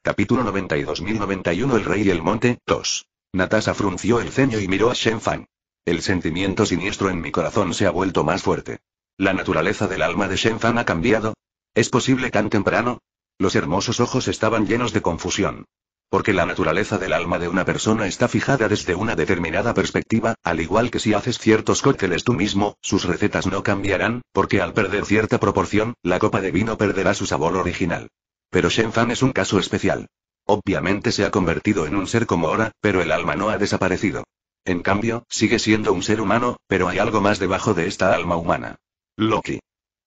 Capítulo noventa y dos mil noventa y uno El Rey y el Monte, dos. Natasha frunció el ceño y miró a Shen Fang. El sentimiento siniestro en mi corazón se ha vuelto más fuerte. ¿La naturaleza del alma de Shen Fang ha cambiado? ¿Es posible tan temprano? Los hermosos ojos estaban llenos de confusión. Porque la naturaleza del alma de una persona está fijada desde una determinada perspectiva, al igual que si haces ciertos cócteles tú mismo, sus recetas no cambiarán, porque al perder cierta proporción, la copa de vino perderá su sabor original. Pero Shen Fang es un caso especial. Obviamente se ha convertido en un ser como Hora, pero el alma no ha desaparecido. En cambio, sigue siendo un ser humano, pero hay algo más debajo de esta alma humana. Loki.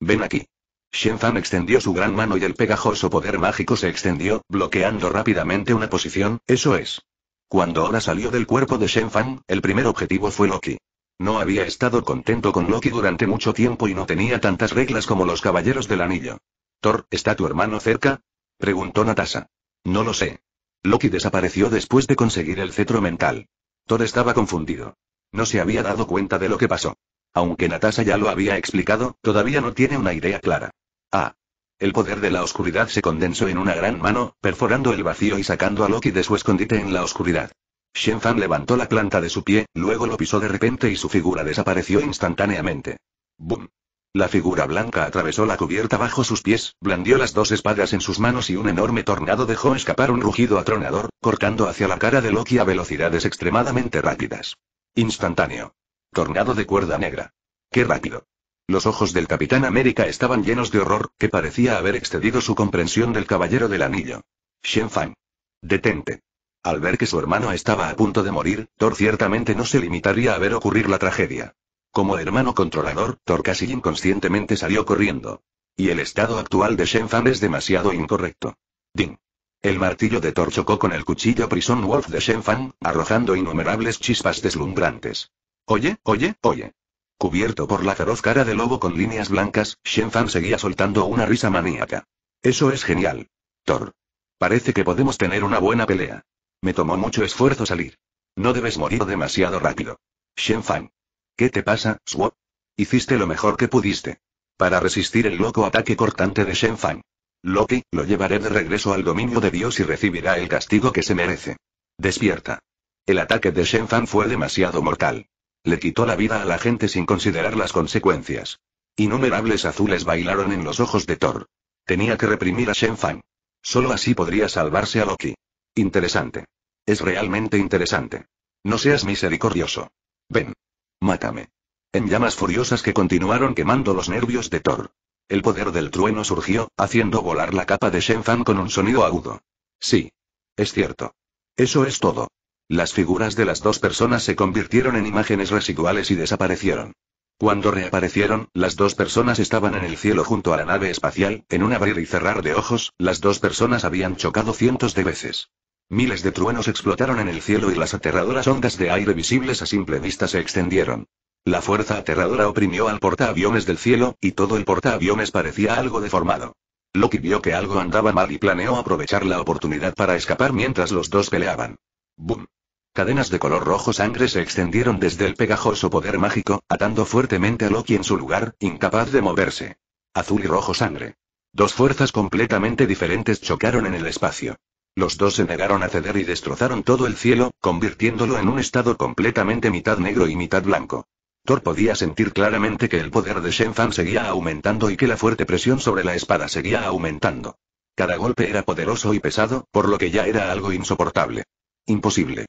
Ven aquí. Shen Fang extendió su gran mano y el pegajoso poder mágico se extendió, bloqueando rápidamente una posición, eso es. Cuando Hora salió del cuerpo de Shen Fang, el primer objetivo fue Loki. No había estado contento con Loki durante mucho tiempo y no tenía tantas reglas como los Caballeros del Anillo. Thor, ¿está tu hermano cerca? Preguntó Natasha. No lo sé. Loki desapareció después de conseguir el cetro mental. Thor estaba confundido. No se había dado cuenta de lo que pasó. Aunque Natasha ya lo había explicado, todavía no tiene una idea clara. Ah. El poder de la oscuridad se condensó en una gran mano, perforando el vacío y sacando a Loki de su escondite en la oscuridad. Shen Fang levantó la planta de su pie, luego lo pisó de repente y su figura desapareció instantáneamente. ¡Bum! La figura blanca atravesó la cubierta bajo sus pies, blandió las dos espadas en sus manos y un enorme tornado dejó escapar un rugido atronador, cortando hacia la cara de Loki a velocidades extremadamente rápidas. Instantáneo. Tornado de cuerda negra. ¡Qué rápido! Los ojos del Capitán América estaban llenos de horror, que parecía haber excedido su comprensión del Caballero del Anillo. Shen Fang. Detente. Al ver que su hermano estaba a punto de morir, Thor ciertamente no se limitaría a ver ocurrir la tragedia. Como hermano controlador, Thor casi inconscientemente salió corriendo. Y el estado actual de Shen Fang es demasiado incorrecto. Ding. El martillo de Thor chocó con el cuchillo Prison Wolf de Shen Fang, arrojando innumerables chispas deslumbrantes. Oye, oye, oye. Cubierto por la feroz cara de lobo con líneas blancas, Shen Fang seguía soltando una risa maníaca. Eso es genial. Thor. Parece que podemos tener una buena pelea. Me tomó mucho esfuerzo salir. No debes morir demasiado rápido. Shen Fang. ¿Qué te pasa, Swap? Hiciste lo mejor que pudiste. Para resistir el loco ataque cortante de Shen Fang. Loki, lo llevaré de regreso al dominio de Dios y recibirá el castigo que se merece. Despierta. El ataque de Shen Fang fue demasiado mortal. Le quitó la vida a la gente sin considerar las consecuencias. Innumerables azules bailaron en los ojos de Thor. Tenía que reprimir a Shen Fang. Solo así podría salvarse a Loki. Interesante. Es realmente interesante. No seas misericordioso. Ven. Mátame. En llamas furiosas que continuaron quemando los nervios de Thor. El poder del trueno surgió, haciendo volar la capa de Shen Fang con un sonido agudo. Sí. Es cierto. Eso es todo. Las figuras de las dos personas se convirtieron en imágenes residuales y desaparecieron. Cuando reaparecieron, las dos personas estaban en el cielo junto a la nave espacial, en un abrir y cerrar de ojos, las dos personas habían chocado cientos de veces. Miles de truenos explotaron en el cielo y las aterradoras ondas de aire visibles a simple vista se extendieron. La fuerza aterradora oprimió al portaaviones del cielo, y todo el portaaviones parecía algo deformado. Loki vio que algo andaba mal y planeó aprovechar la oportunidad para escapar mientras los dos peleaban. ¡Bum! Cadenas de color rojo sangre se extendieron desde el pegajoso poder mágico, atando fuertemente a Loki en su lugar, incapaz de moverse. Azul y rojo sangre. Dos fuerzas completamente diferentes chocaron en el espacio. Los dos se negaron a ceder y destrozaron todo el cielo, convirtiéndolo en un estado completamente mitad negro y mitad blanco. Thor podía sentir claramente que el poder de Shen Fang seguía aumentando y que la fuerte presión sobre la espada seguía aumentando. Cada golpe era poderoso y pesado, por lo que ya era algo insoportable. Imposible.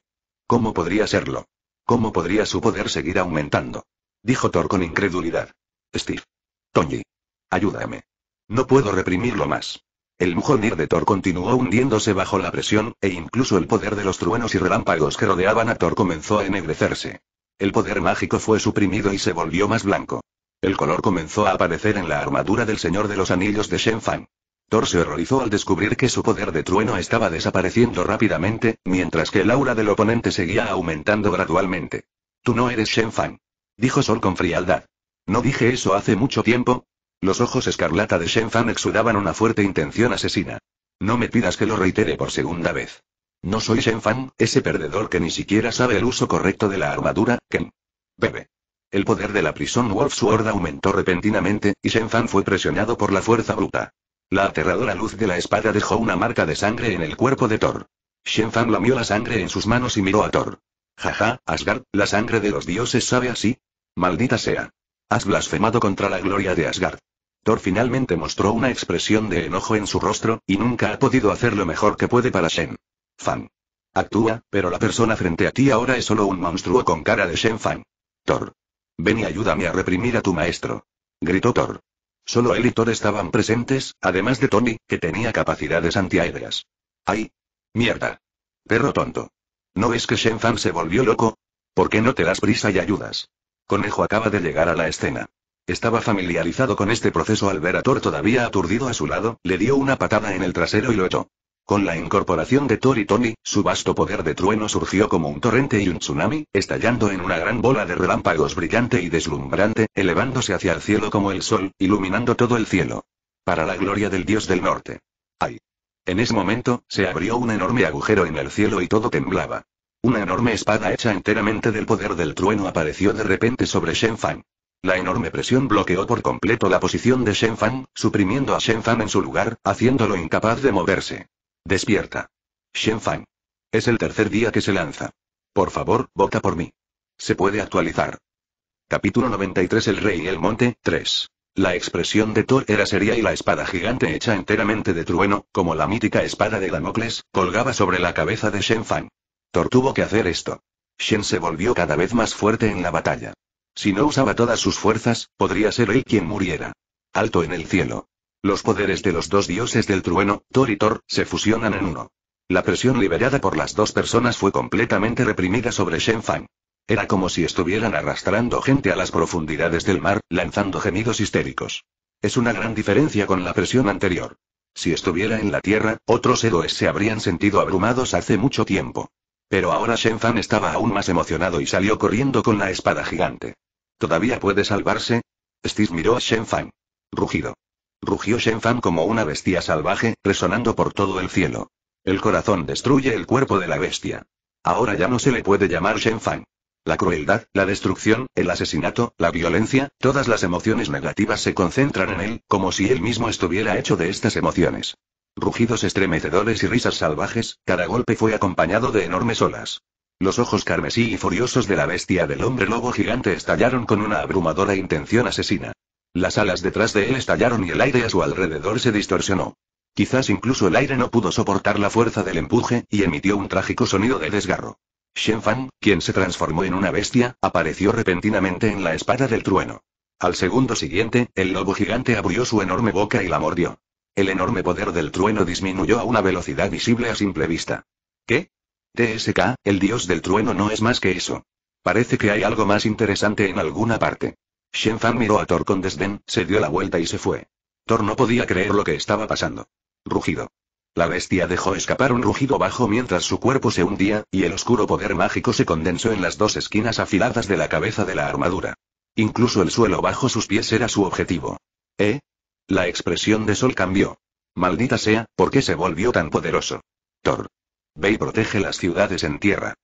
¿Cómo podría serlo? ¿Cómo podría su poder seguir aumentando? Dijo Thor con incredulidad. Steve. Tony. Ayúdame. No puedo reprimirlo más. El Mjolnir de Thor continuó hundiéndose bajo la presión, e incluso el poder de los truenos y relámpagos que rodeaban a Thor comenzó a ennegrecerse. El poder mágico fue suprimido y se volvió más blanco. El color comenzó a aparecer en la armadura del Señor de los Anillos de Shen Fang. Thor se horrorizó al descubrir que su poder de trueno estaba desapareciendo rápidamente, mientras que el aura del oponente seguía aumentando gradualmente. «Tú no eres Shen Fang», dijo Sol con frialdad. «¿No dije eso hace mucho tiempo?» Los ojos escarlata de Shen Fang exudaban una fuerte intención asesina. «No me pidas que lo reitere por segunda vez. No soy Shen Fang, ese perdedor que ni siquiera sabe el uso correcto de la armadura, Ken. Bebe». El poder de la Prison Wolf Sword aumentó repentinamente, y Shen Fang fue presionado por la fuerza bruta. La aterradora luz de la espada dejó una marca de sangre en el cuerpo de Thor. Shen Fang lamió la sangre en sus manos y miró a Thor. Jaja, Asgard, ¿la sangre de los dioses sabe así? Maldita sea. Has blasfemado contra la gloria de Asgard. Thor finalmente mostró una expresión de enojo en su rostro, y nunca ha podido hacer lo mejor que puede para Shen Fang. Actúa, pero la persona frente a ti ahora es solo un monstruo con cara de Shen Fang. Thor. Ven y ayúdame a reprimir a tu maestro. Gritó Thor. Solo él y Thor estaban presentes, además de Tony, que tenía capacidades antiaéreas. ¡Ay! ¡Mierda! Perro tonto. ¿No ves que Shen Fang se volvió loco? ¿Por qué no te das prisa y ayudas? Conejo acaba de llegar a la escena. Estaba familiarizado con este proceso. Al ver a Thor todavía aturdido a su lado, le dio una patada en el trasero y lo echó. Con la incorporación de Thor y Tony, su vasto poder de trueno surgió como un torrente y un tsunami, estallando en una gran bola de relámpagos brillante y deslumbrante, elevándose hacia el cielo como el sol, iluminando todo el cielo. Para la gloria del dios del norte. ¡Ay! En ese momento, se abrió un enorme agujero en el cielo y todo temblaba. Una enorme espada hecha enteramente del poder del trueno apareció de repente sobre Shen Fang. La enorme presión bloqueó por completo la posición de Shen Fang, suprimiendo a Shen Fang en su lugar, haciéndolo incapaz de moverse. Despierta. Shen Fang. Es el tercer día que se lanza. Por favor, vota por mí. Se puede actualizar. Capítulo noventa y tres. El Rey y el Monte, tres. La expresión de Thor era seria y la espada gigante hecha enteramente de trueno, como la mítica espada de Damocles, colgaba sobre la cabeza de Shen Fang. Thor tuvo que hacer esto. Shen se volvió cada vez más fuerte en la batalla. Si no usaba todas sus fuerzas, podría ser él quien muriera. Alto en el cielo. Los poderes de los dos dioses del trueno, Thor y Thor, se fusionan en uno. La presión liberada por las dos personas fue completamente reprimida sobre Shen Fang. Era como si estuvieran arrastrando gente a las profundidades del mar, lanzando gemidos histéricos. Es una gran diferencia con la presión anterior. Si estuviera en la tierra, otros héroes se habrían sentido abrumados hace mucho tiempo. Pero ahora Shen Fang estaba aún más emocionado y salió corriendo con la espada gigante. ¿Todavía puede salvarse? Steve miró a Shen Fang. Rugido. Rugió Shen Fang como una bestia salvaje, resonando por todo el cielo. El corazón destruye el cuerpo de la bestia. Ahora ya no se le puede llamar Shen Fang. La crueldad, la destrucción, el asesinato, la violencia, todas las emociones negativas se concentran en él, como si él mismo estuviera hecho de estas emociones. Rugidos estremecedores y risas salvajes, cada golpe fue acompañado de enormes olas. Los ojos carmesí y furiosos de la bestia del hombre lobo gigante estallaron con una abrumadora intención asesina. Las alas detrás de él estallaron y el aire a su alrededor se distorsionó. Quizás incluso el aire no pudo soportar la fuerza del empuje, y emitió un trágico sonido de desgarro. Shen Fang, quien se transformó en una bestia, apareció repentinamente en la espada del trueno. Al segundo siguiente, el lobo gigante abrió su enorme boca y la mordió. El enorme poder del trueno disminuyó a una velocidad visible a simple vista. ¿Qué? T S K, el dios del trueno no es más que eso. Parece que hay algo más interesante en alguna parte. Shen Fang miró a Thor con desdén, se dio la vuelta y se fue. Thor no podía creer lo que estaba pasando. Rugido. La bestia dejó escapar un rugido bajo mientras su cuerpo se hundía, y el oscuro poder mágico se condensó en las dos esquinas afiladas de la cabeza de la armadura. Incluso el suelo bajo sus pies era su objetivo. ¿Eh? La expresión de Sol cambió. Maldita sea, ¿por qué se volvió tan poderoso? Thor. Ve y protege las ciudades en tierra.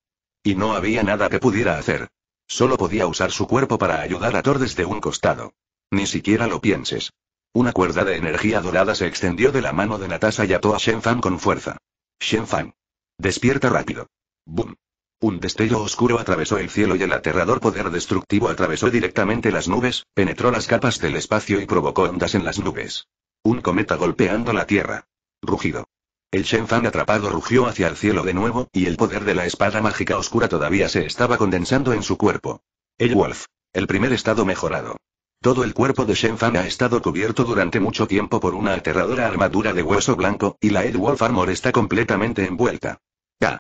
Y no había nada que pudiera hacer. Solo podía usar su cuerpo para ayudar a Thor desde un costado. Ni siquiera lo pienses. Una cuerda de energía dorada se extendió de la mano de Natasha y ató a Shen Fang con fuerza. Shen Fang. Despierta rápido. ¡Bum! Un destello oscuro atravesó el cielo y el aterrador poder destructivo atravesó directamente las nubes, penetró las capas del espacio y provocó ondas en las nubes. Un cometa golpeando la tierra. Rugido. El Shen Fang atrapado rugió hacia el cielo de nuevo, y el poder de la espada mágica oscura todavía se estaba condensando en su cuerpo. El Wolf. El primer estado mejorado. Todo el cuerpo de Shen Fang ha estado cubierto durante mucho tiempo por una aterradora armadura de hueso blanco, y la Ed Wolf Armor está completamente envuelta. ¡Ah!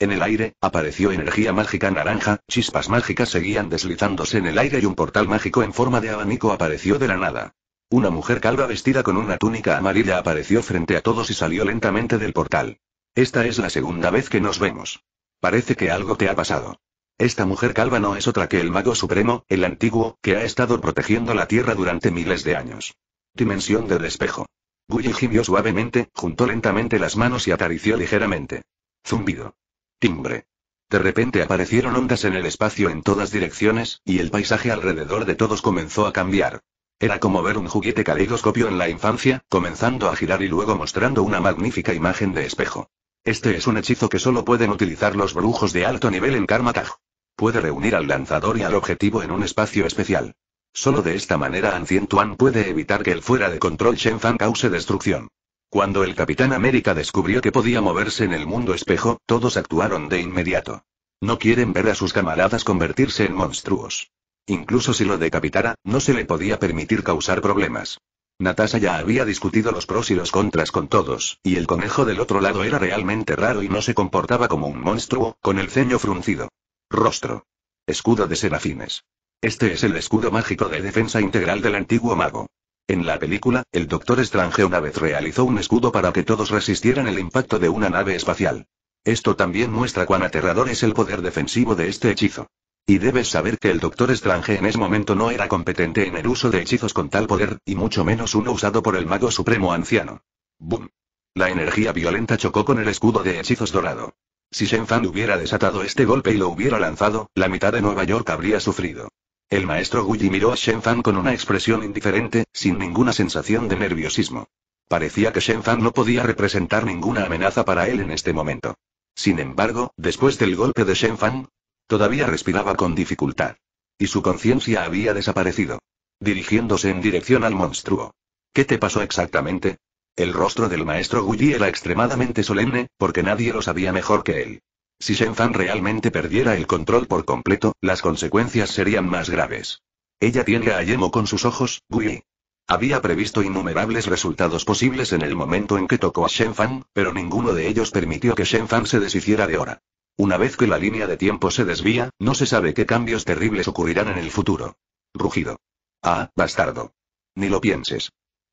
En el aire, apareció energía mágica naranja, chispas mágicas seguían deslizándose en el aire y un portal mágico en forma de abanico apareció de la nada. Una mujer calva vestida con una túnica amarilla apareció frente a todos y salió lentamente del portal. Esta es la segunda vez que nos vemos. Parece que algo te ha pasado. Esta mujer calva no es otra que el Mago Supremo, el antiguo, que ha estado protegiendo la Tierra durante miles de años. Dimensión del espejo. Guyi gimió suavemente, juntó lentamente las manos y acarició ligeramente. Zumbido. Timbre. De repente aparecieron ondas en el espacio en todas direcciones, y el paisaje alrededor de todos comenzó a cambiar. Era como ver un juguete caleidoscopio en la infancia, comenzando a girar y luego mostrando una magnífica imagen de espejo. Este es un hechizo que solo pueden utilizar los brujos de alto nivel en Karma Tag. Puede reunir al lanzador y al objetivo en un espacio especial. Solo de esta manera Ancient One puede evitar que el fuera de control Shen Fang cause destrucción. Cuando el Capitán América descubrió que podía moverse en el mundo espejo, todos actuaron de inmediato. No quieren ver a sus camaradas convertirse en monstruos. Incluso si lo decapitara, no se le podía permitir causar problemas. Natasha ya había discutido los pros y los contras con todos, y el conejo del otro lado era realmente raro y no se comportaba como un monstruo, con el ceño fruncido. Rostro. Escudo de serafines. Este es el escudo mágico de defensa integral del antiguo mago. En la película, el Doctor Strange una vez realizó un escudo para que todos resistieran el impacto de una nave espacial. Esto también muestra cuán aterrador es el poder defensivo de este hechizo. Y debes saber que el Doctor Strange en ese momento no era competente en el uso de hechizos con tal poder, y mucho menos uno usado por el Mago Supremo Anciano. ¡Bum! La energía violenta chocó con el escudo de hechizos dorado. Si Shen Fang hubiera desatado este golpe y lo hubiera lanzado, la mitad de Nueva York habría sufrido. El maestro Guyi miró a Shen Fang con una expresión indiferente, sin ninguna sensación de nerviosismo. Parecía que Shen Fang no podía representar ninguna amenaza para él en este momento. Sin embargo, después del golpe de Shen Fang, todavía respiraba con dificultad. Y su conciencia había desaparecido. Dirigiéndose en dirección al monstruo. ¿Qué te pasó exactamente? El rostro del maestro Guyi era extremadamente solemne, porque nadie lo sabía mejor que él. Si Shen Fang realmente perdiera el control por completo, las consecuencias serían más graves. Ella tiene a Yemo con sus ojos, Guyi. Había previsto innumerables resultados posibles en el momento en que tocó a Shen Fang, pero ninguno de ellos permitió que Shen Fang se deshiciera de Hora. Una vez que la línea de tiempo se desvía, no se sabe qué cambios terribles ocurrirán en el futuro. Rugido. Ah, bastardo. Ni lo pienses.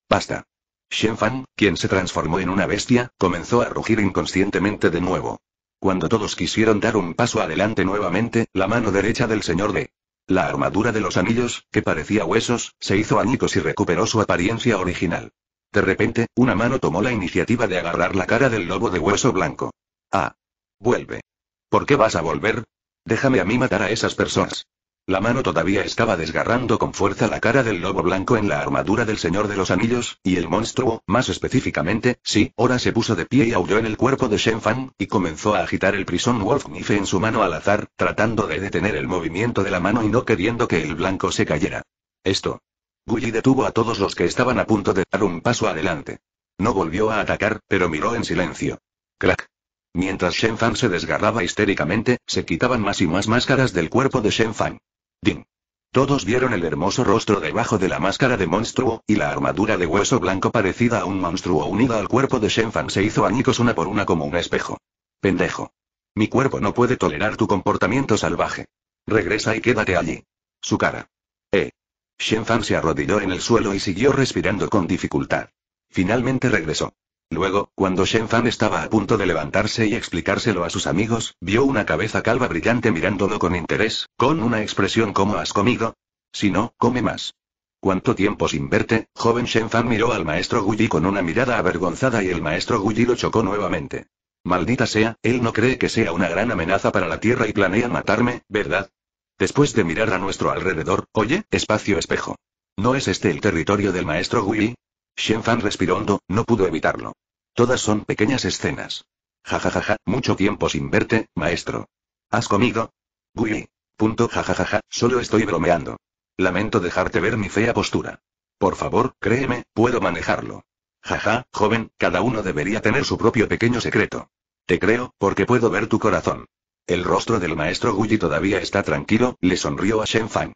Basta. Shen Fang, quien se transformó en una bestia, comenzó a rugir inconscientemente de nuevo. Cuando todos quisieron dar un paso adelante nuevamente, la mano derecha del señor de la armadura de los anillos, que parecía huesos, se hizo añicos y recuperó su apariencia original. De repente, una mano tomó la iniciativa de agarrar la cara del lobo de hueso blanco. Ah. Vuelve. ¿Por qué vas a volver? Déjame a mí matar a esas personas. La mano todavía estaba desgarrando con fuerza la cara del lobo blanco en la armadura del Señor de los Anillos, y el monstruo, más específicamente, sí, Hora se puso de pie y aulló en el cuerpo de Shen Fang, y comenzó a agitar el Prison Wolf Knife en su mano al azar, tratando de detener el movimiento de la mano y no queriendo que el blanco se cayera. Esto. Guyi detuvo a todos los que estaban a punto de dar un paso adelante. No volvió a atacar, pero miró en silencio. Crack. Mientras Shen Fang se desgarraba histéricamente, se quitaban más y más máscaras del cuerpo de Shen Fang. Ding. Todos vieron el hermoso rostro debajo de la máscara de monstruo, y la armadura de hueso blanco parecida a un monstruo unida al cuerpo de Shen Fang se hizo añicos una por una como un espejo. Pendejo. Mi cuerpo no puede tolerar tu comportamiento salvaje. Regresa y quédate allí. Su cara. Eh. Shen Fang se arrodilló en el suelo y siguió respirando con dificultad. Finalmente regresó. Luego, cuando Shen Fang estaba a punto de levantarse y explicárselo a sus amigos, vio una cabeza calva brillante mirándolo con interés, con una expresión como ¿has comido? Si no, come más. ¿Cuánto tiempo sin verte, joven? Shen Fang miró al maestro Guyi con una mirada avergonzada y el maestro Guyi lo chocó nuevamente. Maldita sea, él no cree que sea una gran amenaza para la Tierra y planea matarme, ¿verdad? Después de mirar a nuestro alrededor, oye, espacio espejo. ¿No es este el territorio del maestro Guyi? Shen Fang respiró hondo, no pudo evitarlo. Todas son pequeñas escenas. Ja ja ja ja, mucho tiempo sin verte, maestro. ¿Has comido? Guyi. Punto ja ja ja ja, solo estoy bromeando. Lamento dejarte ver mi fea postura. Por favor, créeme, puedo manejarlo. Ja ja, joven, cada uno debería tener su propio pequeño secreto. Te creo, porque puedo ver tu corazón. El rostro del maestro Guyi todavía está tranquilo, le sonrió a Shen Fang.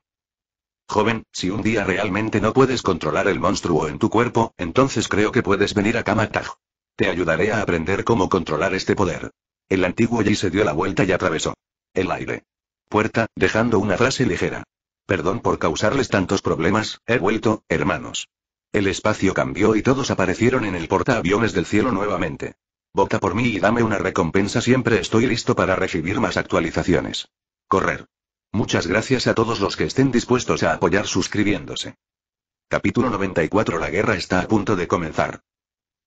Joven, si un día realmente no puedes controlar el monstruo en tu cuerpo, entonces creo que puedes venir a Kama Taj. Te ayudaré a aprender cómo controlar este poder. El antiguo Yi se dio la vuelta y atravesó el aire. Puerta, dejando una frase ligera. Perdón por causarles tantos problemas, he vuelto, hermanos. El espacio cambió y todos aparecieron en el portaaviones del cielo nuevamente. Vota por mí y dame una recompensa, siempre estoy listo para recibir más actualizaciones. Correr. Muchas gracias a todos los que estén dispuestos a apoyar suscribiéndose. Capítulo noventa y cuatro. La guerra está a punto de comenzar.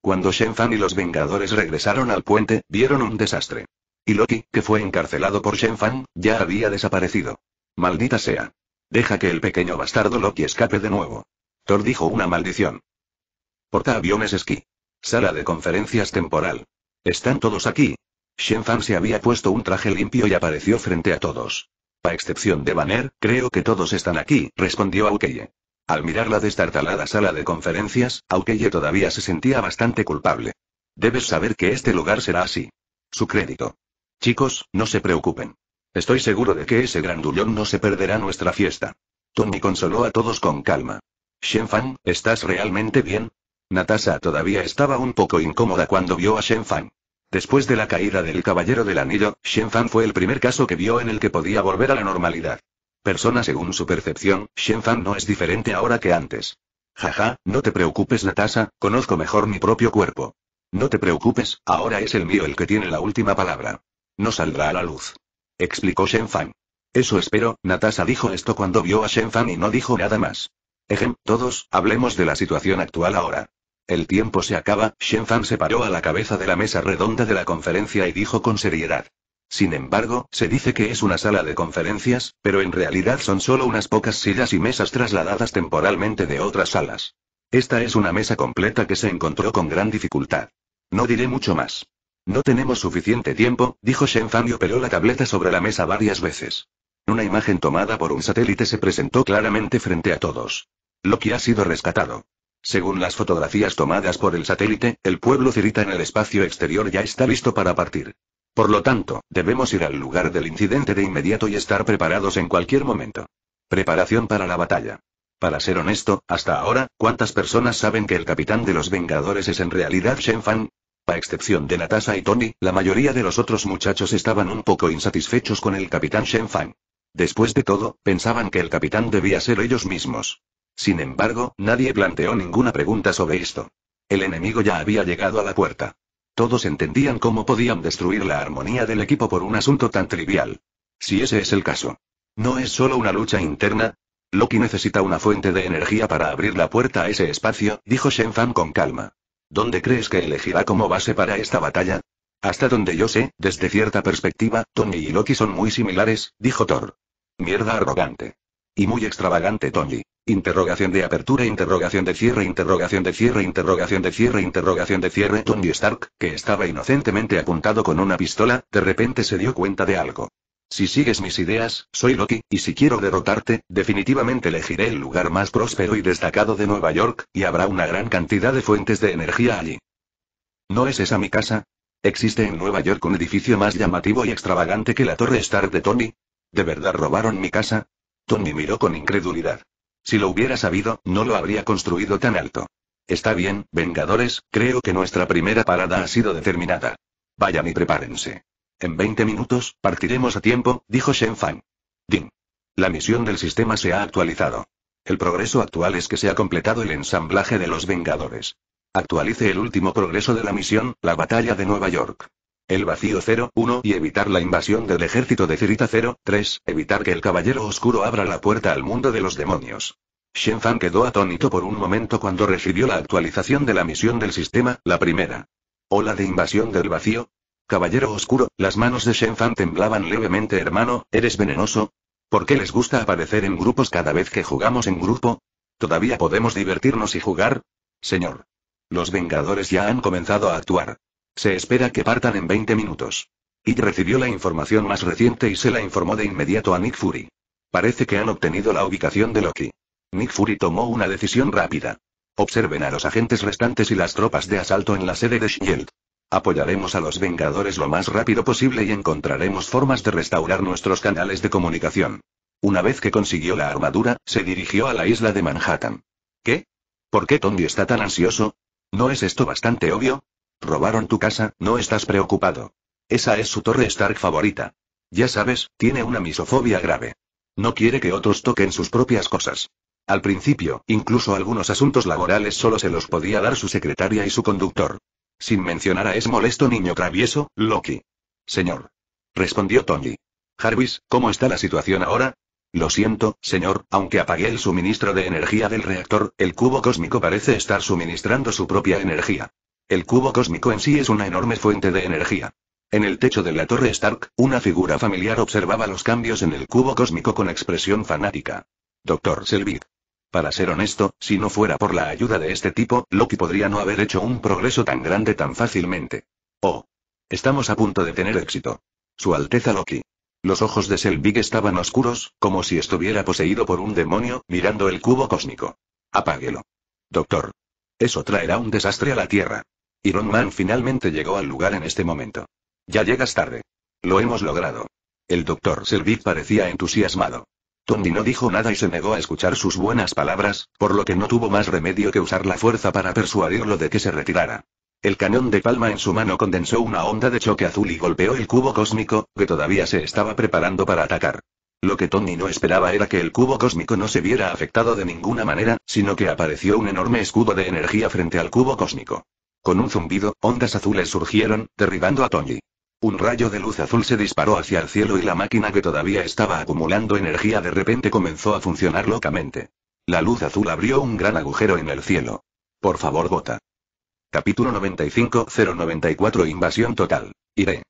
Cuando Shen Fang y los Vengadores regresaron al puente, vieron un desastre. Y Loki, que fue encarcelado por Shen Fang, ya había desaparecido. Maldita sea. Deja que el pequeño bastardo Loki escape de nuevo. Thor dijo una maldición. Portaaviones esquí. Sala de conferencias temporal. ¿Están todos aquí? Shen Fang se había puesto un traje limpio y apareció frente a todos. A excepción de Banner, creo que todos están aquí, respondió Hawkeye. Al mirar la destartalada sala de conferencias, Hawkeye todavía se sentía bastante culpable. Debes saber que este lugar será así. Su crédito. Chicos, no se preocupen. Estoy seguro de que ese grandullón no se perderá nuestra fiesta. Tony consoló a todos con calma. Shen Fang, ¿estás realmente bien? Natasha todavía estaba un poco incómoda cuando vio a Shen Fang. Después de la caída del Caballero del Anillo, Shen Fang fue el primer caso que vio en el que podía volver a la normalidad. persona según su percepción, Shen Fang no es diferente ahora que antes. Jaja, no te preocupes Natasha, conozco mejor mi propio cuerpo. No te preocupes, ahora es el mío el que tiene la última palabra. No saldrá a la luz. Explicó Shen Fang. Eso espero, Natasha dijo esto cuando vio a Shen Fang y no dijo nada más. Ejem, todos, hablemos de la situación actual ahora. El tiempo se acaba, Shen Fang se paró a la cabeza de la mesa redonda de la conferencia y dijo con seriedad. Sin embargo, se dice que es una sala de conferencias, pero en realidad son solo unas pocas sillas y mesas trasladadas temporalmente de otras salas. Esta es una mesa completa que se encontró con gran dificultad. No diré mucho más. No tenemos suficiente tiempo, dijo Shen Fang y operó la tableta sobre la mesa varias veces. Una imagen tomada por un satélite se presentó claramente frente a todos. Loki ha sido rescatado. Según las fotografías tomadas por el satélite, el pueblo Kirita en el espacio exterior ya está listo para partir. Por lo tanto, debemos ir al lugar del incidente de inmediato y estar preparados en cualquier momento. Preparación para la batalla. Para ser honesto, hasta ahora, ¿cuántas personas saben que el capitán de los Vengadores es en realidad Shen Fang? A excepción de Natasha y Tony, la mayoría de los otros muchachos estaban un poco insatisfechos con el capitán Shen Fang. Después de todo, pensaban que el capitán debía ser ellos mismos. Sin embargo, nadie planteó ninguna pregunta sobre esto. El enemigo ya había llegado a la puerta. Todos entendían cómo podían destruir la armonía del equipo por un asunto tan trivial. Si ese es el caso. ¿No es solo una lucha interna? Loki necesita una fuente de energía para abrir la puerta a ese espacio, dijo Shen Fang con calma. ¿Dónde crees que elegirá como base para esta batalla? Hasta donde yo sé, desde cierta perspectiva, Tony y Loki son muy similares, dijo Thor. Mierda arrogante. Y muy extravagante Tony. Interrogación de apertura, interrogación de cierre, interrogación de cierre, interrogación de cierre, interrogación de cierre. Tony Stark, que estaba inocentemente apuntado con una pistola, de repente se dio cuenta de algo. Si sigues mis ideas, soy Loki, y si quiero derrotarte, definitivamente elegiré el lugar más próspero y destacado de Nueva York, y habrá una gran cantidad de fuentes de energía allí. ¿No es esa mi casa? ¿Existe en Nueva York un edificio más llamativo y extravagante que la Torre Stark de Tony? ¿De verdad robaron mi casa? Tony miró con incredulidad. Si lo hubiera sabido, no lo habría construido tan alto. Está bien, Vengadores, creo que nuestra primera parada ha sido determinada. Vayan y prepárense. En veinte minutos, partiremos a tiempo, dijo Shen Fang. Ding. La misión del sistema se ha actualizado. El progreso actual es que se ha completado el ensamblaje de los Vengadores. Actualice el último progreso de la misión, la batalla de Nueva York. El vacío cero uno y evitar la invasión del ejército de Kirita cero tres, evitar que el Caballero Oscuro abra la puerta al mundo de los demonios. Shen Fang quedó atónito por un momento cuando recibió la actualización de la misión del sistema, la primera. ¿Ola de invasión del vacío? Caballero Oscuro, las manos de Shen Fang temblaban levemente. Hermano, ¿eres venenoso? ¿Por qué les gusta aparecer en grupos cada vez que jugamos en grupo? ¿Todavía podemos divertirnos y jugar? Señor. Los Vengadores ya han comenzado a actuar. Se espera que partan en veinte minutos. Y recibió la información más reciente y se la informó de inmediato a Nick Fury. Parece que han obtenido la ubicación de Loki. Nick Fury tomó una decisión rápida. Observen a los agentes restantes y las tropas de asalto en la sede de Shield. Apoyaremos a los Vengadores lo más rápido posible y encontraremos formas de restaurar nuestros canales de comunicación. Una vez que consiguió la armadura, se dirigió a la isla de Manhattan. ¿Qué? ¿Por qué Tony está tan ansioso? ¿No es esto bastante obvio? Robaron tu casa, no estás preocupado. Esa es su Torre Stark favorita. Ya sabes, tiene una misofobia grave. No quiere que otros toquen sus propias cosas. Al principio, incluso algunos asuntos laborales solo se los podía dar su secretaria y su conductor. Sin mencionar a ese molesto niño travieso, Loki. Señor. Respondió Tony. Jarvis, ¿cómo está la situación ahora? Lo siento, señor, aunque apagué el suministro de energía del reactor, el cubo cósmico parece estar suministrando su propia energía. El cubo cósmico en sí es una enorme fuente de energía. En el techo de la Torre Stark, una figura familiar observaba los cambios en el cubo cósmico con expresión fanática. doctor Selvig. Para ser honesto, si no fuera por la ayuda de este tipo, Loki podría no haber hecho un progreso tan grande tan fácilmente. Oh. Estamos a punto de tener éxito. Su Alteza Loki. Los ojos de Selvig estaban oscuros, como si estuviera poseído por un demonio, mirando el cubo cósmico. Apáguelo. Doctor. Eso traerá un desastre a la Tierra. Iron Man finalmente llegó al lugar en este momento. Ya llegas tarde. Lo hemos logrado. El doctor Selvig parecía entusiasmado. Tony no dijo nada y se negó a escuchar sus buenas palabras, por lo que no tuvo más remedio que usar la fuerza para persuadirlo de que se retirara. El cañón de palma en su mano condensó una onda de choque azul y golpeó el cubo cósmico, que todavía se estaba preparando para atacar. Lo que Tony no esperaba era que el cubo cósmico no se viera afectado de ninguna manera, sino que apareció un enorme escudo de energía frente al cubo cósmico. Con un zumbido, ondas azules surgieron, derribando a Tony. Un rayo de luz azul se disparó hacia el cielo y la máquina que todavía estaba acumulando energía de repente comenzó a funcionar locamente. La luz azul abrió un gran agujero en el cielo. Por favor, Gota. Capítulo noventa y cinco cero noventa y cuatro Invasión total. Iré.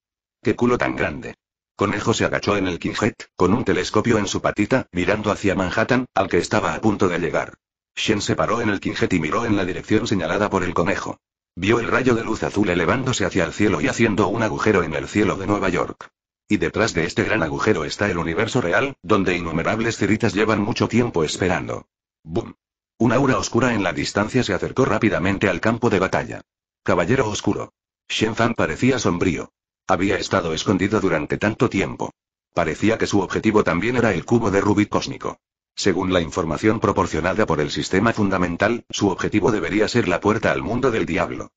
Qué culo tan grande. Conejo se agachó en el Quinjet, con un telescopio en su patita, mirando hacia Manhattan, al que estaba a punto de llegar. Shen se paró en el Quinjet y miró en la dirección señalada por el conejo. Vio el rayo de luz azul elevándose hacia el cielo y haciendo un agujero en el cielo de Nueva York. Y detrás de este gran agujero está el universo real, donde innumerables ciritas llevan mucho tiempo esperando. ¡Bum! Una aura oscura en la distancia se acercó rápidamente al campo de batalla. Caballero Oscuro. Shen Fang parecía sombrío. Había estado escondido durante tanto tiempo. Parecía que su objetivo también era el cubo de Rubí cósmico. Según la información proporcionada por el sistema fundamental, su objetivo debería ser la puerta al mundo del diablo.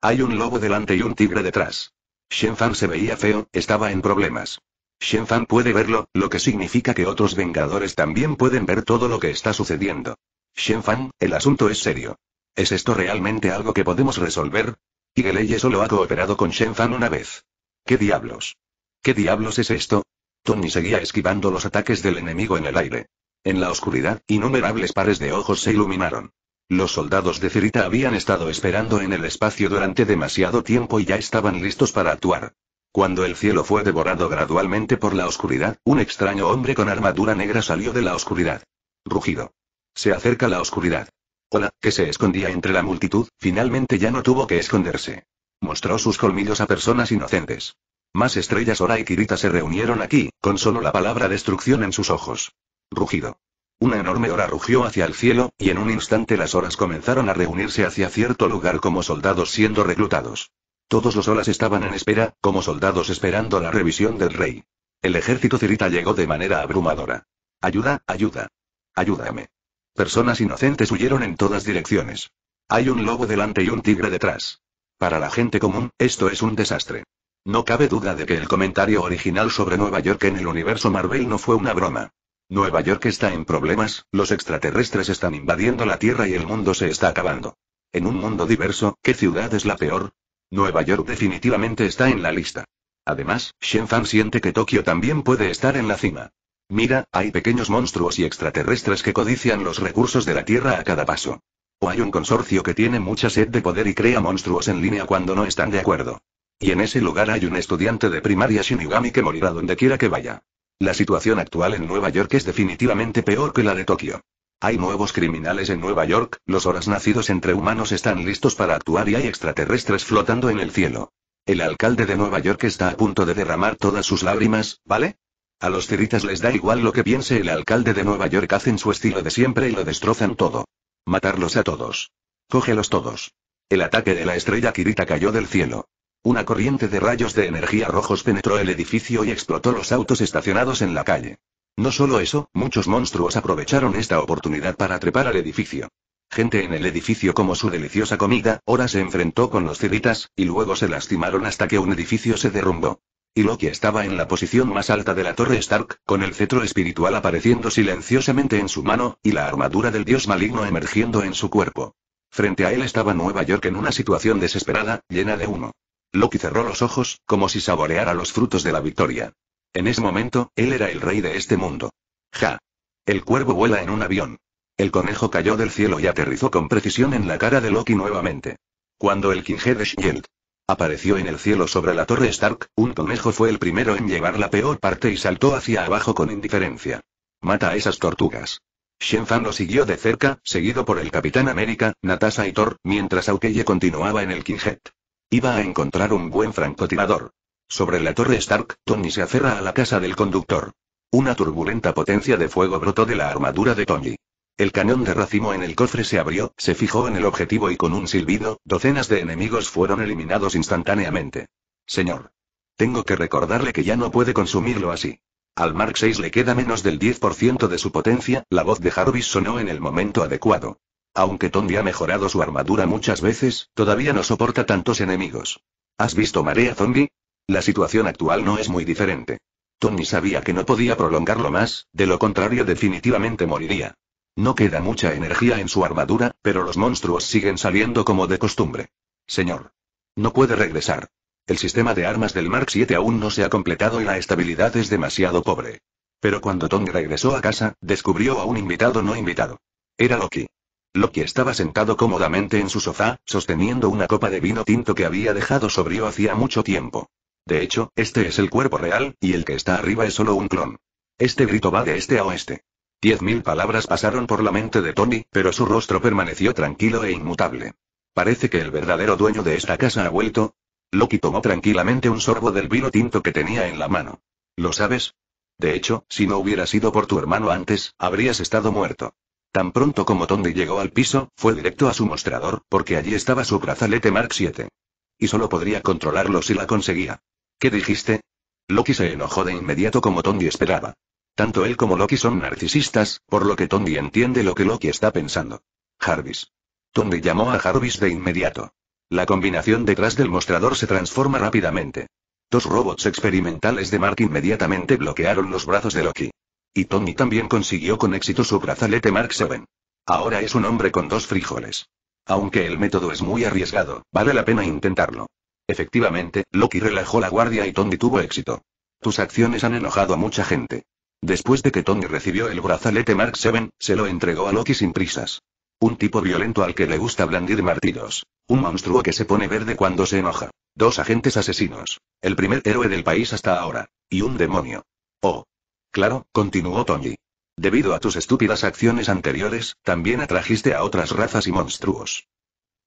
Hay un lobo delante y un tigre detrás. Shen Fang se veía feo, estaba en problemas. Shen Fang puede verlo, lo que significa que otros Vengadores también pueden ver todo lo que está sucediendo. Shen Fang, el asunto es serio. ¿Es esto realmente algo que podemos resolver? Y Geleye solo ha cooperado con Shen Fang una vez. ¿Qué diablos? ¿Qué diablos es esto? Tony seguía esquivando los ataques del enemigo en el aire. En la oscuridad, innumerables pares de ojos se iluminaron. Los soldados de Kirita habían estado esperando en el espacio durante demasiado tiempo y ya estaban listos para actuar. Cuando el cielo fue devorado gradualmente por la oscuridad, un extraño hombre con armadura negra salió de la oscuridad. Rugido. Se acerca la oscuridad. Hola, que se escondía entre la multitud, finalmente ya no tuvo que esconderse. Mostró sus colmillos a personas inocentes. Más estrellas Hora y Kirita se reunieron aquí, con solo la palabra destrucción en sus ojos. Rugido. Una enorme Hora rugió hacia el cielo, y en un instante las Horas comenzaron a reunirse hacia cierto lugar como soldados siendo reclutados. Todos los Horas estaban en espera, como soldados esperando la revisión del rey. El ejército Kirita llegó de manera abrumadora. Ayuda, ayuda. Ayúdame. Personas inocentes huyeron en todas direcciones. Hay un lobo delante y un tigre detrás. Para la gente común, esto es un desastre. No cabe duda de que el comentario original sobre Nueva York en el universo Marvel no fue una broma. Nueva York está en problemas, los extraterrestres están invadiendo la Tierra y el mundo se está acabando. En un mundo diverso, ¿qué ciudad es la peor? Nueva York definitivamente está en la lista. Además, Shen Fang siente que Tokio también puede estar en la cima. Mira, hay pequeños monstruos y extraterrestres que codician los recursos de la Tierra a cada paso. O hay un consorcio que tiene mucha sed de poder y crea monstruos en línea cuando no están de acuerdo. Y en ese lugar hay un estudiante de primaria Shinigami que morirá donde quiera que vaya. La situación actual en Nueva York es definitivamente peor que la de Tokio. Hay nuevos criminales en Nueva York, los Horas nacidos entre humanos están listos para actuar y hay extraterrestres flotando en el cielo. El alcalde de Nueva York está a punto de derramar todas sus lágrimas, ¿vale? A los ciritas les da igual lo que piense el alcalde de Nueva York, hacen su estilo de siempre y lo destrozan todo. Matarlos a todos. Cógelos todos. El ataque de la estrella Kirita cayó del cielo. Una corriente de rayos de energía rojos penetró el edificio y explotó los autos estacionados en la calle. No solo eso, muchos monstruos aprovecharon esta oportunidad para trepar al edificio. Gente en el edificio como su deliciosa comida, Hora se enfrentó con los ciritas, y luego se lastimaron hasta que un edificio se derrumbó. Y Loki estaba en la posición más alta de la Torre Stark, con el cetro espiritual apareciendo silenciosamente en su mano, y la armadura del dios maligno emergiendo en su cuerpo. Frente a él estaba Nueva York en una situación desesperada, llena de humo. Loki cerró los ojos, como si saboreara los frutos de la victoria. En ese momento, él era el rey de este mundo. ¡Ja! El cuervo vuela en un avión. El conejo cayó del cielo y aterrizó con precisión en la cara de Loki nuevamente. Cuando el Quinger de Shield apareció en el cielo sobre la Torre Stark, un conejo fue el primero en llevar la peor parte y saltó hacia abajo con indiferencia. Mata a esas tortugas. Shen Fang lo siguió de cerca, seguido por el Capitán América, Natasha y Thor, mientras Hawkeye continuaba en el Quinjet. Iba a encontrar un buen francotirador. Sobre la Torre Stark, Tony se aferra a la casa del conductor. Una turbulenta potencia de fuego brotó de la armadura de Tony. El cañón de racimo en el cofre se abrió, se fijó en el objetivo y con un silbido, docenas de enemigos fueron eliminados instantáneamente. Señor. Tengo que recordarle que ya no puede consumirlo así. Al Mark seis le queda menos del diez por ciento de su potencia, la voz de Jarvis sonó en el momento adecuado. Aunque Tony ha mejorado su armadura muchas veces, todavía no soporta tantos enemigos. ¿Has visto Marea Zombie? La situación actual no es muy diferente. Tony sabía que no podía prolongarlo más, de lo contrario definitivamente moriría. No queda mucha energía en su armadura, pero los monstruos siguen saliendo como de costumbre. Señor. No puede regresar. El sistema de armas del Mark siete aún no se ha completado y la estabilidad es demasiado pobre. Pero cuando Tony regresó a casa, descubrió a un invitado no invitado. Era Loki. Loki estaba sentado cómodamente en su sofá, sosteniendo una copa de vino tinto que había dejado sobrio hacía mucho tiempo. De hecho, este es el cuerpo real, y el que está arriba es solo un clon. Este grito va de este a oeste. Diez mil palabras pasaron por la mente de Tony, pero su rostro permaneció tranquilo e inmutable. Parece que el verdadero dueño de esta casa ha vuelto. Loki tomó tranquilamente un sorbo del vino tinto que tenía en la mano. ¿Lo sabes? De hecho, si no hubiera sido por tu hermano antes, habrías estado muerto. Tan pronto como Tony llegó al piso, fue directo a su mostrador, porque allí estaba su brazalete Mark siete. Y solo podría controlarlo si la conseguía. ¿Qué dijiste? Loki se enojó de inmediato como Tony esperaba. Tanto él como Loki son narcisistas, por lo que Tony entiende lo que Loki está pensando. Jarvis. Tony llamó a Jarvis de inmediato. La combinación detrás del mostrador se transforma rápidamente. Dos robots experimentales de Mark inmediatamente bloquearon los brazos de Loki. Y Tony también consiguió con éxito su brazalete Mark siete. Ahora es un hombre con dos frijoles. Aunque el método es muy arriesgado, vale la pena intentarlo. Efectivamente, Loki relajó la guardia y Tony tuvo éxito. Tus acciones han enojado a mucha gente. Después de que Tony recibió el brazalete Mark siete, se lo entregó a Loki sin prisas. Un tipo violento al que le gusta blandir martillos. Un monstruo que se pone verde cuando se enoja. Dos agentes asesinos. El primer héroe del país hasta ahora. Y un demonio. Oh. Claro, continuó Tony. Debido a tus estúpidas acciones anteriores, también atrajiste a otras razas y monstruos.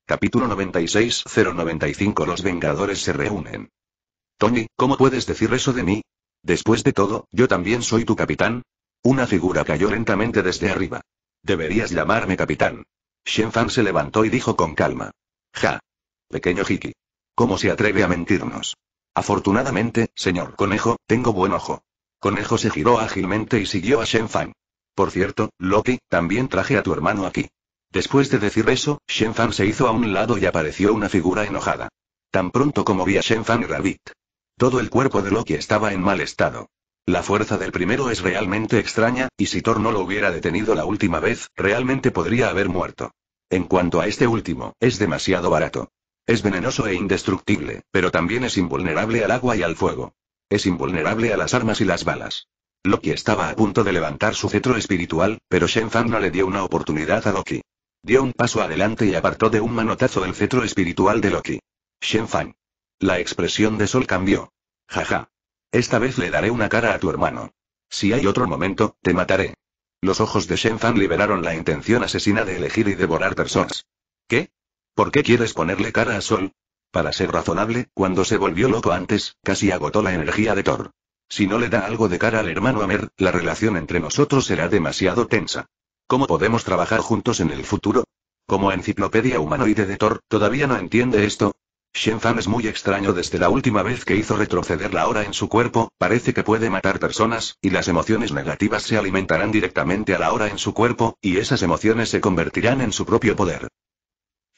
Capítulo noventa y seis cero noventa y cinco Los Vengadores se reúnen. Tony, ¿cómo puedes decir eso de mí? Después de todo, yo también soy tu capitán. Una figura cayó lentamente desde arriba. Deberías llamarme capitán. Shen Fang se levantó y dijo con calma. Ja. Pequeño Hiki. ¿Cómo se atreve a mentirnos? Afortunadamente, señor Conejo, tengo buen ojo. Conejo se giró ágilmente y siguió a Shen Fang. Por cierto, Loki, también traje a tu hermano aquí. Después de decir eso, Shen Fang se hizo a un lado y apareció una figura enojada. Tan pronto como vi a Shen Fang y Rabbit. Todo el cuerpo de Loki estaba en mal estado. La fuerza del primero es realmente extraña, y si Thor no lo hubiera detenido la última vez, realmente podría haber muerto. En cuanto a este último, es demasiado barato. Es venenoso e indestructible, pero también es invulnerable al agua y al fuego. Es invulnerable a las armas y las balas. Loki estaba a punto de levantar su cetro espiritual, pero Shen Fang no le dio una oportunidad a Loki. Dio un paso adelante y apartó de un manotazo el cetro espiritual de Loki. Shen Fang. La expresión de Sol cambió. Jaja. Esta vez le daré una cara a tu hermano. Si hay otro momento, te mataré. Los ojos de Shen Fang liberaron la intención asesina de elegir y devorar personas. ¿Qué? ¿Por qué quieres ponerle cara a Sol? Para ser razonable, cuando se volvió loco antes, casi agotó la energía de Thor. Si no le da algo de cara al hermano Amer, la relación entre nosotros será demasiado tensa. ¿Cómo podemos trabajar juntos en el futuro? Como enciclopedia humanoide de Thor, ¿todavía no entiende esto? Shen Fang es muy extraño desde la última vez que hizo retroceder la hora en su cuerpo, parece que puede matar personas, y las emociones negativas se alimentarán directamente a la hora en su cuerpo, y esas emociones se convertirán en su propio poder.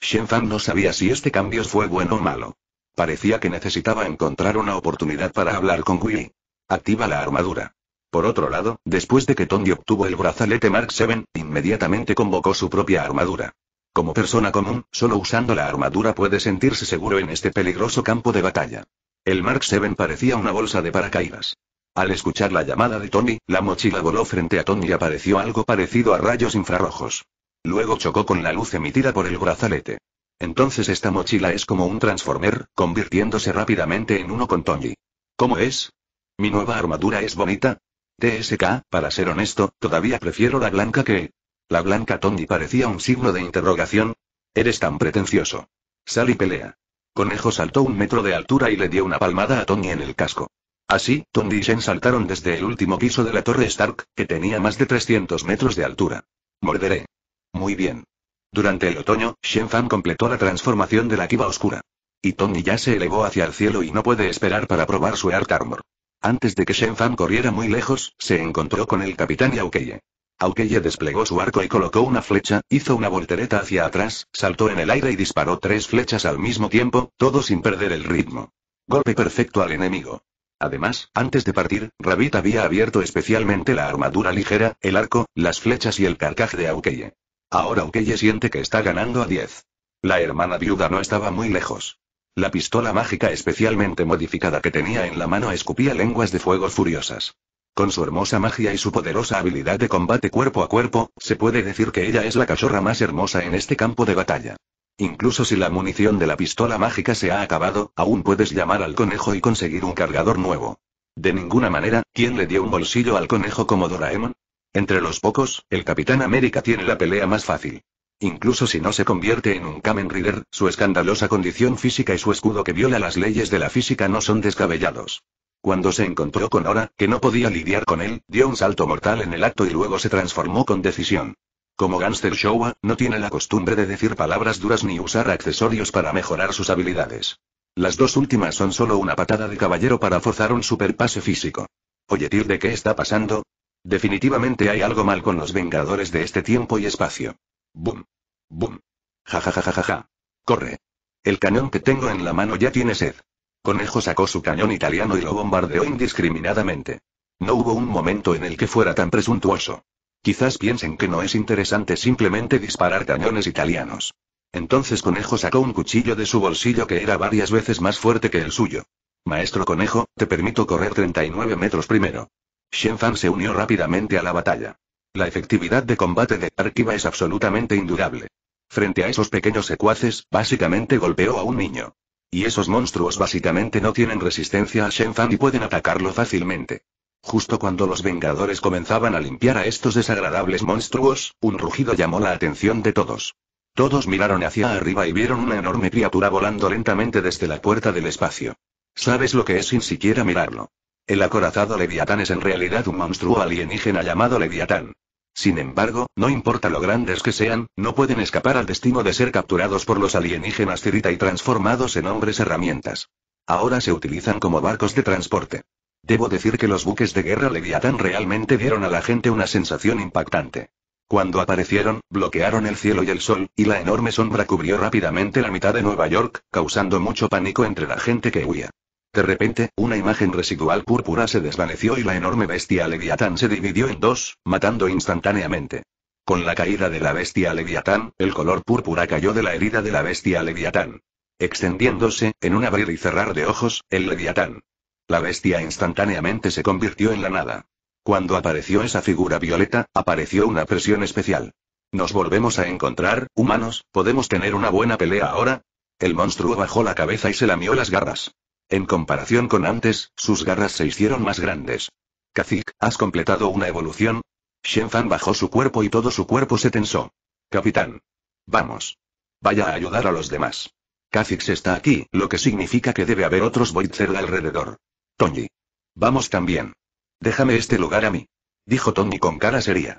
Shen Fang no sabía si este cambio fue bueno o malo. Parecía que necesitaba encontrar una oportunidad para hablar con Wei. Activa la armadura. Por otro lado, después de que Tony obtuvo el brazalete Mark siete, inmediatamente convocó su propia armadura. Como persona común, solo usando la armadura puede sentirse seguro en este peligroso campo de batalla. El Mark siete parecía una bolsa de paracaídas. Al escuchar la llamada de Tony, la mochila voló frente a Tony y apareció algo parecido a rayos infrarrojos. Luego chocó con la luz emitida por el brazalete. Entonces esta mochila es como un transformer, convirtiéndose rápidamente en uno con Tony. ¿Cómo es? ¿Mi nueva armadura es bonita? T S K, para ser honesto, todavía prefiero la blanca que... La blanca Tony parecía un signo de interrogación. Eres tan pretencioso. Sal y pelea. Conejo saltó un metro de altura y le dio una palmada a Tony en el casco. Así, Tony y Shen saltaron desde el último piso de la Torre Stark, que tenía más de trescientos metros de altura. Morderé. Muy bien. Durante el otoño, Shen Fang completó la transformación de la Kiva Oscura. Y Tony ya se elevó hacia el cielo y no puede esperar para probar su Earth Armor. Antes de que Shen Fang corriera muy lejos, se encontró con el capitán y Hawkeye. Hawkeye desplegó su arco y colocó una flecha, hizo una voltereta hacia atrás, saltó en el aire y disparó tres flechas al mismo tiempo, todo sin perder el ritmo. Golpe perfecto al enemigo. Además, antes de partir, Rabbit había abierto especialmente la armadura ligera, el arco, las flechas y el carcaj de Hawkeye. Ahora Hawkeye siente que está ganando a diez. La hermana viuda no estaba muy lejos. La pistola mágica especialmente modificada que tenía en la mano escupía lenguas de fuego furiosas. Con su hermosa magia y su poderosa habilidad de combate cuerpo a cuerpo, se puede decir que ella es la cachorra más hermosa en este campo de batalla. Incluso si la munición de la pistola mágica se ha acabado, aún puedes llamar al conejo y conseguir un cargador nuevo. De ninguna manera, ¿quién le dio un bolsillo al conejo como Doraemon? Entre los pocos, el Capitán América tiene la pelea más fácil. Incluso si no se convierte en un Kamen Rider, su escandalosa condición física y su escudo que viola las leyes de la física no son descabellados. Cuando se encontró con Hora, que no podía lidiar con él, dio un salto mortal en el acto y luego se transformó con decisión. Como Gangster Showa, no tiene la costumbre de decir palabras duras ni usar accesorios para mejorar sus habilidades. Las dos últimas son solo una patada de caballero para forzar un superpase físico. Oye, Tyr, ¿de qué está pasando? Definitivamente hay algo mal con los Vengadores de este tiempo y espacio. Boom. Boom. Ja ja ja ja ja ja. Corre. El cañón que tengo en la mano ya tiene sed. Conejo sacó su cañón italiano y lo bombardeó indiscriminadamente. No hubo un momento en el que fuera tan presuntuoso. Quizás piensen que no es interesante simplemente disparar cañones italianos. Entonces Conejo sacó un cuchillo de su bolsillo que era varias veces más fuerte que el suyo. Maestro Conejo, te permito correr treinta y nueve metros primero. Shen Fang se unió rápidamente a la batalla. La efectividad de combate de Arkiva es absolutamente indudable. Frente a esos pequeños secuaces, básicamente golpeó a un niño. Y esos monstruos básicamente no tienen resistencia a Shen Fang y pueden atacarlo fácilmente. Justo cuando los Vengadores comenzaban a limpiar a estos desagradables monstruos, un rugido llamó la atención de todos. Todos miraron hacia arriba y vieron una enorme criatura volando lentamente desde la puerta del espacio. ¿Sabes lo que es sin siquiera mirarlo? El acorazado Leviatán es en realidad un monstruo alienígena llamado Leviatán. Sin embargo, no importa lo grandes que sean, no pueden escapar al destino de ser capturados por los alienígenas Kirita y transformados en hombres herramientas. Ahora se utilizan como barcos de transporte. Debo decir que los buques de guerra Leviatán realmente dieron a la gente una sensación impactante. Cuando aparecieron, bloquearon el cielo y el sol, y la enorme sombra cubrió rápidamente la mitad de Nueva York, causando mucho pánico entre la gente que huía. De repente, una imagen residual púrpura se desvaneció y la enorme bestia Leviatán se dividió en dos, matando instantáneamente. Con la caída de la bestia Leviatán, el color púrpura cayó de la herida de la bestia Leviatán. Extendiéndose, en un abrir y cerrar de ojos, el Leviatán. La bestia instantáneamente se convirtió en la nada. Cuando apareció esa figura violeta, apareció una presión especial. ¿Nos volvemos a encontrar, humanos? ¿Podemos tener una buena pelea ahora? El monstruo bajó la cabeza y se lamió las garras. En comparación con antes, sus garras se hicieron más grandes. Kha'Zix, ¿has completado una evolución? Shen Fang bajó su cuerpo y todo su cuerpo se tensó. Capitán. Vamos. Vaya a ayudar a los demás. Kha'Zix está aquí, lo que significa que debe haber otros Voidzer alrededor. Tony. Vamos también. Déjame este lugar a mí. Dijo Tony con cara seria.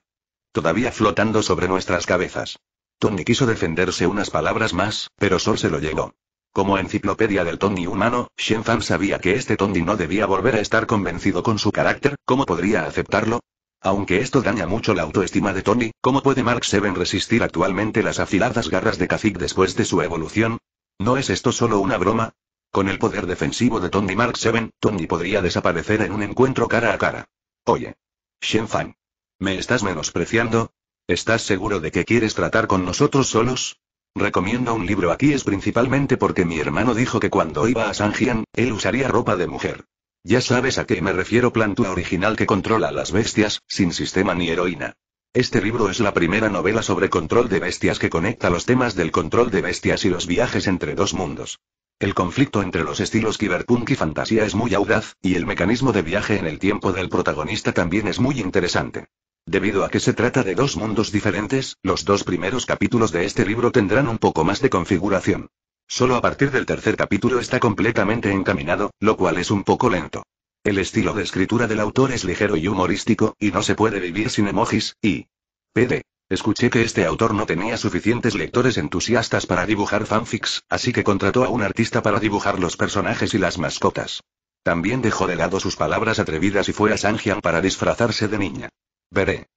Todavía flotando sobre nuestras cabezas. Tony quiso defenderse unas palabras más, pero Sor se lo llevó. Como enciclopedia del Tony humano, Shen Fang sabía que este Tony no debía volver a estar convencido con su carácter, ¿cómo podría aceptarlo? Aunque esto daña mucho la autoestima de Tony, ¿cómo puede Mark Seven resistir actualmente las afiladas garras de Kha'Zix después de su evolución? ¿No es esto solo una broma? Con el poder defensivo de Tony Mark Seven, Tony podría desaparecer en un encuentro cara a cara. Oye. Shen Fang. ¿Me estás menospreciando? ¿Estás seguro de que quieres tratar con nosotros solos? Recomiendo un libro aquí es principalmente porque mi hermano dijo que cuando iba a Sanjian, él usaría ropa de mujer. Ya sabes a qué me refiero, planta original que controla a las bestias, sin sistema ni heroína. Este libro es la primera novela sobre control de bestias que conecta los temas del control de bestias y los viajes entre dos mundos. El conflicto entre los estilos cyberpunk y fantasía es muy audaz, y el mecanismo de viaje en el tiempo del protagonista también es muy interesante. Debido a que se trata de dos mundos diferentes, los dos primeros capítulos de este libro tendrán un poco más de configuración. Solo a partir del tercer capítulo está completamente encaminado, lo cual es un poco lento. El estilo de escritura del autor es ligero y humorístico, y no se puede vivir sin emojis, y... P D. Escuché que este autor no tenía suficientes lectores entusiastas para dibujar fanfics, así que contrató a un artista para dibujar los personajes y las mascotas. También dejó de lado sus palabras atrevidas y fue a Sanjian para disfrazarse de niña. Veré.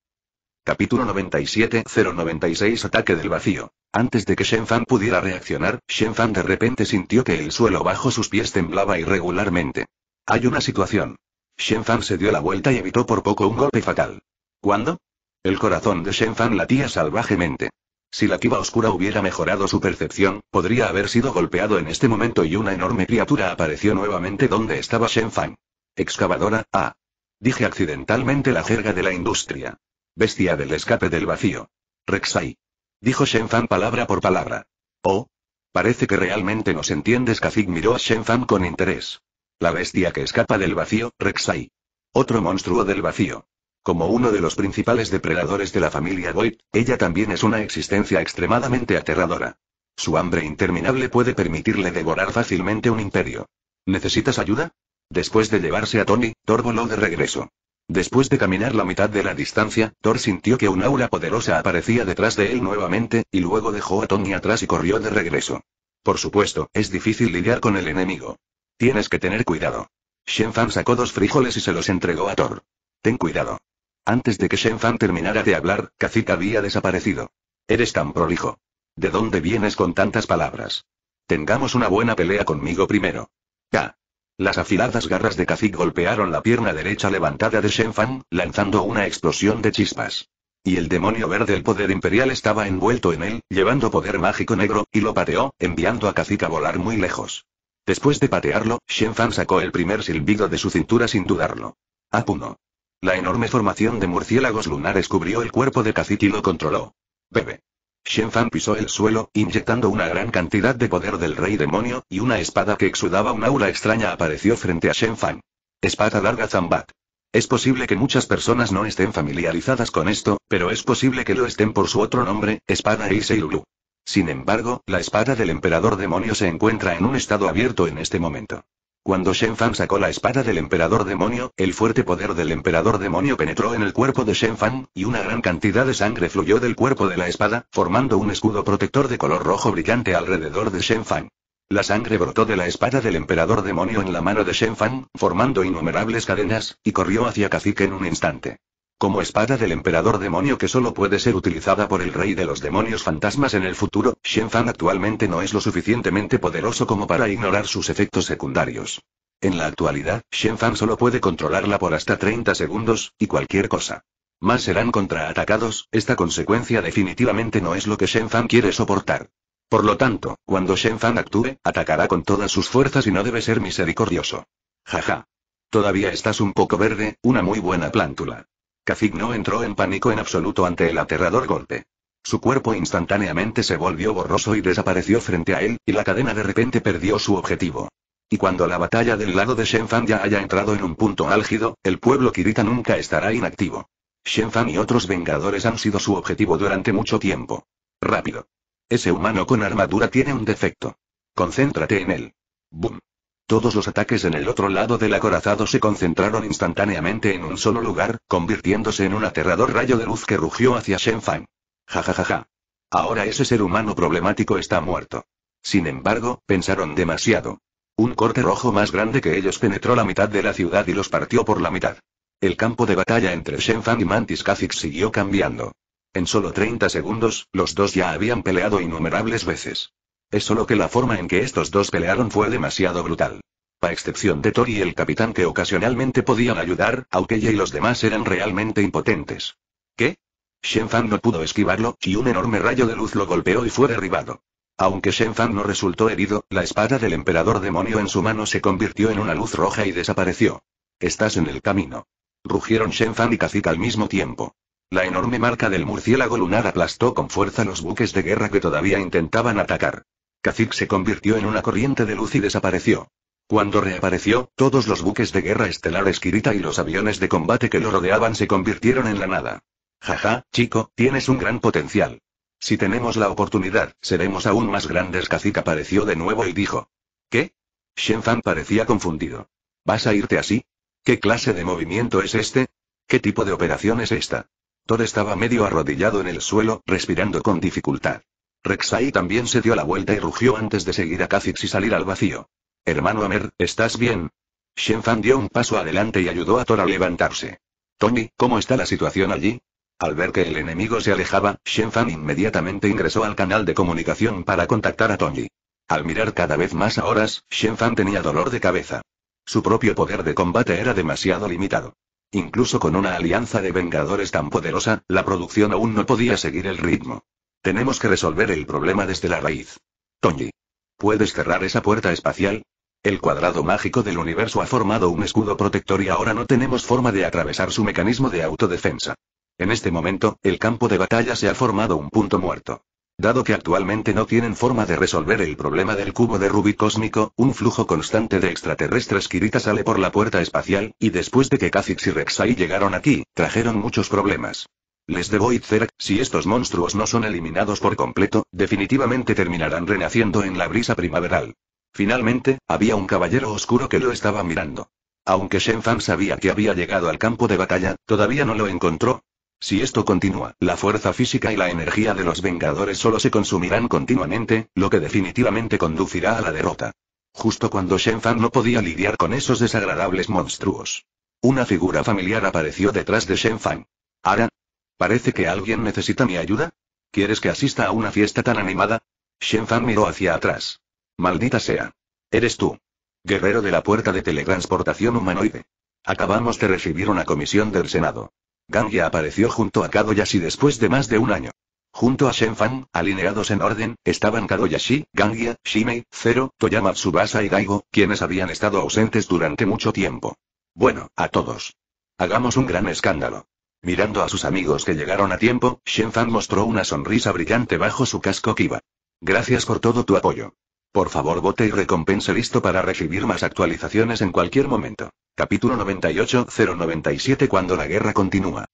Capítulo noventa y siete cero noventa y seis Ataque del vacío. Antes de que Shen Fang pudiera reaccionar, Shen Fang de repente sintió que el suelo bajo sus pies temblaba irregularmente. Hay una situación. Shen Fang se dio la vuelta y evitó por poco un golpe fatal. ¿Cuándo? El corazón de Shen Fang latía salvajemente. Si la quiva oscura hubiera mejorado su percepción, podría haber sido golpeado en este momento y una enorme criatura apareció nuevamente donde estaba Shen Fang. Excavadora, ah. Dije accidentalmente la jerga de la industria. Bestia del escape del vacío. Rek'Sai. Dijo Shen Fang palabra por palabra. Oh. Parece que realmente nos entiendes. Kha'Zix miró a Shen Fang con interés. La bestia que escapa del vacío, Rek'Sai. Otro monstruo del vacío. Como uno de los principales depredadores de la familia Void, ella también es una existencia extremadamente aterradora. Su hambre interminable puede permitirle devorar fácilmente un imperio. ¿Necesitas ayuda? Después de llevarse a Tony, Thor voló de regreso. Después de caminar la mitad de la distancia, Thor sintió que un aura poderosa aparecía detrás de él nuevamente, y luego dejó a Tony atrás y corrió de regreso. Por supuesto, es difícil lidiar con el enemigo. Tienes que tener cuidado. Shen Fang sacó dos frijoles y se los entregó a Thor. Ten cuidado. Antes de que Shen Fang terminara de hablar, Kha'Zix había desaparecido. Eres tan prolijo. ¿De dónde vienes con tantas palabras? Tengamos una buena pelea conmigo primero. ¡Ah! Las afiladas garras de Kha'Zix golpearon la pierna derecha levantada de Shen Fang, lanzando una explosión de chispas. Y el demonio verde del poder imperial estaba envuelto en él, llevando poder mágico negro, y lo pateó, enviando a Kha'Zix a volar muy lejos. Después de patearlo, Shen Fang sacó el primer silbido de su cintura sin dudarlo. A puño. La enorme formación de murciélagos lunares cubrió el cuerpo de Kha'Zix y lo controló. Bebe. Shen Fang pisó el suelo, inyectando una gran cantidad de poder del rey demonio, y una espada que exudaba un aura extraña apareció frente a Shen Fang. Espada larga Zambat. Es posible que muchas personas no estén familiarizadas con esto, pero es posible que lo estén por su otro nombre, espada Issei Lulu. Sin embargo, la espada del emperador demonio se encuentra en un estado abierto en este momento. Cuando Shen Fang sacó la espada del emperador demonio, el fuerte poder del emperador demonio penetró en el cuerpo de Shen Fang, y una gran cantidad de sangre fluyó del cuerpo de la espada, formando un escudo protector de color rojo brillante alrededor de Shen Fang. La sangre brotó de la espada del emperador demonio en la mano de Shen Fang, formando innumerables cadenas, y corrió hacia Kha'Zix en un instante. Como espada del emperador demonio que solo puede ser utilizada por el rey de los demonios fantasmas en el futuro, Shen Fang actualmente no es lo suficientemente poderoso como para ignorar sus efectos secundarios. En la actualidad, Shen Fang solo puede controlarla por hasta treinta segundos, y cualquier cosa. Más serán contraatacados, esta consecuencia definitivamente no es lo que Shen Fang quiere soportar. Por lo tanto, cuando Shen Fang actúe, atacará con todas sus fuerzas y no debe ser misericordioso. Jaja. Todavía estás un poco verde, una muy buena plántula. Kha'Zix no entró en pánico en absoluto ante el aterrador golpe. Su cuerpo instantáneamente se volvió borroso y desapareció frente a él, y la cadena de repente perdió su objetivo. Y cuando la batalla del lado de Shen Fang ya haya entrado en un punto álgido, el pueblo Kirita nunca estará inactivo. Shen Fang y otros Vengadores han sido su objetivo durante mucho tiempo. Rápido. Ese humano con armadura tiene un defecto. Concéntrate en él. Boom. Todos los ataques en el otro lado del acorazado se concentraron instantáneamente en un solo lugar, convirtiéndose en un aterrador rayo de luz que rugió hacia Shen Fang. Ja ja ja ja. Ahora ese ser humano problemático está muerto. Sin embargo, pensaron demasiado. Un corte rojo más grande que ellos penetró la mitad de la ciudad y los partió por la mitad. El campo de batalla entre Shen Fang y Mantis Kha'Zix siguió cambiando. En solo treinta segundos, los dos ya habían peleado innumerables veces. Es solo que la forma en que estos dos pelearon fue demasiado brutal. A excepción de Thor y el capitán que ocasionalmente podían ayudar, Hawkeye y los demás eran realmente impotentes. ¿Qué? Shen Fang no pudo esquivarlo, y un enorme rayo de luz lo golpeó y fue derribado. Aunque Shen Fang no resultó herido, la espada del emperador demonio en su mano se convirtió en una luz roja y desapareció. Estás en el camino. Rugieron Shen Fang y Kha'Zix al mismo tiempo. La enorme marca del murciélago lunar aplastó con fuerza los buques de guerra que todavía intentaban atacar. Kha'Zix se convirtió en una corriente de luz y desapareció. Cuando reapareció, todos los buques de guerra estelares Kirita y los aviones de combate que lo rodeaban se convirtieron en la nada. Jaja, chico, tienes un gran potencial. Si tenemos la oportunidad, seremos aún más grandes. Kha'Zix apareció de nuevo y dijo. ¿Qué? Shen Fang parecía confundido. ¿Vas a irte así? ¿Qué clase de movimiento es este? ¿Qué tipo de operación es esta? Thor estaba medio arrodillado en el suelo, respirando con dificultad. Rek'Sai también se dio la vuelta y rugió antes de seguir a Kha'Zix y salir al vacío. Hermano Amer, ¿estás bien? Shen Fang dio un paso adelante y ayudó a Thor a levantarse. Tony, ¿cómo está la situación allí? Al ver que el enemigo se alejaba, Shen Fang inmediatamente ingresó al canal de comunicación para contactar a Tony. Al mirar cada vez más a horas, Shen Fang tenía dolor de cabeza. Su propio poder de combate era demasiado limitado. Incluso con una alianza de Vengadores tan poderosa, la producción aún no podía seguir el ritmo. Tenemos que resolver el problema desde la raíz. Tony, ¿puedes cerrar esa puerta espacial? El cuadrado mágico del universo ha formado un escudo protector y ahora no tenemos forma de atravesar su mecanismo de autodefensa. En este momento, el campo de batalla se ha formado un punto muerto. Dado que actualmente no tienen forma de resolver el problema del cubo de Rubik cósmico, un flujo constante de extraterrestres Kirita sale por la puerta espacial, y después de que Kha'Zix y Rek'Sai llegaron aquí, trajeron muchos problemas. Les debo Izzer, si estos monstruos no son eliminados por completo, definitivamente terminarán renaciendo en la brisa primaveral. Finalmente, había un caballero oscuro que lo estaba mirando. Aunque Shen Fang sabía que había llegado al campo de batalla, todavía no lo encontró. Si esto continúa, la fuerza física y la energía de los Vengadores solo se consumirán continuamente, lo que definitivamente conducirá a la derrota. Justo cuando Shen Fang no podía lidiar con esos desagradables monstruos. Una figura familiar apareció detrás de Shen Fang. Ara, parece que alguien necesita mi ayuda. ¿Quieres que asista a una fiesta tan animada? Shen Fang miró hacia atrás. Maldita sea. Eres tú. Guerrero de la puerta de teletransportación humanoide. Acabamos de recibir una comisión del Senado. Gangya apareció junto a Kadoyashi después de más de un año. Junto a Shen Fang, alineados en orden, estaban Kadoyashi, Gangya, Shimei, Zero, Toyama Tsubasa y Daigo, quienes habían estado ausentes durante mucho tiempo. Bueno, a todos. Hagamos un gran escándalo. Mirando a sus amigos que llegaron a tiempo, Shen Fang mostró una sonrisa brillante bajo su casco Kiba. Gracias por todo tu apoyo. Por favor vote y recompense. Listo para recibir más actualizaciones en cualquier momento. Capítulo noventa y ocho cero noventa y siete Cuando la guerra continúa.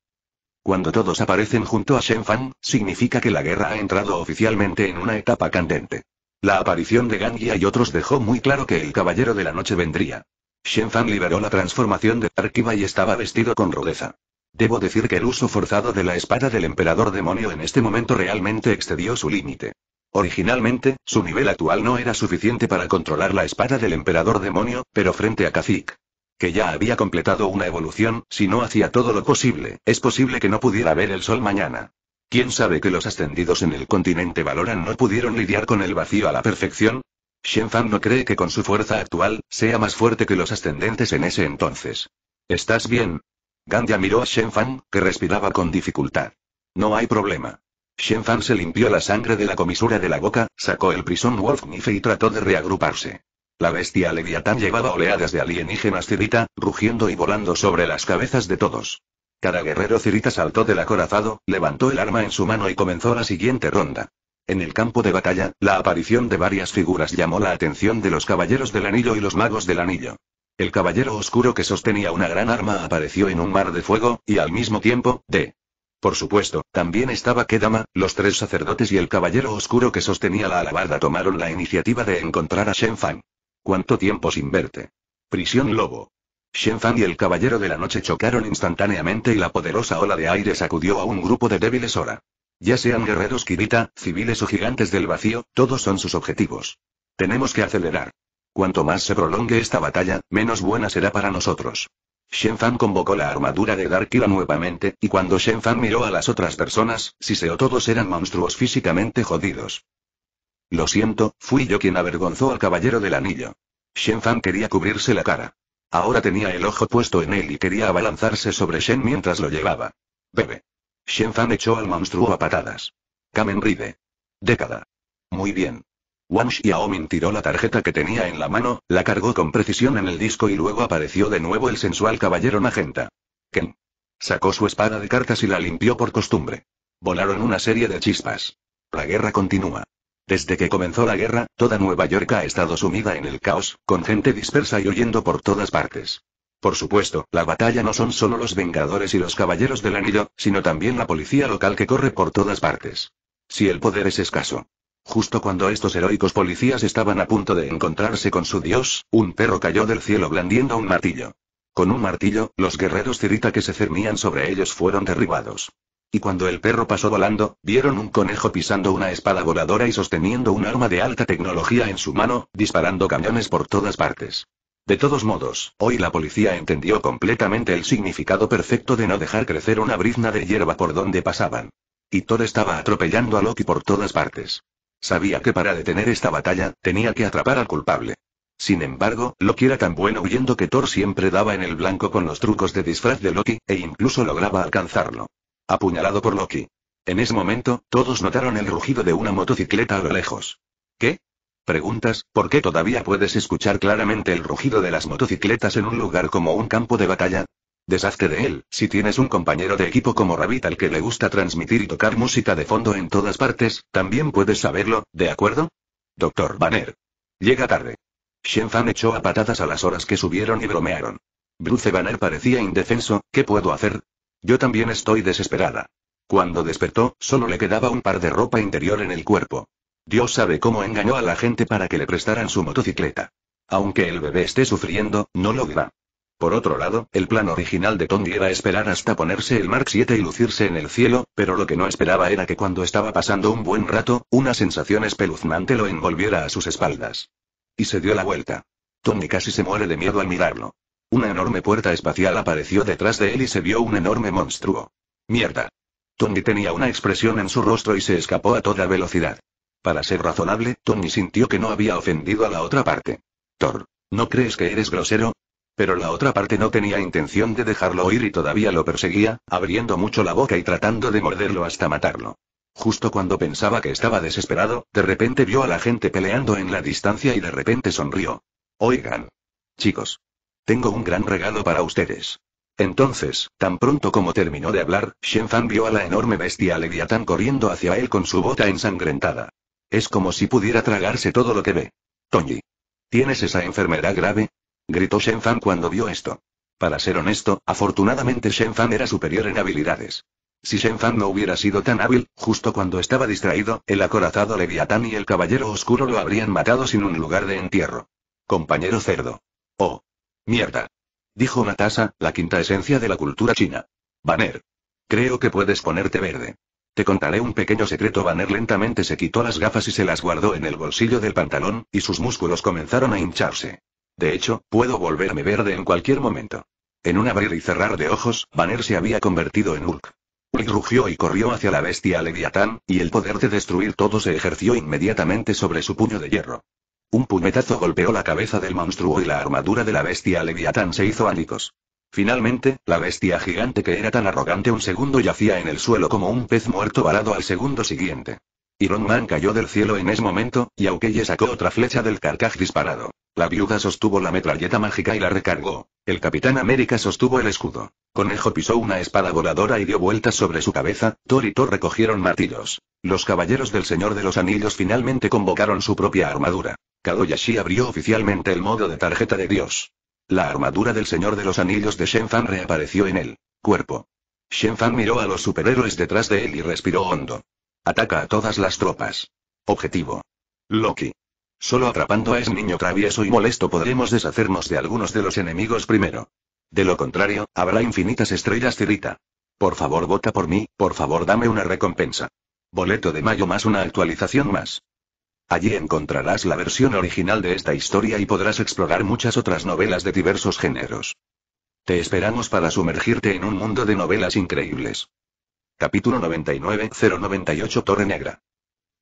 Cuando todos aparecen junto a Shen Fang, significa que la guerra ha entrado oficialmente en una etapa candente. La aparición de Gangya y otros dejó muy claro que el Caballero de la Noche vendría. Shen Fang liberó la transformación de Arkiva y estaba vestido con rudeza. Debo decir que el uso forzado de la espada del Emperador Demonio en este momento realmente excedió su límite. Originalmente, su nivel actual no era suficiente para controlar la espada del Emperador Demonio, pero frente a Kha'Zix, que ya había completado una evolución, si no hacía todo lo posible, es posible que no pudiera ver el sol mañana. ¿Quién sabe que los ascendidos en el continente Valoran no pudieron lidiar con el vacío a la perfección? Shen Fang no cree que con su fuerza actual, sea más fuerte que los ascendentes en ese entonces. ¿Estás bien? Gangya miró a Shen Fang, que respiraba con dificultad. No hay problema. Shen Fang se limpió la sangre de la comisura de la boca, sacó el Prison Wolf Knife y trató de reagruparse. La bestia Leviatán llevaba oleadas de alienígenas Cirita, rugiendo y volando sobre las cabezas de todos. Cada guerrero Cirita saltó del acorazado, levantó el arma en su mano y comenzó la siguiente ronda. En el campo de batalla, la aparición de varias figuras llamó la atención de los Caballeros del Anillo y los Magos del Anillo. El Caballero Oscuro que sostenía una gran arma apareció en un mar de fuego, y al mismo tiempo, de... Por supuesto, también estaba Kedama, los tres sacerdotes y el caballero oscuro que sostenía la alabarda tomaron la iniciativa de encontrar a Shen Fang. ¿Cuánto tiempo sin verte? Prisión Lobo. Shen Fang y el caballero de la noche chocaron instantáneamente y la poderosa ola de aire sacudió a un grupo de débiles Hora. Ya sean guerreros Kirita, civiles o gigantes del vacío, todos son sus objetivos. Tenemos que acelerar. Cuanto más se prolongue esta batalla, menos buena será para nosotros. Shen Fang convocó la armadura de Darkira nuevamente, y cuando Shen Fang miró a las otras personas, Siseo todos eran monstruos físicamente jodidos. Lo siento, fui yo quien avergonzó al caballero del anillo. Shen Fang quería cubrirse la cara. Ahora tenía el ojo puesto en él y quería abalanzarse sobre Shen mientras lo llevaba. Bebe. Shen Fang echó al monstruo a patadas. Kamen Rider. Década. Muy bien. Wang Xiaomin tiró la tarjeta que tenía en la mano, la cargó con precisión en el disco y luego apareció de nuevo el sensual caballero magenta. Ken. Sacó su espada de cartas y la limpió por costumbre. Volaron una serie de chispas. La guerra continúa. Desde que comenzó la guerra, toda Nueva York ha estado sumida en el caos, con gente dispersa y huyendo por todas partes. Por supuesto, la batalla no son solo los Vengadores y los Caballeros del Anillo, sino también la policía local que corre por todas partes. Si el poder es escaso. Justo cuando estos heroicos policías estaban a punto de encontrarse con su dios, un perro cayó del cielo blandiendo un martillo. Con un martillo, los guerreros Cirita que se cernían sobre ellos fueron derribados. Y cuando el perro pasó volando, vieron un conejo pisando una espada voladora y sosteniendo un arma de alta tecnología en su mano, disparando cañones por todas partes. De todos modos, hoy la policía entendió completamente el significado perfecto de no dejar crecer una brizna de hierba por donde pasaban. Y Thor estaba atropellando a Loki por todas partes. Sabía que para detener esta batalla, tenía que atrapar al culpable. Sin embargo, Loki era tan bueno huyendo que Thor siempre daba en el blanco con los trucos de disfraz de Loki, e incluso lograba alcanzarlo. Apuñalado por Loki. En ese momento, todos notaron el rugido de una motocicleta a lo lejos. ¿Qué? Preguntas, ¿por qué todavía puedes escuchar claramente el rugido de las motocicletas en un lugar como un campo de batalla? Deshazte de él, si tienes un compañero de equipo como Rabbit al que le gusta transmitir y tocar música de fondo en todas partes, también puedes saberlo, ¿de acuerdo? Doctor Banner. Llega tarde. Shen Fang echó a patadas a las horas que subieron y bromearon. Bruce Banner parecía indefenso, ¿qué puedo hacer? Yo también estoy desesperada. Cuando despertó, solo le quedaba un par de ropa interior en el cuerpo. Dios sabe cómo engañó a la gente para que le prestaran su motocicleta. Aunque el bebé esté sufriendo, no lo verá. Por otro lado, el plan original de Tony era esperar hasta ponerse el Mark siete y lucirse en el cielo, pero lo que no esperaba era que cuando estaba pasando un buen rato, una sensación espeluznante lo envolviera a sus espaldas. Y se dio la vuelta. Tony casi se muere de miedo al mirarlo. Una enorme puerta espacial apareció detrás de él y se vio un enorme monstruo. ¡Mierda! Tony tenía una expresión en su rostro y se escapó a toda velocidad. Para ser razonable, Tony sintió que no había ofendido a la otra parte. Thor, ¿no crees que eres grosero? Pero la otra parte no tenía intención de dejarlo oír y todavía lo perseguía, abriendo mucho la boca y tratando de morderlo hasta matarlo. Justo cuando pensaba que estaba desesperado, de repente vio a la gente peleando en la distancia y de repente sonrió. Oigan. Chicos. Tengo un gran regalo para ustedes. Entonces, tan pronto como terminó de hablar, Shen Fang vio a la enorme bestia Leviatán corriendo hacia él con su bota ensangrentada. Es como si pudiera tragarse todo lo que ve. Tony. ¿Tienes esa enfermedad grave? Gritó Shen Fang cuando vio esto. Para ser honesto, afortunadamente Shen Fang era superior en habilidades. Si Shen Fang no hubiera sido tan hábil, justo cuando estaba distraído, el acorazado Leviatán y el Caballero Oscuro lo habrían matado sin un lugar de entierro. Compañero cerdo. Oh. Mierda. Dijo Natasha, la quinta esencia de la cultura china. Banner. Creo que puedes ponerte verde. Te contaré un pequeño secreto. Banner lentamente se quitó las gafas y se las guardó en el bolsillo del pantalón, y sus músculos comenzaron a hincharse. De hecho, puedo volverme verde en cualquier momento. En un abrir y cerrar de ojos, Banner se había convertido en Hulk. Hulk rugió y corrió hacia la bestia Leviatán, y el poder de destruir todo se ejerció inmediatamente sobre su puño de hierro. Un puñetazo golpeó la cabeza del monstruo y la armadura de la bestia Leviatán se hizo añicos. Finalmente, la bestia gigante que era tan arrogante un segundo yacía en el suelo como un pez muerto varado al segundo siguiente. Iron Man cayó del cielo en ese momento, y Hawkeye sacó otra flecha del carcaj disparado. La viuda sostuvo la metralleta mágica y la recargó. El Capitán América sostuvo el escudo. Conejo pisó una espada voladora y dio vueltas sobre su cabeza, Thor y Thor recogieron martillos. Los caballeros del Señor de los Anillos finalmente convocaron su propia armadura. Kadoyashi abrió oficialmente el modo de tarjeta de Dios. La armadura del Señor de los Anillos de Shen Fang reapareció en el cuerpo. Shen Fang miró a los superhéroes detrás de él y respiró hondo. Ataca a todas las tropas. Objetivo. Loki. Solo atrapando a ese niño travieso y molesto podremos deshacernos de algunos de los enemigos primero. De lo contrario, habrá infinitas estrellas Kirita. Por favor vota por mí, por favor dame una recompensa. Boleto de mayo más una actualización más. Allí encontrarás la versión original de esta historia y podrás explorar muchas otras novelas de diversos géneros. Te esperamos para sumergirte en un mundo de novelas increíbles. Capítulo noventa y nueve cero noventa y ocho Torre Negra.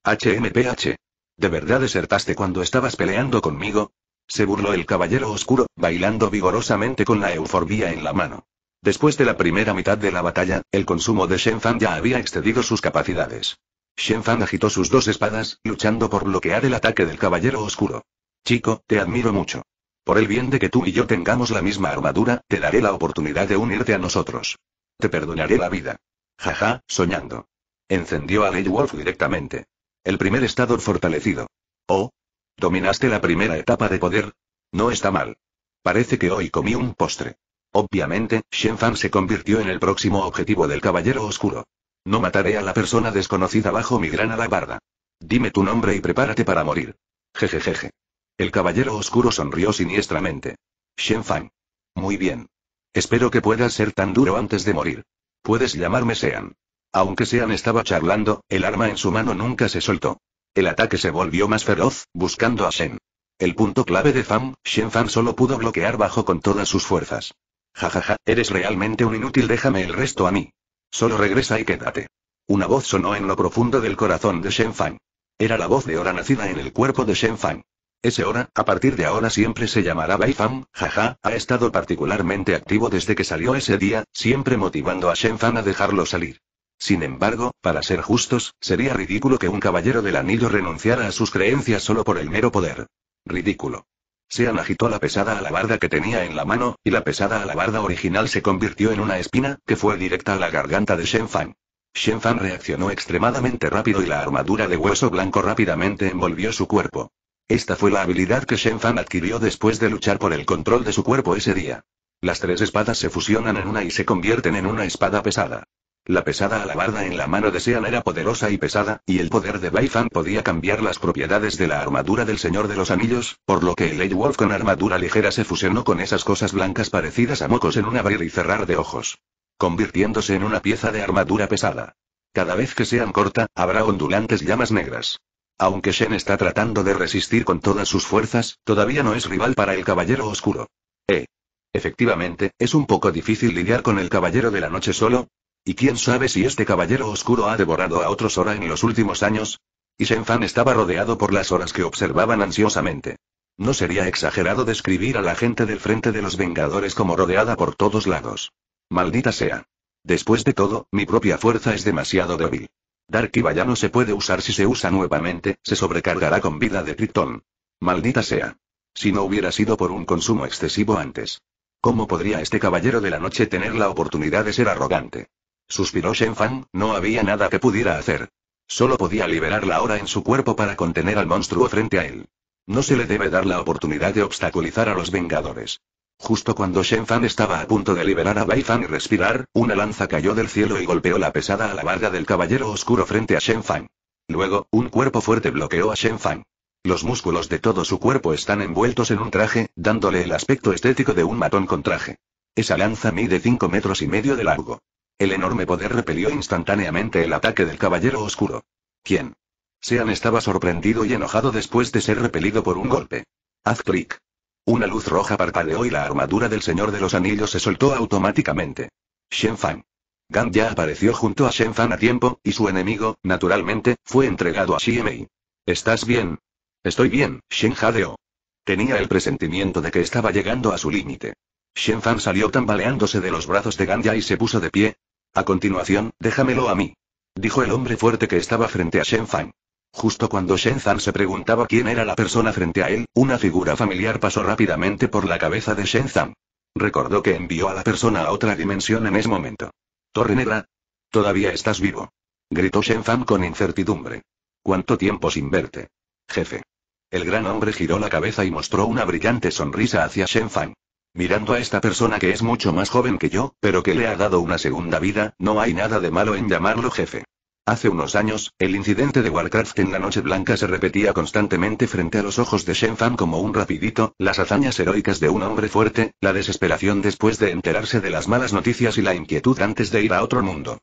H M P H. ¿De verdad desertaste cuando estabas peleando conmigo? Se burló el Caballero Oscuro, bailando vigorosamente con la euforbia en la mano. Después de la primera mitad de la batalla, el consumo de Shen Fang ya había excedido sus capacidades. Shen Fang agitó sus dos espadas, luchando por bloquear el ataque del Caballero Oscuro. Chico, te admiro mucho. Por el bien de que tú y yo tengamos la misma armadura, te daré la oportunidad de unirte a nosotros. Te perdonaré la vida. Jaja, soñando. Encendió a Lady Wolf directamente. El primer estado fortalecido. Oh. ¿Dominaste la primera etapa de poder? No está mal. Parece que hoy comí un postre. Obviamente, Shen Fang se convirtió en el próximo objetivo del Caballero Oscuro. No mataré a la persona desconocida bajo mi gran alabarda. Dime tu nombre y prepárate para morir. Jejejeje. El Caballero Oscuro sonrió siniestramente. Shen Fang. Muy bien. Espero que puedas ser tan duro antes de morir. Puedes llamarme Sean. Aunque Sean estaba charlando, el arma en su mano nunca se soltó. El ataque se volvió más feroz, buscando a Shen. El punto clave de Fang, Shen Fang solo pudo bloquear bajo con todas sus fuerzas. Jajaja, eres realmente un inútil, déjame el resto a mí. Solo regresa y quédate. Una voz sonó en lo profundo del corazón de Shen Fang. Era la voz de Hora nacida en el cuerpo de Shen Fang. Ese Hora, a partir de ahora siempre se llamará Bai Fan, jaja, ha estado particularmente activo desde que salió ese día, siempre motivando a Shen Fang a dejarlo salir. Sin embargo, para ser justos, sería ridículo que un caballero del anillo renunciara a sus creencias solo por el mero poder. Ridículo. Sean agitó la pesada alabarda que tenía en la mano, y la pesada alabarda original se convirtió en una espina, que fue directa a la garganta de Shen Fang. Shen Fang reaccionó extremadamente rápido y la armadura de hueso blanco rápidamente envolvió su cuerpo. Esta fue la habilidad que Shen Fang adquirió después de luchar por el control de su cuerpo ese día. Las tres espadas se fusionan en una y se convierten en una espada pesada. La pesada alabarda en la mano de Sean era poderosa y pesada, y el poder de Bai Fan podía cambiar las propiedades de la armadura del Señor de los Anillos, por lo que el Age Wolf con armadura ligera se fusionó con esas cosas blancas parecidas a mocos en un abrir y cerrar de ojos, convirtiéndose en una pieza de armadura pesada. Cada vez que Sean corta, habrá ondulantes llamas negras. Aunque Shen está tratando de resistir con todas sus fuerzas, todavía no es rival para el Caballero Oscuro. Eh. Efectivamente, es un poco difícil lidiar con el Caballero de la Noche solo. ¿Y quién sabe si este caballero oscuro ha devorado a otros Hora en los últimos años? Y Shen Fang estaba rodeado por las Horas que observaban ansiosamente. No sería exagerado describir a la gente del frente de los Vengadores como rodeada por todos lados. Maldita sea. Después de todo, mi propia fuerza es demasiado débil. Dark Iva ya no se puede usar, si se usa nuevamente, se sobrecargará con vida de Krypton. Maldita sea. Si no hubiera sido por un consumo excesivo antes. ¿Cómo podría este caballero de la noche tener la oportunidad de ser arrogante? Suspiró Shen Fang, no había nada que pudiera hacer. Solo podía liberar la hora en su cuerpo para contener al monstruo frente a él. No se le debe dar la oportunidad de obstaculizar a los Vengadores. Justo cuando Shen Fang estaba a punto de liberar a Bai Fan y respirar, una lanza cayó del cielo y golpeó la pesada alabarda del Caballero Oscuro frente a Shen Fang. Luego, un cuerpo fuerte bloqueó a Shen Fang. Los músculos de todo su cuerpo están envueltos en un traje, dándole el aspecto estético de un matón con traje. Esa lanza mide cinco metros y medio de largo. El enorme poder repelió instantáneamente el ataque del Caballero Oscuro. ¿Quién? Sean estaba sorprendido y enojado después de ser repelido por un golpe. Haz clic. Una luz roja parpadeó y la armadura del Señor de los Anillos se soltó automáticamente. Shen Fang. Gangya apareció junto a Shen Fang a tiempo, y su enemigo, naturalmente, fue entregado a Xiemei. ¿Estás bien? Estoy bien, Shen jadeó. Tenía el presentimiento de que estaba llegando a su límite. Shen Fang salió tambaleándose de los brazos de Gangya y se puso de pie. A continuación, déjamelo a mí. Dijo el hombre fuerte que estaba frente a Shen Fang. Justo cuando Shen Fang se preguntaba quién era la persona frente a él, una figura familiar pasó rápidamente por la cabeza de Shen Fang. Recordó que envió a la persona a otra dimensión en ese momento. Torre Negra. Todavía estás vivo. Gritó Shen Fang con incertidumbre. ¿Cuánto tiempo sin verte? Jefe. El gran hombre giró la cabeza y mostró una brillante sonrisa hacia Shen Fang. Mirando a esta persona que es mucho más joven que yo, pero que le ha dado una segunda vida, no hay nada de malo en llamarlo jefe. Hace unos años, el incidente de Warcraft en la Noche Blanca se repetía constantemente frente a los ojos de Shen Fang como un rapidito, las hazañas heroicas de un hombre fuerte, la desesperación después de enterarse de las malas noticias y la inquietud antes de ir a otro mundo.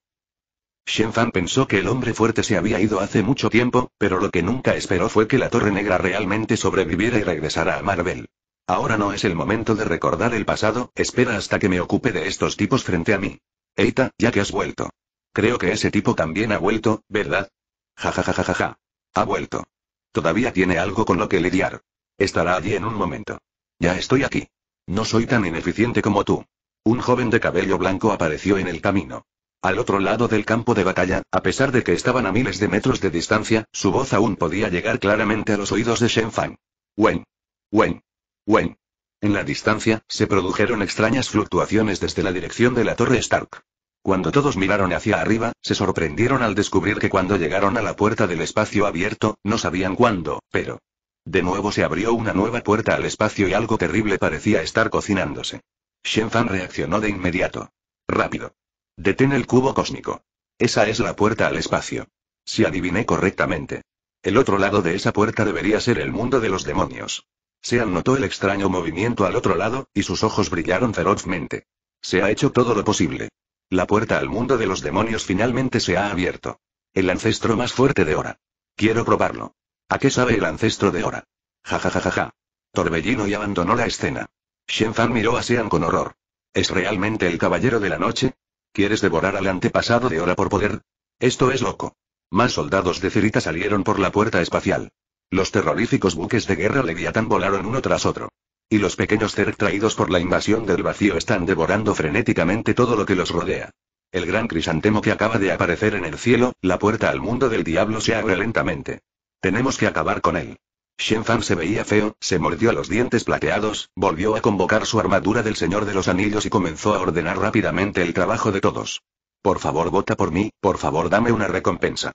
Shen Fang pensó que el hombre fuerte se había ido hace mucho tiempo, pero lo que nunca esperó fue que la Torre Negra realmente sobreviviera y regresara a Marvel. Ahora no es el momento de recordar el pasado, espera hasta que me ocupe de estos tipos frente a mí. Eita, ya que has vuelto. Creo que ese tipo también ha vuelto, ¿verdad? Ja ja ja ja ja ja. Ha vuelto. Todavía tiene algo con lo que lidiar. Estará allí en un momento. Ya estoy aquí. No soy tan ineficiente como tú. Un joven de cabello blanco apareció en el camino. Al otro lado del campo de batalla, a pesar de que estaban a miles de metros de distancia, su voz aún podía llegar claramente a los oídos de Shen Fang. Wen. Wen. Wen. En la distancia, se produjeron extrañas fluctuaciones desde la dirección de la Torre Stark. Cuando todos miraron hacia arriba, se sorprendieron al descubrir que cuando llegaron a la puerta del espacio abierto, no sabían cuándo, pero... De nuevo se abrió una nueva puerta al espacio y algo terrible parecía estar cocinándose. Shen Fang reaccionó de inmediato. Rápido. Detén el cubo cósmico. Esa es la puerta al espacio. Si adiviné correctamente. El otro lado de esa puerta debería ser el mundo de los demonios. Sean notó el extraño movimiento al otro lado, y sus ojos brillaron ferozmente. Se ha hecho todo lo posible. La puerta al mundo de los demonios finalmente se ha abierto. El ancestro más fuerte de Hora. Quiero probarlo. ¿A qué sabe el ancestro de Hora? Ja ja ja ja ja. Torbellino y abandonó la escena. Shen Fang miró a Sean con horror. ¿Es realmente el caballero de la noche? ¿Quieres devorar al antepasado de Hora por poder? Esto es loco. Más soldados de Kirita salieron por la puerta espacial. Los terroríficos buques de guerra Leviatán volaron uno tras otro. Y los pequeños Zerg traídos por la invasión del vacío están devorando frenéticamente todo lo que los rodea. El gran crisantemo que acaba de aparecer en el cielo, la puerta al mundo del diablo se abre lentamente. Tenemos que acabar con él. Shen Fang se veía feo, se mordió los dientes plateados, volvió a convocar su armadura del Señor de los Anillos y comenzó a ordenar rápidamente el trabajo de todos. Por favor vota por mí, por favor dame una recompensa.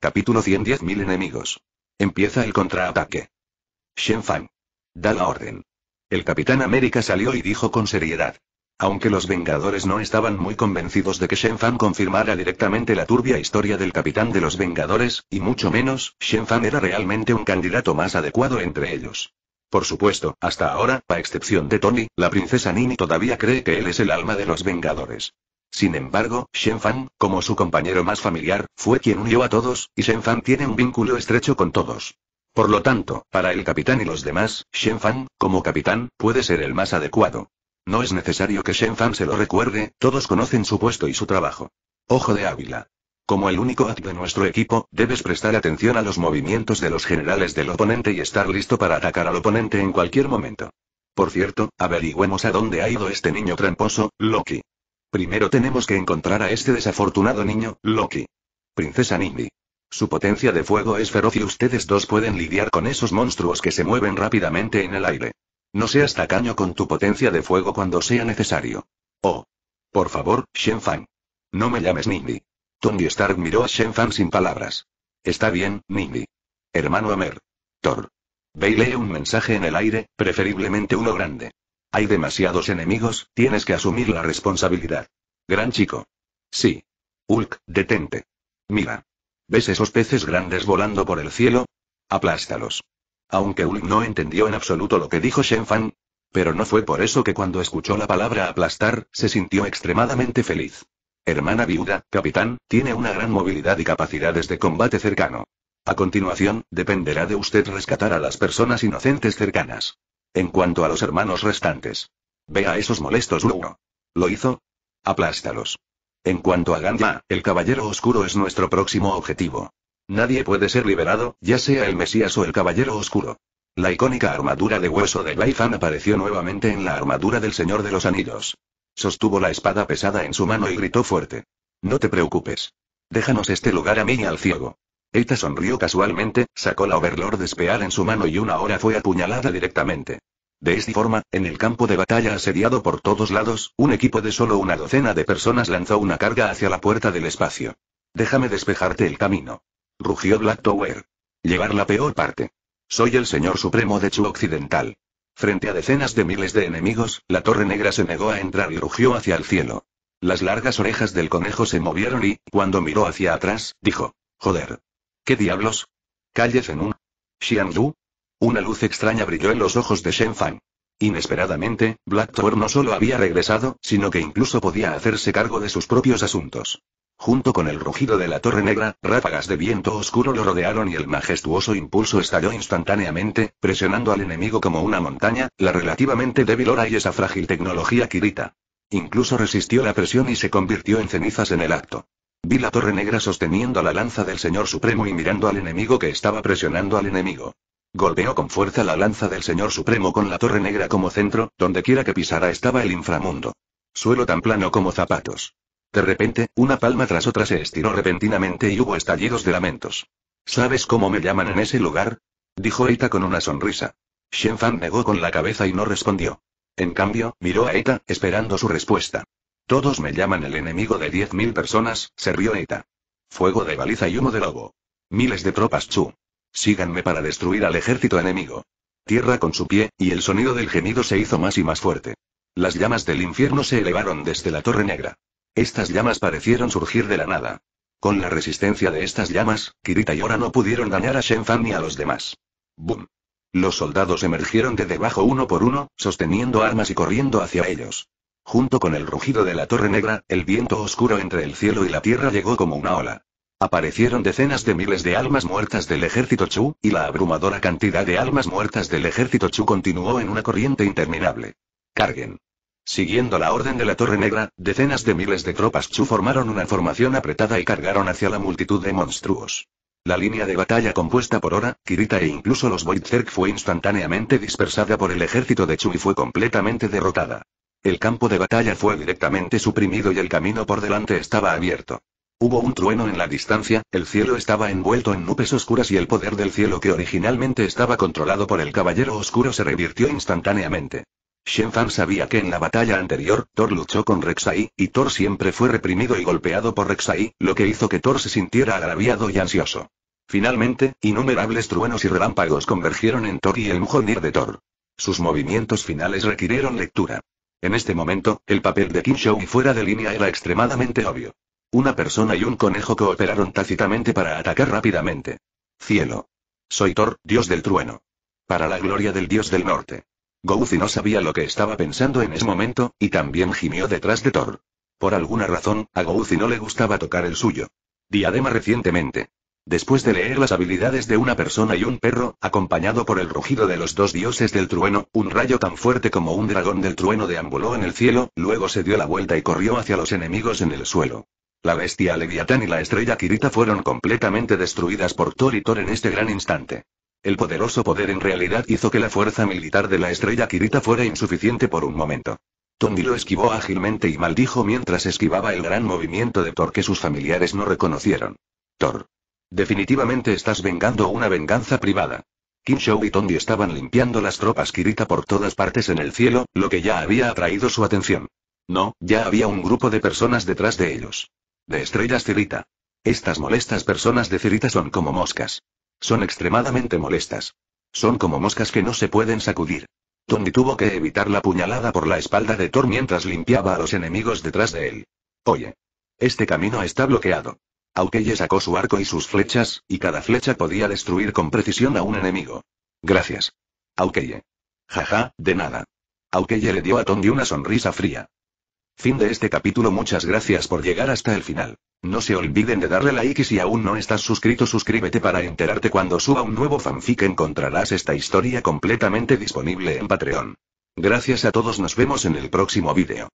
Capítulo ciento diez mil enemigos. Empieza el contraataque. Shen Fang. Da la orden. El Capitán América salió y dijo con seriedad. Aunque los Vengadores no estaban muy convencidos de que Shen Fang confirmara directamente la turbia historia del Capitán de los Vengadores, y mucho menos, Shen Fang era realmente un candidato más adecuado entre ellos. Por supuesto, hasta ahora, a excepción de Tony, la princesa Nini todavía cree que él es el alma de los Vengadores. Sin embargo, Shen Fang, como su compañero más familiar, fue quien unió a todos, y Shen Fang tiene un vínculo estrecho con todos. Por lo tanto, para el capitán y los demás, Shen Fang, como capitán, puede ser el más adecuado. No es necesario que Shen Fang se lo recuerde, todos conocen su puesto y su trabajo. Ojo de águila. Como el único A D de nuestro equipo, debes prestar atención a los movimientos de los generales del oponente y estar listo para atacar al oponente en cualquier momento. Por cierto, averigüemos a dónde ha ido este niño tramposo, Loki. Primero tenemos que encontrar a este desafortunado niño, Loki. Princesa Nini. Su potencia de fuego es feroz y ustedes dos pueden lidiar con esos monstruos que se mueven rápidamente en el aire. No seas tacaño con tu potencia de fuego cuando sea necesario. Oh. Por favor, Shen Fang. No me llames Nini. Tony Stark miró a Shen Fang sin palabras. Está bien, Nini. Hermano Amer. Thor. Ve y lee un mensaje en el aire, preferiblemente uno grande. Hay demasiados enemigos, tienes que asumir la responsabilidad. Gran chico. Sí. Hulk, detente. Mira. ¿Ves esos peces grandes volando por el cielo? Aplástalos. Aunque Hulk no entendió en absoluto lo que dijo Shen Fang. Pero no fue por eso que cuando escuchó la palabra aplastar, se sintió extremadamente feliz. Hermana viuda, capitán, tiene una gran movilidad y capacidades de combate cercano. A continuación, dependerá de usted rescatar a las personas inocentes cercanas. En cuanto a los hermanos restantes. Ve a esos molestos luego. ¿Lo hizo? Aplástalos. En cuanto a Gangya, el Caballero Oscuro es nuestro próximo objetivo. Nadie puede ser liberado, ya sea el Mesías o el Caballero Oscuro. La icónica armadura de hueso de Bai Fan apareció nuevamente en la armadura del Señor de los Anillos. Sostuvo la espada pesada en su mano y gritó fuerte. No te preocupes. Déjanos este lugar a mí y al ciego. Eta sonrió casualmente, sacó la Overlord Spear en su mano y una hora fue apuñalada directamente. De esta forma, en el campo de batalla asediado por todos lados, un equipo de solo una docena de personas lanzó una carga hacia la puerta del espacio. Déjame despejarte el camino. Rugió Black Tower. Llevar la peor parte. Soy el Señor Supremo de Chu Occidental. Frente a decenas de miles de enemigos, la Torre Negra se negó a entrar y rugió hacia el cielo. Las largas orejas del conejo se movieron y, cuando miró hacia atrás, dijo. Joder. ¿Qué diablos? Calles en un... Xiangyu. Una luz extraña brilló en los ojos de Shen Fang. Inesperadamente, Black Tower no solo había regresado, sino que incluso podía hacerse cargo de sus propios asuntos. Junto con el rugido de la Torre Negra, ráfagas de viento oscuro lo rodearon y el majestuoso impulso estalló instantáneamente, presionando al enemigo como una montaña, la relativamente débil hora y esa frágil tecnología Kirita. Incluso resistió la presión y se convirtió en cenizas en el acto. Vi la Torre Negra sosteniendo la lanza del Señor Supremo y mirando al enemigo que estaba presionando al enemigo. Golpeó con fuerza la lanza del Señor Supremo con la Torre Negra como centro, donde quiera que pisara estaba el inframundo. Suelo tan plano como zapatos. De repente, una palma tras otra se estiró repentinamente y hubo estallidos de lamentos. ¿Sabes cómo me llaman en ese lugar? Dijo Eita con una sonrisa. Shen Fang negó con la cabeza y no respondió. En cambio, miró a Eita, esperando su respuesta. Todos me llaman el enemigo de diez mil personas, se rió Eita. Fuego de baliza y humo de lobo. Miles de tropas Chu. Síganme para destruir al ejército enemigo. Tierra con su pie, y el sonido del gemido se hizo más y más fuerte. Las llamas del infierno se elevaron desde la Torre Negra. Estas llamas parecieron surgir de la nada. Con la resistencia de estas llamas, Kirita y Ora no pudieron dañar a Shen Fang ni a los demás. ¡Bum! Los soldados emergieron de debajo uno por uno, sosteniendo armas y corriendo hacia ellos. Junto con el rugido de la Torre Negra, el viento oscuro entre el cielo y la tierra llegó como una ola. Aparecieron decenas de miles de almas muertas del ejército Chu, y la abrumadora cantidad de almas muertas del ejército Chu continuó en una corriente interminable. ¡Carguen! Siguiendo la orden de la Torre Negra, decenas de miles de tropas Chu formaron una formación apretada y cargaron hacia la multitud de monstruos. La línea de batalla compuesta por Hora, Kirita e incluso los Void Zerg fue instantáneamente dispersada por el ejército de Chu y fue completamente derrotada. El campo de batalla fue directamente suprimido y el camino por delante estaba abierto. Hubo un trueno en la distancia, el cielo estaba envuelto en nubes oscuras y el poder del cielo que originalmente estaba controlado por el Caballero Oscuro se revirtió instantáneamente. Shen Fang sabía que en la batalla anterior, Thor luchó con Rek'Sai, y Thor siempre fue reprimido y golpeado por Rek'Sai, lo que hizo que Thor se sintiera agraviado y ansioso. Finalmente, innumerables truenos y relámpagos convergieron en Thor y el Mjolnir de Thor. Sus movimientos finales requirieron lectura. En este momento, el papel de Qin Shou fuera de línea era extremadamente obvio. Una persona y un conejo cooperaron tácitamente para atacar rápidamente. Cielo. Soy Thor, dios del trueno. Para la gloria del dios del norte. Gouzi no sabía lo que estaba pensando en ese momento, y también gimió detrás de Thor. Por alguna razón, a Gouzi no le gustaba tocar el suyo. Diadema recientemente. Después de leer las habilidades de una persona y un perro, acompañado por el rugido de los dos dioses del trueno, un rayo tan fuerte como un dragón del trueno deambuló en el cielo, luego se dio la vuelta y corrió hacia los enemigos en el suelo. La bestia Leviatán y la estrella Kirita fueron completamente destruidas por Thor y Thor en este gran instante. El poderoso poder en realidad hizo que la fuerza militar de la estrella Kirita fuera insuficiente por un momento. Tony lo esquivó ágilmente y maldijo mientras esquivaba el gran movimiento de Thor que sus familiares no reconocieron. Thor. Definitivamente estás vengando una venganza privada. Qin Shou y Tony estaban limpiando las tropas Kirita por todas partes en el cielo, lo que ya había atraído su atención. No, ya había un grupo de personas detrás de ellos. De estrellas Cirita. Estas molestas personas de Cirita son como moscas. Son extremadamente molestas. Son como moscas que no se pueden sacudir. Tony tuvo que evitar la puñalada por la espalda de Thor mientras limpiaba a los enemigos detrás de él. Oye. Este camino está bloqueado. Hawkeye sacó su arco y sus flechas, y cada flecha podía destruir con precisión a un enemigo. Gracias. Hawkeye. Jaja, de nada. Hawkeye le dio a Tony una sonrisa fría. Fin de este capítulo. Muchas gracias por llegar hasta el final. No se olviden de darle like y si aún no estás suscrito suscríbete para enterarte cuando suba un nuevo fanfic. Encontrarás esta historia completamente disponible en Patreon. Gracias a todos, nos vemos en el próximo vídeo.